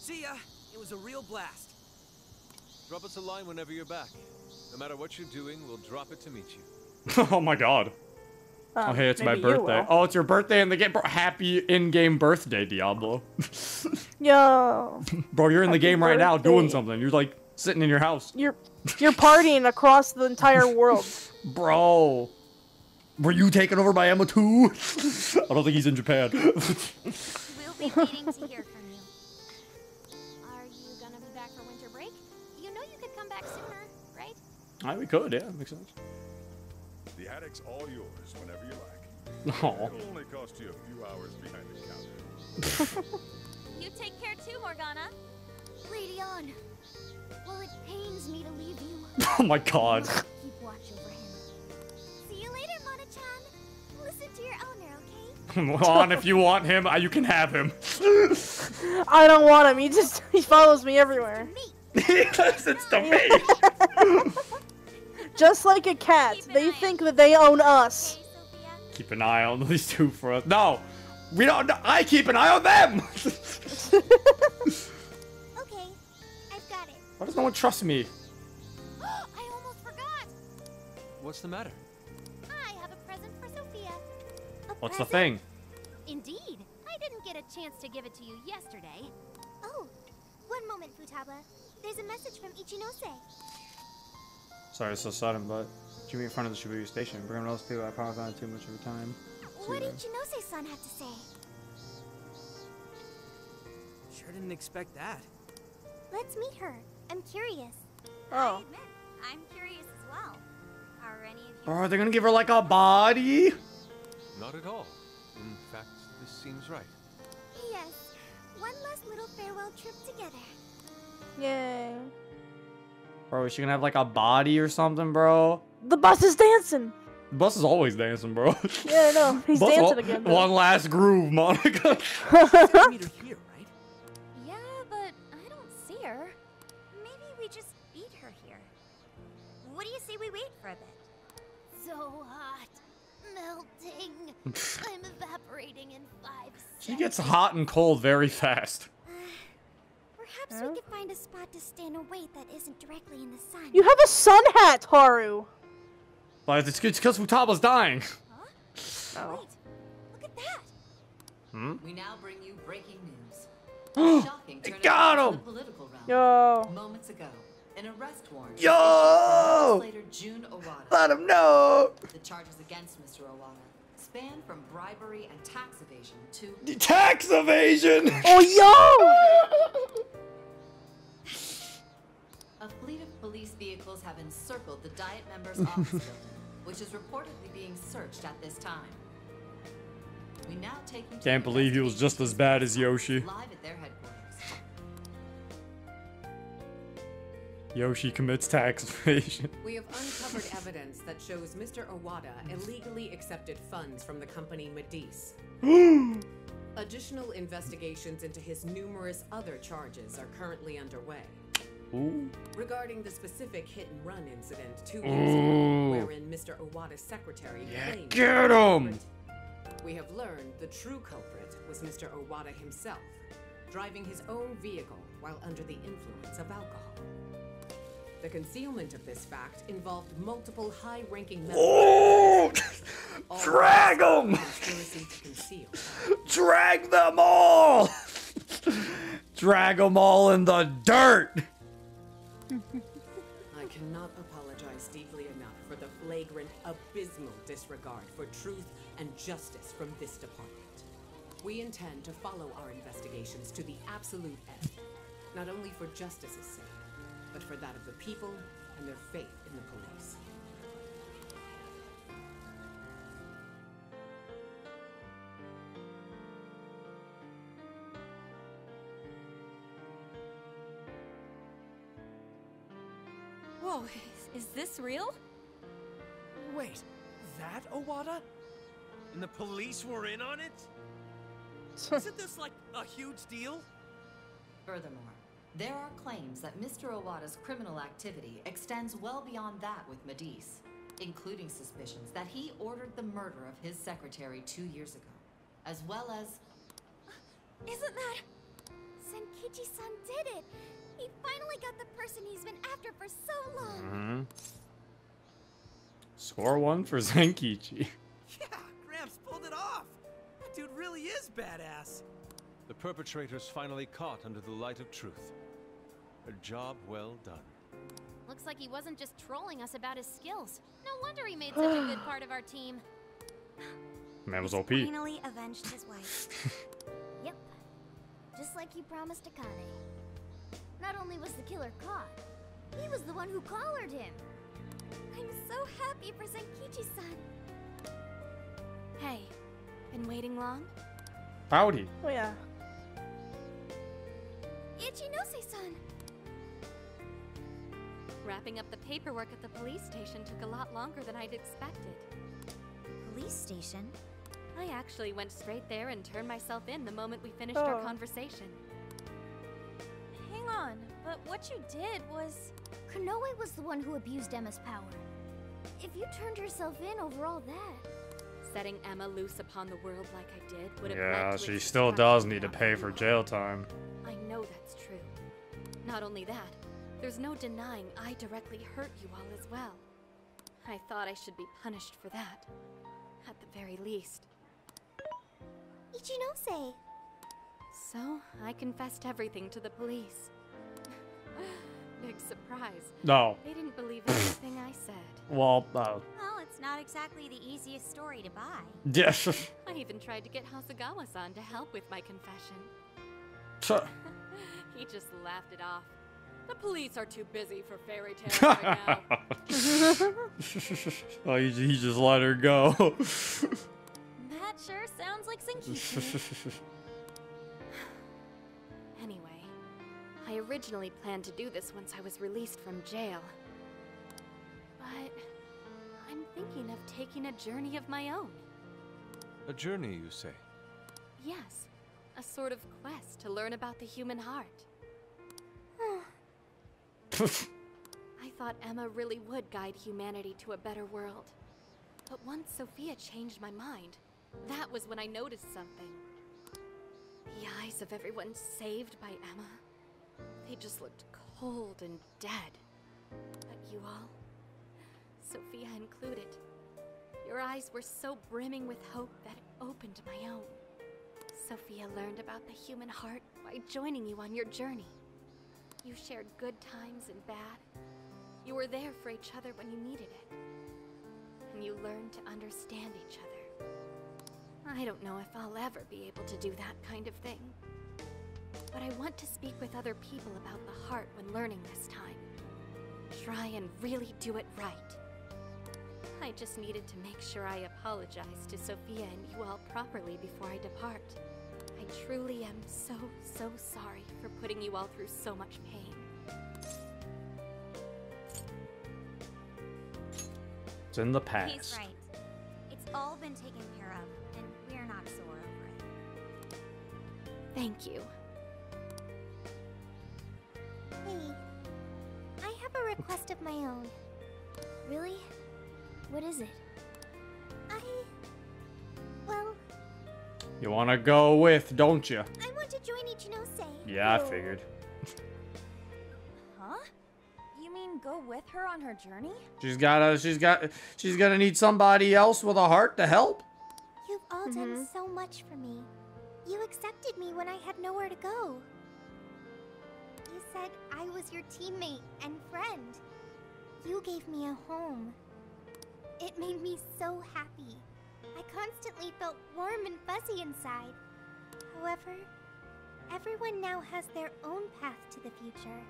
See ya. It was a real blast. Drop us a line whenever you're back. No matter what you're doing, we'll drop it to meet you. Oh my God. Oh, hey, it's my birthday. Oh, it's your birthday in the game. Bro, happy in-game birthday, Diablo. Yo. Bro, you're in the game right now doing something. You're like sitting in your house. You're partying across the entire world. Bro. Were you taken over by Emma too? I don't think he's in Japan. We'll be waiting to hear from you. Are you gonna be back for winter break? You know you could come back sooner, right? I we could, yeah. That makes sense. The attic's all yours whenever you like. Aww. It'll only cost you a few hours behind the counter. You take care too, Morgana. Lady Ann. Well, it pains me to leave you. Oh my God. Keep watch over him. See you later, Mona-chan. Listen to your owner, okay? Mon, if you want him, you can have him. I don't want him. He follows me everywhere. He listens to me. Just like a cat, they think that they own us. Keep an eye on these two for us. No, we don't. I keep an eye on them. Okay, I've got it. Why does no one trust me? I almost forgot. What's the matter? I have a present for Sophia. What's the thing? Indeed, I didn't get a chance to give it to you yesterday. Oh, one moment, Futaba. There's a message from Ichinose. Sorry, it's so sudden, but you be in front of the Shibuya station. Bring those people. I probably found too much of a time. What did Chinose-san have to say? Sure didn't expect that. Let's meet her. I'm curious. Oh. I admit, I'm curious as well. Are any Are they gonna give her like a body? Not at all. In fact, this seems right. Yes. One last little farewell trip together. Yay. Bro, is she gonna have like a body or something, bro? The bus is dancing. The bus is always dancing, bro. Yeah, I know. He's dancing again. Though. One last groove, Monica. Here, right? Yeah, but I don't see her. Maybe we just beat her here. What do you say we wait for a bit? So hot. Melting. I'm evaporating in 5 seconds. She gets hot and cold very fast. Perhaps we could find a spot to stand and wait that isn't directly in the sun. You have a sun hat, Haru. But it's because Futaba's dying. Huh? Oh. Wait, look at that. Hmm? We now bring you breaking news. They got him! Yo! Moments ago, an arrest warrant. Yo! Later, June Owada. Let him know! The charges against Mr. Owada span from bribery and tax evasion to... The tax evasion! Oh, yo! A fleet of police vehicles have encircled the Diet members' office building, which is reportedly being searched at this time. We now take you Can't believe he was just as bad as Yoshi. Live at their headquarters. Yoshi commits tax evasion. We have uncovered evidence that shows Mr. Owada illegally accepted funds from the company Medice. Additional investigations into his numerous other charges are currently underway. Ooh. Regarding the specific hit-and-run incident 2 years ago, wherein Mr. Owada's secretary claimed get him! We have learned the true culprit was Mr. Owada himself, driving his own vehicle while under the influence of alcohol. The concealment of this fact involved multiple high-ranking members. Oh! Drag them! Drag them all! Drag them all in the dirt! I cannot apologize deeply enough for the flagrant, abysmal disregard for truth and justice from this department. We intend to follow our investigations to the absolute end, not only for justice's sake, but for that of the people and their faith in the police. Whoa, is this real? Wait, that Owada? And the police were in on it? Isn't this like a huge deal? Furthermore, there are claims that Mr. Owada's criminal activity extends well beyond that with Medice, including suspicions that he ordered the murder of his secretary 2 years ago, as well as... Isn't that... Zenkichi-san did it! He finally got the person he's been after for so long. Mm-hmm. Score 1 for Zenkichi. Yeah, Gramps pulled it off. That dude really is badass. The perpetrator's finally caught under the light of truth. A job well done. Looks like he wasn't just trolling us about his skills. No wonder he made such a good part of our team. Man was OP. Finally avenged his wife. Yep. Just like he promised Akane. Not only was the killer caught, he was the one who collared him. I'm so happy for Zenkichi-san. Hey, been waiting long? Howdy. Oh yeah. Ichinose-san. Wrapping up the paperwork at the police station took a lot longer than I'd expected. Police station? I actually went straight there and turned myself in the moment we finished our conversation. On, but what you did was... Kanoe was the one who abused Emma's power. If you turned yourself in over all that... Setting Emma loose upon the world like I did would have... Yeah, she still does need to pay for jail time. I know that's true. Not only that, there's no denying I directly hurt you all as well. I thought I should be punished for that. At the very least. Ichinose! So, I confessed everything to the police. Big surprise. No. They didn't believe anything I said. Well, well, it's not exactly the easiest story to buy. Yes. I even tried to get Hasegawa-san to help with my confession. He just laughed it off. The police are too busy for fairy tales right now. Oh, he just let her go. That sure sounds like Zenkichi. Anyway, I originally planned to do this once I was released from jail. But I'm thinking of taking a journey of my own. A journey, you say? Yes, a sort of quest to learn about the human heart. I thought Emma really would guide humanity to a better world. But once Sophia changed my mind, that was when I noticed something. The eyes of everyone saved by Emma. They just looked cold and dead. But you all, Sophia included, your eyes were so brimming with hope that it opened my own. Sophia learned about the human heart by joining you on your journey. You shared good times and bad. You were there for each other when you needed it. And you learned to understand each other. I don't know if I'll ever be able to do that kind of thing. But I want to speak with other people about the heart when learning this time. Try and really do it right. I just needed to make sure I apologize to Sophia and you all properly before I depart. I truly am so sorry for putting you all through so much pain. It's in the past. He's right. It's all been taken care of, and we're not sore over it. Thank you. Hey, I have a request of my own. Really? What is it? You want to go with, don't you? I want to join Ichinose. Yeah, I figured. Huh? You mean go with her on her journey? She's gonna need somebody else with a heart to help. You've all done so much for me. You accepted me when I had nowhere to go. You said I was your teammate and friend. You gave me a home. It made me so happy. I constantly felt warm and fuzzy inside. However, everyone now has their own path to the future.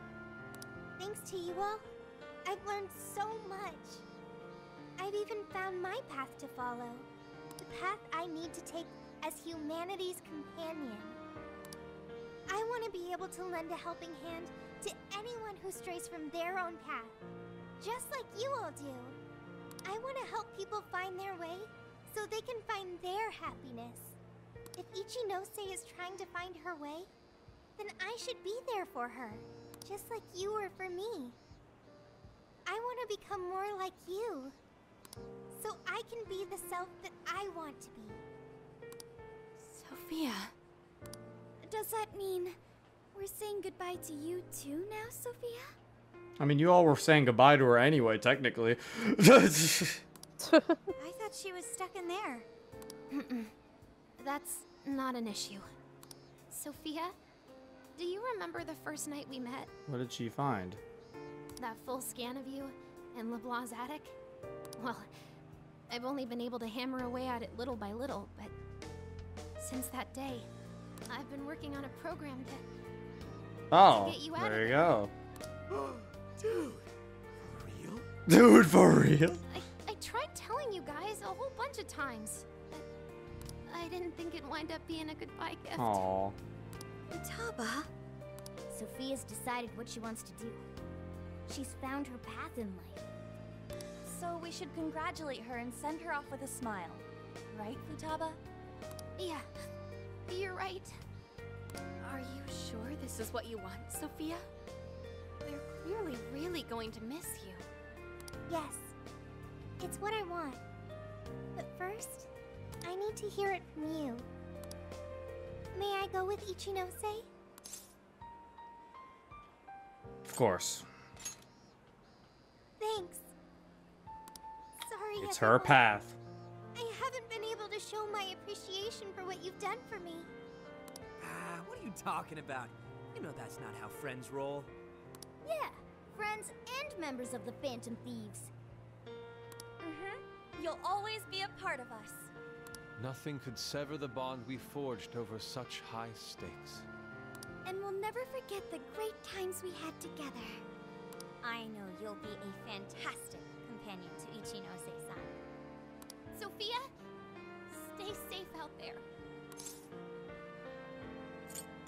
Thanks to you all, I've learned so much. I've even found my path to follow. The path I need to take as humanity's companion. I want to be able to lend a helping hand to anyone who strays from their own path. Just like you all do. I want to help people find their way, so they can find their happiness. If Ichinose is trying to find her way, then I should be there for her, just like you were for me. I want to become more like you, so I can be the self that I want to be. Sophia... Does that mean we're saying goodbye to you too now, Sophia? I mean, you all were saying goodbye to her anyway, technically. I thought she was stuck in there. That's not an issue. Sophia, do you remember the first night we met? What did she find? That full scan of you in LeBlanc's attic? Well, I've only been able to hammer away at it little by little, but since that day, I've been working on a program to get you out of there. Dude, for real? Tried telling you guys a whole bunch of times, but I didn't think it'd wind up being a goodbye gift. Aww. Futaba? Sophia's decided what she wants to do. She's found her path in life. So we should congratulate her and send her off with a smile. Right, Futaba? Yeah, you're right. Are you sure this is what you want, Sophia? They're clearly really going to miss you. Yes. It's what I want. But first, I need to hear it from you. May I go with Ichinose? Of course. Thanks. Sorry, it's her path. I haven't been able to show my appreciation for what you've done for me. Ah, what are you talking about? You know that's not how friends roll. Yeah, friends and members of the Phantom Thieves. You'll always be a part of us. Nothing could sever the bond we forged over such high stakes. And we'll never never forget the great times we had together. I know you'll be a fantastic companion to Ichinose-san. Sophia, stay safe out there.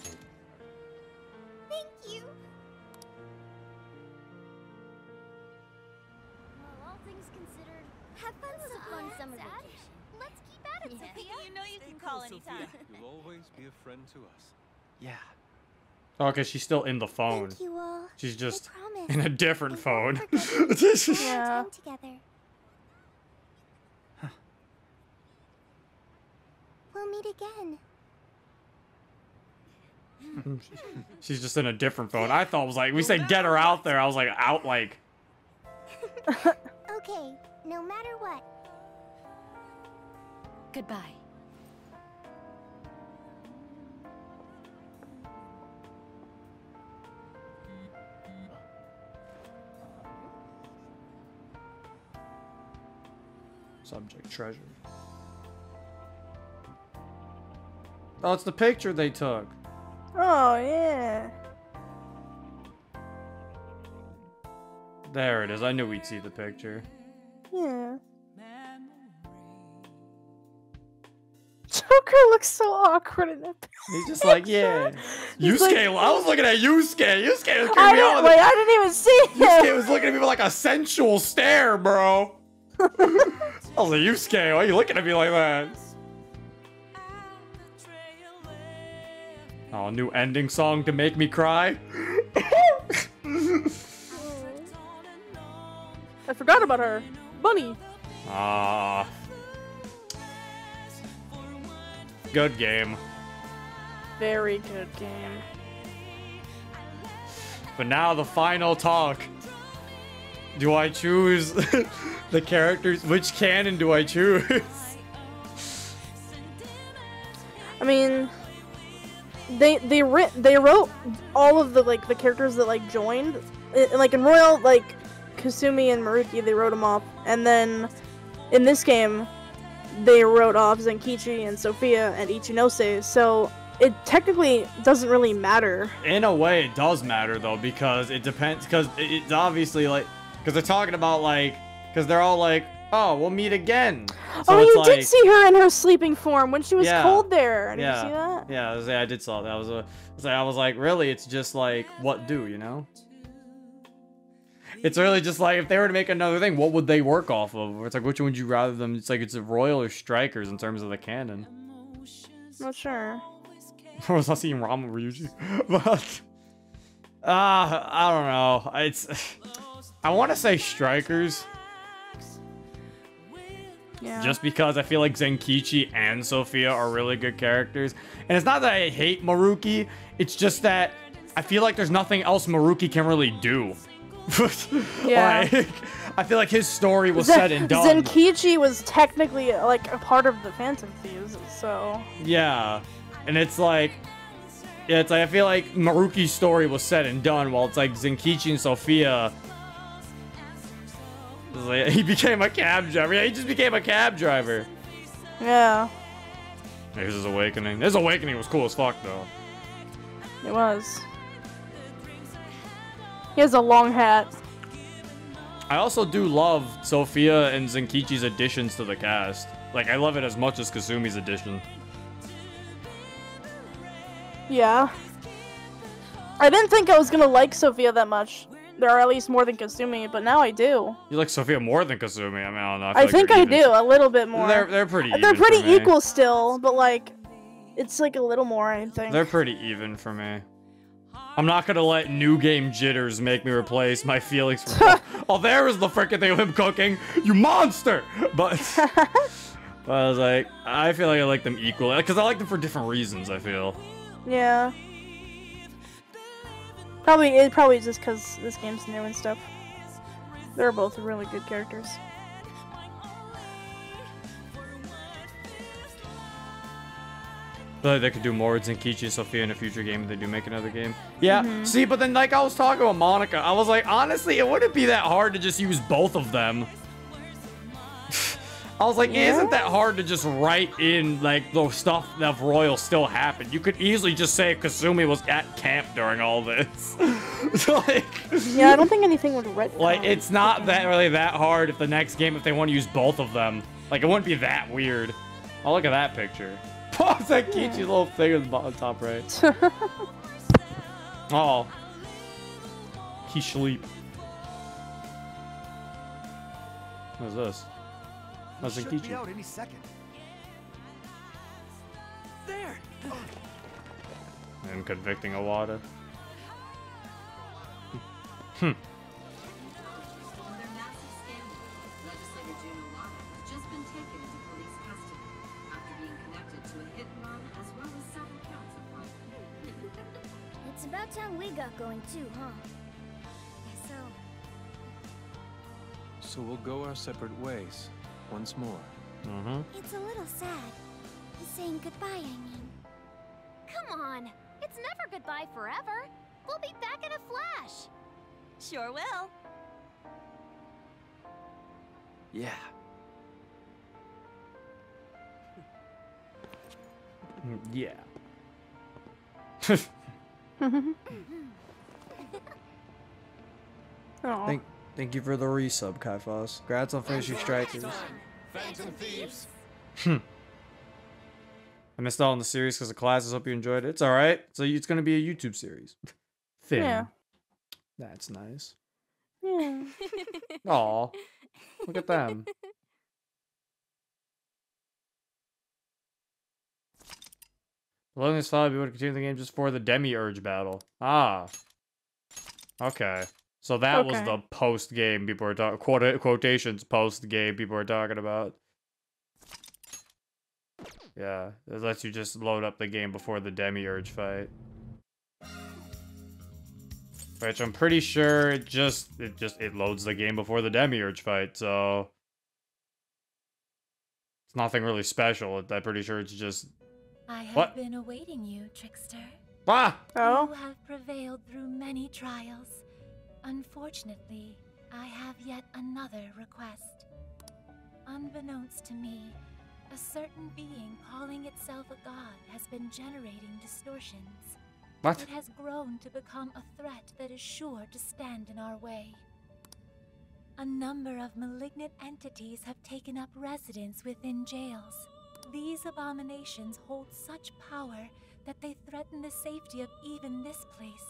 Thank you! Well, all things considered, have fun, was a fun summer vacation. Let's keep at it, Sophia. You know you can call anytime. You'll always be a friend to us. Yeah. Oh, okay, she's still in the phone. Thank you all. She's just in a different phone. Yeah. Huh. We'll meet again. She's just in a different phone. I thought it was like, we said get her out there. I was like, out like. Okay, no matter what. Goodbye. Subject treasure. Oh, it's the picture they took. Oh, yeah. There it is. I knew we'd see the picture. Yeah. Joker looks so awkward in that picture. He's just like, yeah. Yusuke, like, I was looking at Yusuke. Yusuke was creeping out. Wait, I didn't even see him. Yusuke was looking at me with like a sensual stare, bro. I was like, Yusuke, why are you looking at me like that? Oh, new ending song to make me cry. I forgot about her. Bunny. Ah. Good game. Very good game. But now the final talk. Do I choose the characters? Which canon do I choose? I mean... They wrote all of the the characters that joined, in Royal Kasumi and Maruki, they wrote them off, and then in this game they wrote off Zenkichi and Sophia and Ichinose. So it technically doesn't really matter. In a way, it does matter though, because it depends. Because it's obviously because they're talking about because they're all oh, we'll meet again. So oh, you did see her in her sleeping form when she was cold there. Did you see that? Yeah, I did saw that. I was like, really? It's just what do you know? It's really just if they were to make another thing, what would they work off of? It's which one would you rather them? It's it's Royal or Strikers in terms of the canon. Not sure. I was not seeing Rama Ryuji, but I don't know. I want to say Strikers. Yeah. Just because I feel like Zenkichi and Sophia are really good characters. And it's not that I hate Maruki. It's just that I feel like there's nothing else Maruki can really do. Yeah. I feel like his story was said and done. Zenkichi was technically a part of the Phantom Thieves, so... Yeah. And it's I feel like Maruki's story was said and done, while it's Zenkichi and Sophia... He became a cab driver. Yeah, he just became a cab driver. Yeah. Here's his awakening. His awakening was cool as fuck, though. It was. He has a long hat. I also do love Sophia and Zenkichi's additions to the cast. I love it as much as Kasumi's addition. Yeah. I didn't think I was gonna like Sophia that much. There are at least more than Kasumi, but now I do. You like Sophia more than Kasumi? I mean, I don't know. I think I do a little bit more. They're pretty. They're pretty equal still, but it's a little more. I think they're pretty even for me. I'm not gonna let new game jitters make me replace my feelings. For oh, there is the freaking thing of him cooking, you monster! But, but I was like, I feel like I like them equally because I like them for different reasons. I feel. Yeah. Probably just because this game's new and stuff. They're both really good characters. But they could do more with Zenkichi and Sophia in a future game if they do make another game. Yeah, see, but then I was talking about Monica. I was like, honestly, it wouldn't be that hard to just use both of them. I was like, yeah. Isn't that hard to just write in like the stuff that Royal still happened? You could easily just say Kasumi was at camp during all this. So, like, yeah, I don't think anything would retcon. Like, it's not that really that hard if the next game, if they want to use both of them. Like, it wouldn't be that weird. Oh, look at that picture. Oh, it's that Kichi's little thing on the top right. Oh. He's sleep. What is this? That's Zenkichi. Out any second. There. I'm convicting Iwata. Hmm. It's about time we got going too, huh? So we'll go our separate ways once more. Mm-hmm. It's a little sad. Saying goodbye, I mean. Come on. It's never goodbye forever. We'll be back in a flash. Sure will. Yeah. Yeah. Thank you for the resub, Kaifos. Congrats on finishing Strikers. Phantom Thieves. Hmm. I missed out on the series because of classes. Hope you enjoyed it. It's all right. So it's going to be a YouTube series. Thing. Yeah. That's nice. Yeah. Aw. Look at them. Letting this file be able to continue the game just for the Demiurge battle. Ah. Okay. So that was the post-game people were talking, quotations post-game people were talking about. Yeah, it lets you just load up the game before the Demiurge fight. Which I'm pretty sure it loads the game before the Demiurge fight, so... It's nothing really special, I'm pretty sure it's just... I have been awaiting you, Trickster. Ah! Oh. You have prevailed through many trials. Unfortunately, I have yet another request. Unbeknownst to me, a certain being calling itself a god has been generating distortions. What? It has grown to become a threat that is sure to stand in our way. A number of malignant entities have taken up residence within jails. These abominations hold such power that they threaten the safety of even this place,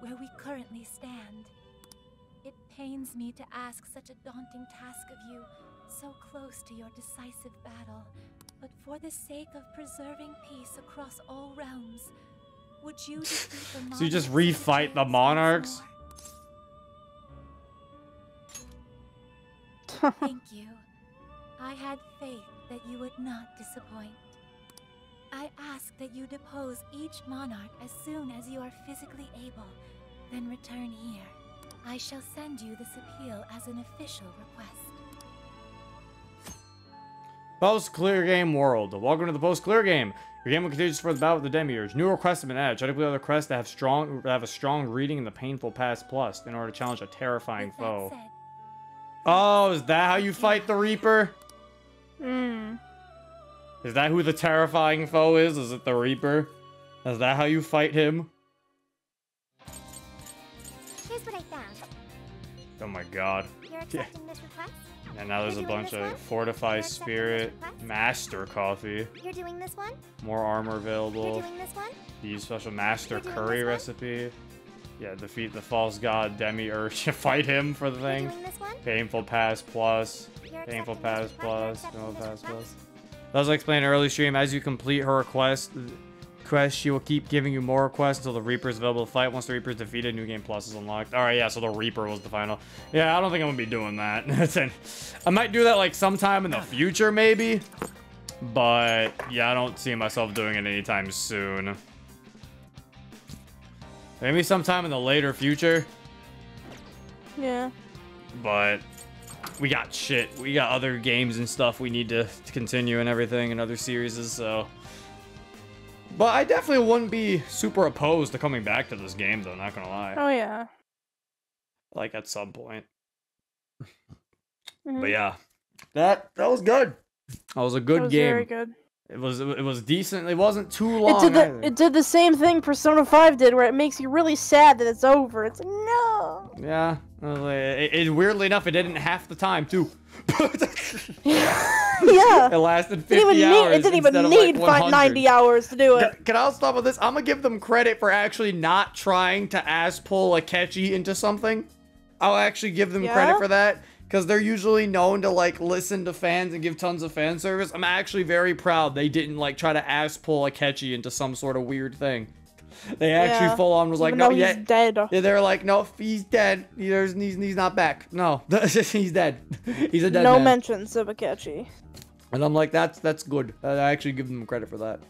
where we currently stand. It pains me to ask such a daunting task of you, so close to your decisive battle, but for the sake of preserving peace across all realms, would you defeat the monarchs? So you just refight the monarchs? Thank you. I had faith that you would not disappoint. I ask that you depose each monarch as soon as you are physically able, then return here. I shall send you this appeal as an official request. Post Clear Game World. Welcome to the Post Clear Game. Your game will continue for the battle with the Demiurge. New requests have been added. Try to play other quests that have a strong reading in the painful past plus in order to challenge a terrifying foe. Said, oh, is that how you fight the Reaper? Hmm. Is that who the terrifying foe is? Is it the Reaper? Is that how you fight him? Here's what I found. Oh my god. You're accepting this request? And now there's a bunch of Fortify Spirit, Master Coffee. You're doing this one? More armor available. You're doing this one? The special Master Curry recipe. Yeah, defeat the false god Demiurge. Fight him for the thing. You're doing this one? Painful Pass Plus. Painful Pass Plus. Painful Pass Plus. As I explained in early stream, as you complete her quest, she will keep giving you more requests until the Reaper is available to fight. Once the Reaper is defeated, New Game Plus is unlocked. Alright, yeah, so the Reaper was the final. Yeah, I don't think I'm going to be doing that. I might do that, like, sometime in the future, maybe. But, yeah, I don't see myself doing it anytime soon. Maybe sometime in the later future. Yeah. But... we got shit. We got other games and stuff we need to continue and everything and other series, so... But I definitely wouldn't be super opposed to coming back to this game, though, not gonna lie. Oh, yeah. Like, at some point. Mm-hmm. But yeah. That was good. That was a good game. Very good. It was decent. It wasn't too long. It did the same thing Persona 5 did, where it makes you really sad that it's over. It's like, no. Yeah. It weirdly enough, it didn't half the time too. Yeah. It lasted 50 hours. It didn't even need like 90 hours to do it. Can I stop with this? I'm gonna give them credit for actually not trying to ass-pull Akechi into something. I'll actually give them credit for that. Because they're usually known to, like, listen to fans and give tons of fan service. I'm actually very proud they didn't, like, try to ass-pull Akechi into some sort of weird thing. They actually full-on was like, no, he's dead. They're like, no, he's dead. He's not back. No, he's dead. He's a dead man. No mentions of Akechi. And I'm like, that's good. I actually give them credit for that.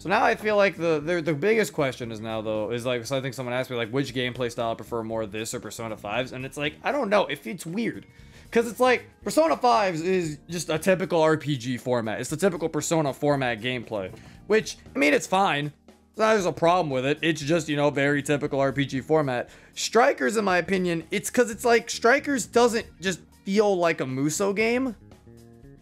So now I feel like the biggest question is now, though, is like, so I think someone asked me, like, which gameplay style I prefer more, this or Persona 5's? And it's like, I don't know. It's weird. Because it's like, Persona 5's is just a typical RPG format. It's the typical Persona format gameplay. Which, I mean, it's fine. There's a problem with it. It's just, you know, very typical RPG format. Strikers, in my opinion, it's because it's like, Strikers doesn't just feel like a Musou game.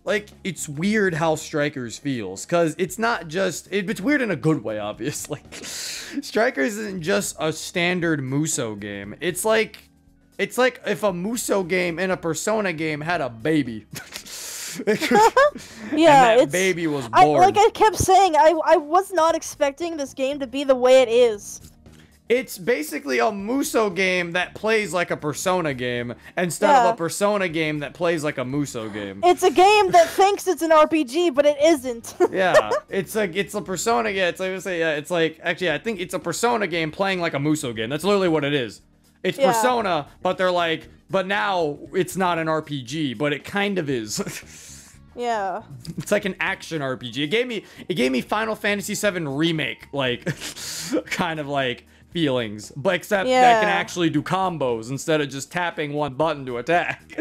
Like, it's weird how Strikers feels, because it's not just... It's weird in a good way, obviously. Strikers isn't just a standard Musou game. It's like if a Musou game and a Persona game had a baby. Yeah, that baby was born. Like I kept saying, I was not expecting this game to be the way it is. It's basically a Musou game that plays like a Persona game instead of a Persona game that plays like a Musou game. It's a game that thinks it's an RPG, but it isn't. Yeah, it's a Persona game. It's like I say, it's like actually I think it's a Persona game playing like a Musou game. That's literally what it is. It's Persona, but they're like, but now it's not an RPG, but it kind of is. Yeah. It's like an action RPG. It gave me Final Fantasy VII Remake like kind of like feelings, but except that can actually do combos instead of just tapping one button to attack.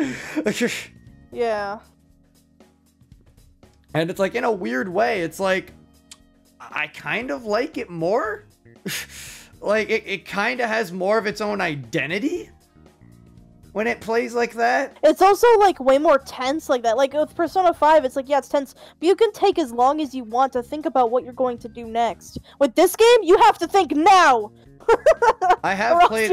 Yeah. And it's like in a weird way, it's like I kind of like it more. Like it kind of has more of its own identity when it plays like that. It's also like way more tense like that. Like with Persona 5, it's like, yeah, it's tense, but you can take as long as you want to think about what you're going to do next. With this game, you have to think now. I have played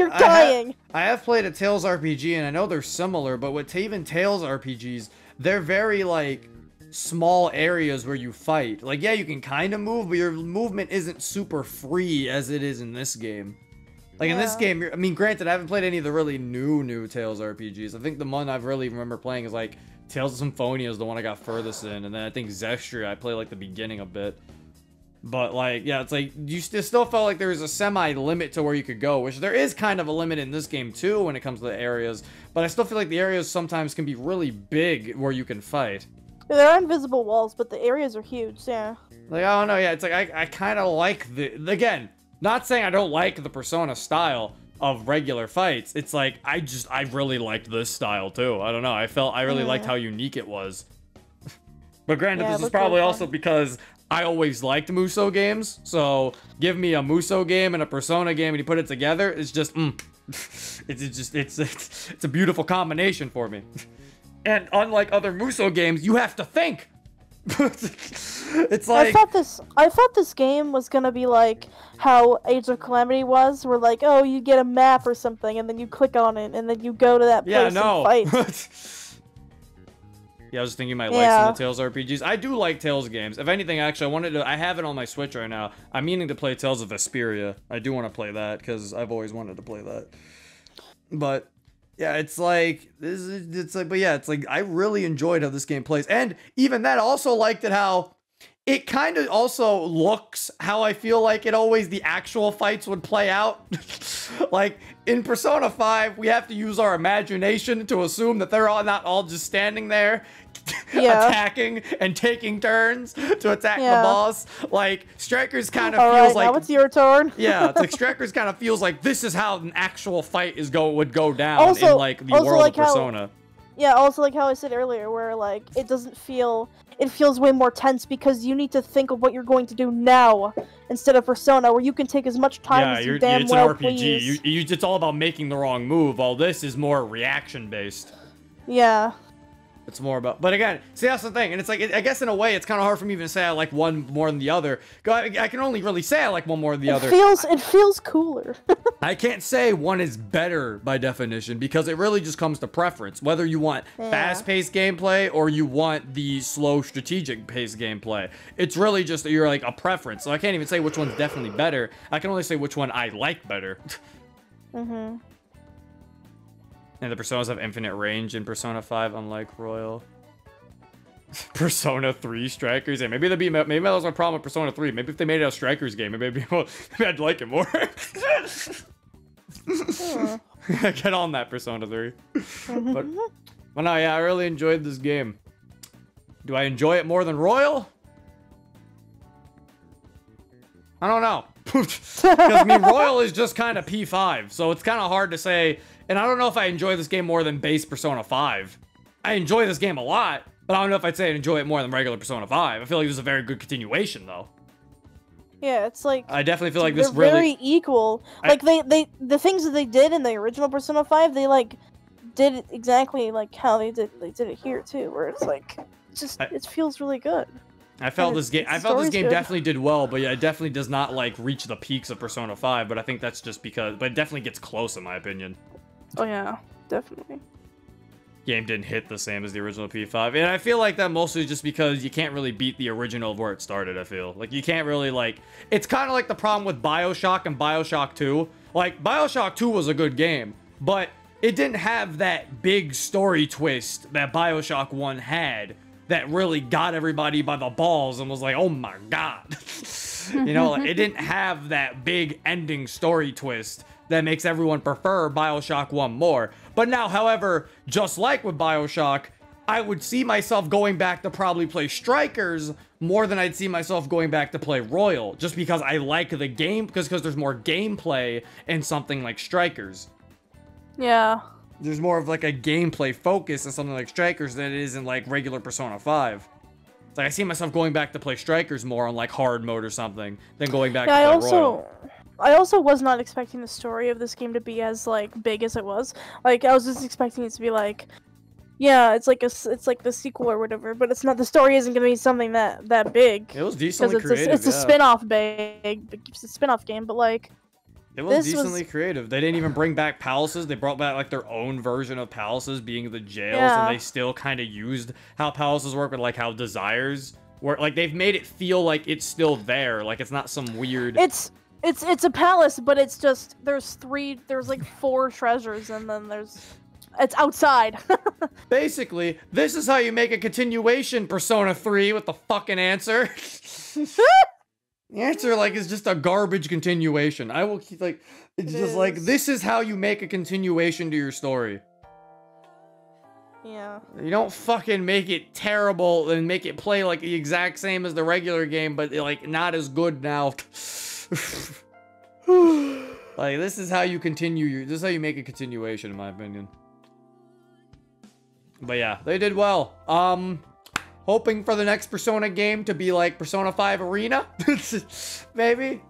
a Tales RPG, and I know they're similar, but with even Tales RPGs, they're very like small areas where you fight. Like, yeah, you can kind of move, but your movement isn't super free as it is in this game. Like, in this game, I mean, granted, I haven't played any of the really new Tales RPGs. I think the one I really remember playing is, like, Tales of Symphonia is the one I got furthest in. And then I think Zestria, I played, like, the beginning a bit. But, like, yeah, it's like, you still felt like there was a semi-limit to where you could go, which there is kind of a limit in this game, too, when it comes to the areas. But I still feel like the areas sometimes can be really big where you can fight. There are invisible walls, but the areas are huge, yeah. Like, I don't know, yeah, it's like, I kind of like the... Again... Not saying I don't like the Persona style of regular fights. It's like, I really liked this style too. I don't know. I really liked how unique it was. But granted, this is probably also because I always liked Musou games. So give me a Musou game and a Persona game and you put it together. It's just, it's a beautiful combination for me. And unlike other Musou games, you have to think. It's like I thought this game was gonna be like how Age of Calamity was, where like, oh, you get a map or something and then you click on it and then you go to that place and fight. Yeah, I was thinking you might like some of the Tales RPGs. I do like Tales games. If anything, actually, I have it on my Switch right now. I'm meaning to play Tales of Vesperia. I do want to play that because I've always wanted to play that. But yeah, it's like I really enjoyed how this game plays. And even that, I also liked it how it kind of also looks how I feel like it always the actual fights would play out. Like in Persona 5, we have to use our imagination to assume that they're all not all just standing there attacking and taking turns to attack the boss. Like Strikers kind of feels like now it's your turn. Yeah, it's like Strikers kind of feels like this is how an actual fight would go down in like the world of Persona. Also like how I said earlier, where like it feels way more tense because you need to think of what you're going to do now instead of Persona, where you can take as much time as you damn well please. Yeah, it's an RPG. It's all about making the wrong move. All this is more reaction based. Yeah. It's more about, but again, see, that's the thing. And it's like, I guess in a way, it's kind of hard for me even to say I like one more than the other. I can only really say I like one more than the other. It feels cooler. I can't say one is better by definition because it really just comes to preference. Whether you want fast-paced gameplay or you want the slow strategic-paced gameplay. It's really just that you're like a preference. So I can't even say which one's definitely better. I can only say which one I like better. Mm-hmm. And the Personas have infinite range in Persona 5, unlike Royal. Persona 3 Strikers. And maybe that was my problem with Persona 3. Maybe if they made it a Strikers game, maybe I'd like it more. Sure. Get on that, Persona 3. But no, yeah, I really enjoyed this game. Do I enjoy it more than Royal? I don't know. Because, I mean, Royal is just kind of P5, so it's kind of hard to say. And I don't know if I enjoy this game more than base Persona 5. I enjoy this game a lot, but I don't know if I'd say I enjoy it more than regular Persona 5. I feel like this is a very good continuation, though. Yeah, it's like... I definitely feel like this really... They're very equal. Like, the things that they did in the original Persona 5, they, like, did exactly, like, how they did it here, too. Where it's, like, just... it feels really good. I felt this game definitely did well, but yeah, it definitely does not, like, reach the peaks of Persona 5, but I think that's just because... But it definitely gets close, in my opinion. Oh yeah, definitely. Game didn't hit the same as the original P5, and I feel like that mostly just because you can't really beat the original of where it started. I feel like you can't really, like, it's kind of like the problem with Bioshock and Bioshock 2. Like, Bioshock 2 was a good game, but it didn't have that big story twist that Bioshock 1 had that really got everybody by the balls and was like, oh my god. You know, like, it didn't have that big ending story twist that makes everyone prefer Bioshock 1 more. But now, however, just like with Bioshock, I would see myself going back to probably play Strikers more than I'd see myself going back to play Royal, just because I like the game, because there's more gameplay in something like Strikers. Yeah. There's more of like a gameplay focus in something like Strikers than it is in like regular Persona 5. It's like I see myself going back to play Strikers more on like hard mode or something than going back to play Royal. I also was not expecting the story of this game to be as, like, big as it was. Like, I was just expecting it to be like, yeah, it's like the sequel or whatever, but it's not. The story isn't going to be something that big. It was decently creative. It's a spin-off game, but like, it was decently creative. They didn't even bring back palaces. They brought back like their own version of palaces being the jails, and they still kind of used how palaces work with like how desires work. Like, they've made it feel like it's still there. Like, it's not some weird. It's a palace, but it's just, there's like four treasures, and then it's outside. Basically, this is how you make a continuation, Persona 3, with the fucking answer. The answer, like, is just a garbage continuation. I will keep, like, it's just like, this is how you make a continuation to your story. Yeah. You don't fucking make it terrible and make it play, like, the exact same as the regular game, but, like, not as good now. Like, this is how you continue this is how you make a continuation, in my opinion. But yeah, they did well. Hoping for the next Persona game to be like Persona 5 Arena. Maybe.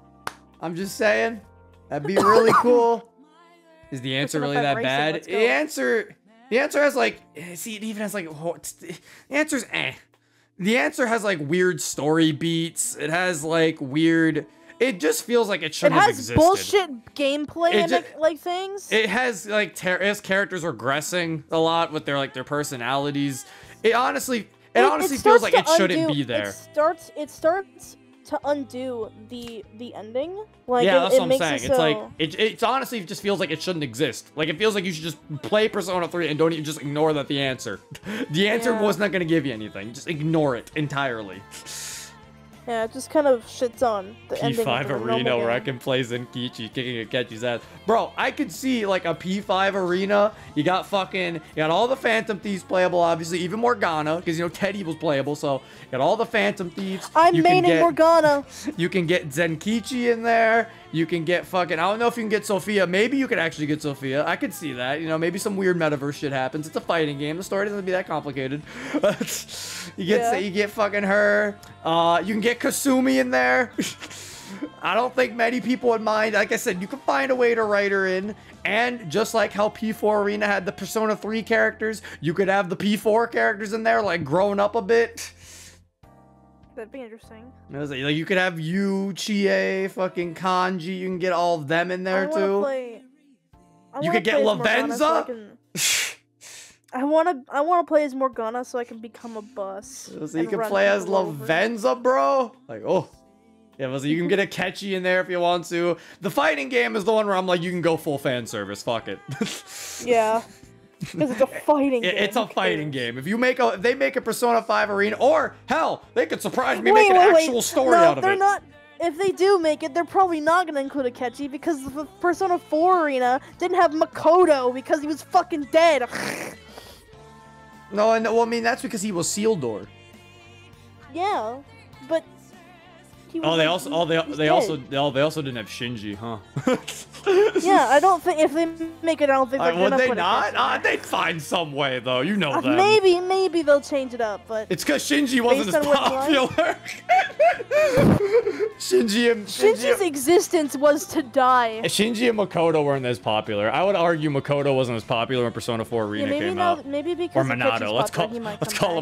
I'm just saying, that'd be really cool. Is the answer really that bad? The answer has like, see, it even has like, the answer's eh. The answer has like weird story beats. It has like weird. It just feels like it shouldn't have existed. It has bullshit gameplay and like things. It has like characters regressing a lot with their personalities. It honestly feels like it shouldn't be there. It starts to undo the ending. Like, yeah, that's what I'm saying. It's like it's honestly just feels like it shouldn't exist. Like, it feels like you should just play Persona 3 and don't even just ignore that the answer. The answer was not going to give you anything. Just ignore it entirely. Yeah, it just kind of shits on the P5 Arena where I can play Zenkichi kicking Akechi's ass. Bro, I could see like a P5 Arena. You got all the Phantom Thieves playable, obviously, even Morgana, because you know Teddy was playable, so you got all the Phantom Thieves. I'm maining Morgana. You can get Zenkichi in there. You can get fucking, I don't know if you can get Sophia. Maybe you could actually get Sophia. I could see that. You know, maybe some weird metaverse shit happens. It's a fighting game. The story doesn't have to be that complicated. You get fucking her. You can get Kasumi in there. I don't think many people would mind. Like I said, you can find a way to write her in. And just like how P4 Arena had the Persona 3 characters, you could have the P4 characters in there, like, grown up a bit. That'd be interesting. Like, you could have Yu, Chie, fucking Kanji. You can get all of them in there, too. You could get Lavenza. I want to play as Morgana so I can become a bus. So you can play as Lavenza, bro? Like, oh. Yeah, so you can get Akechi in there if you want to. The fighting game is the one where I'm like, you can go full fan service. Fuck it. Yeah. Because it's a fighting game. It's a fighting game. If you make a, if they make a Persona 5 Arena, or hell, they could surprise me, make an actual story out of it. If they do make it, they're probably not going to include Akechi because the Persona 4 Arena didn't have Makoto because he was fucking dead. No, and well, I mean, that's because he was sealed door. Yeah, but he was, they also didn't have Shinji, huh? Yeah, I don't think if they make it, I don't think they're gonna put Akechi. They'd find some way though, you know that. Maybe they'll change it up, but it's because Shinji wasn't as popular. Shinji's existence was to die. Shinji and Makoto weren't as popular. I would argue Makoto wasn't as popular when Persona 4 Arena came out. Maybe because or Minato. Let's call him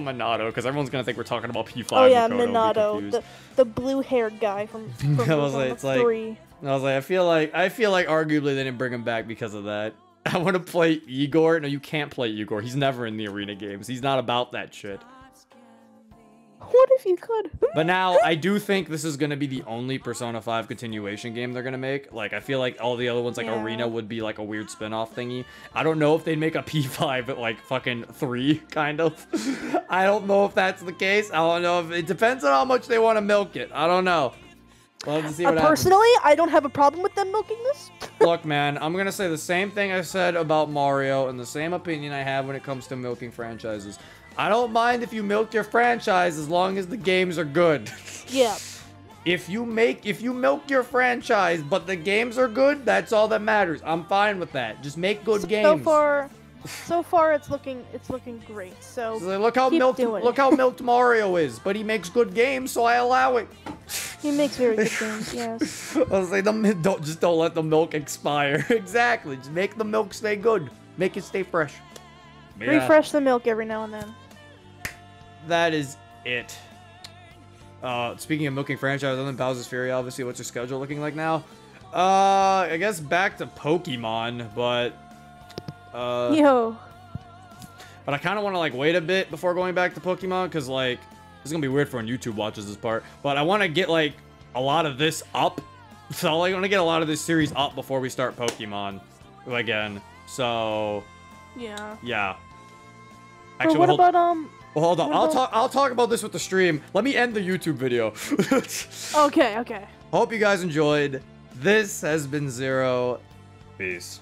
Minato because everyone's gonna think we're talking about P5. Oh yeah, Minato, the blue-haired guy from Persona 3. I feel like arguably they didn't bring him back because of that. I want to play Igor. No, you can't play Igor. He's never in the arena games. He's not about that shit. What if you could? But now I do think this is going to be the only Persona 5 continuation game they're going to make. Like, I feel like all the other ones, like Arena, would be like a weird spin-off thingy. I don't know if they'd make a P5 at like fucking 3, kind of. I don't know if that's the case. I don't know if it depends on how much they want to milk it. I don't know. Well, see what personally, happens. I don't have a problem with them milking this. Look, man, I'm going to say the same thing I said about Mario and the same opinion I have when it comes to milking franchises. I don't mind if you milk your franchise as long as the games are good. Yeah. If you milk your franchise but the games are good, that's all that matters. I'm fine with that. Just make good games. So far it's looking great. So look how milked Mario is, but he makes good games, so I allow it. He makes very good games, yes. I was like, don't let the milk expire. Exactly. Just make the milk stay good. Make it stay fresh. Yeah. Refresh the milk every now and then. That is it. Speaking of milking franchise, other than Bowser's Fury, obviously, what's your schedule looking like now? I guess back to Pokemon, but But I kind of want to like wait a bit before going back to Pokemon because like it's gonna be weird for when YouTube watches this part. But I want to get like a lot of this up, so I want to get a lot of this series up before we start Pokemon again. So. Yeah. Yeah. Actually, but what about Well, hold on. I'll talk about this with the stream. Let me end the YouTube video. Okay. Hope you guys enjoyed. This has been Zero. Peace.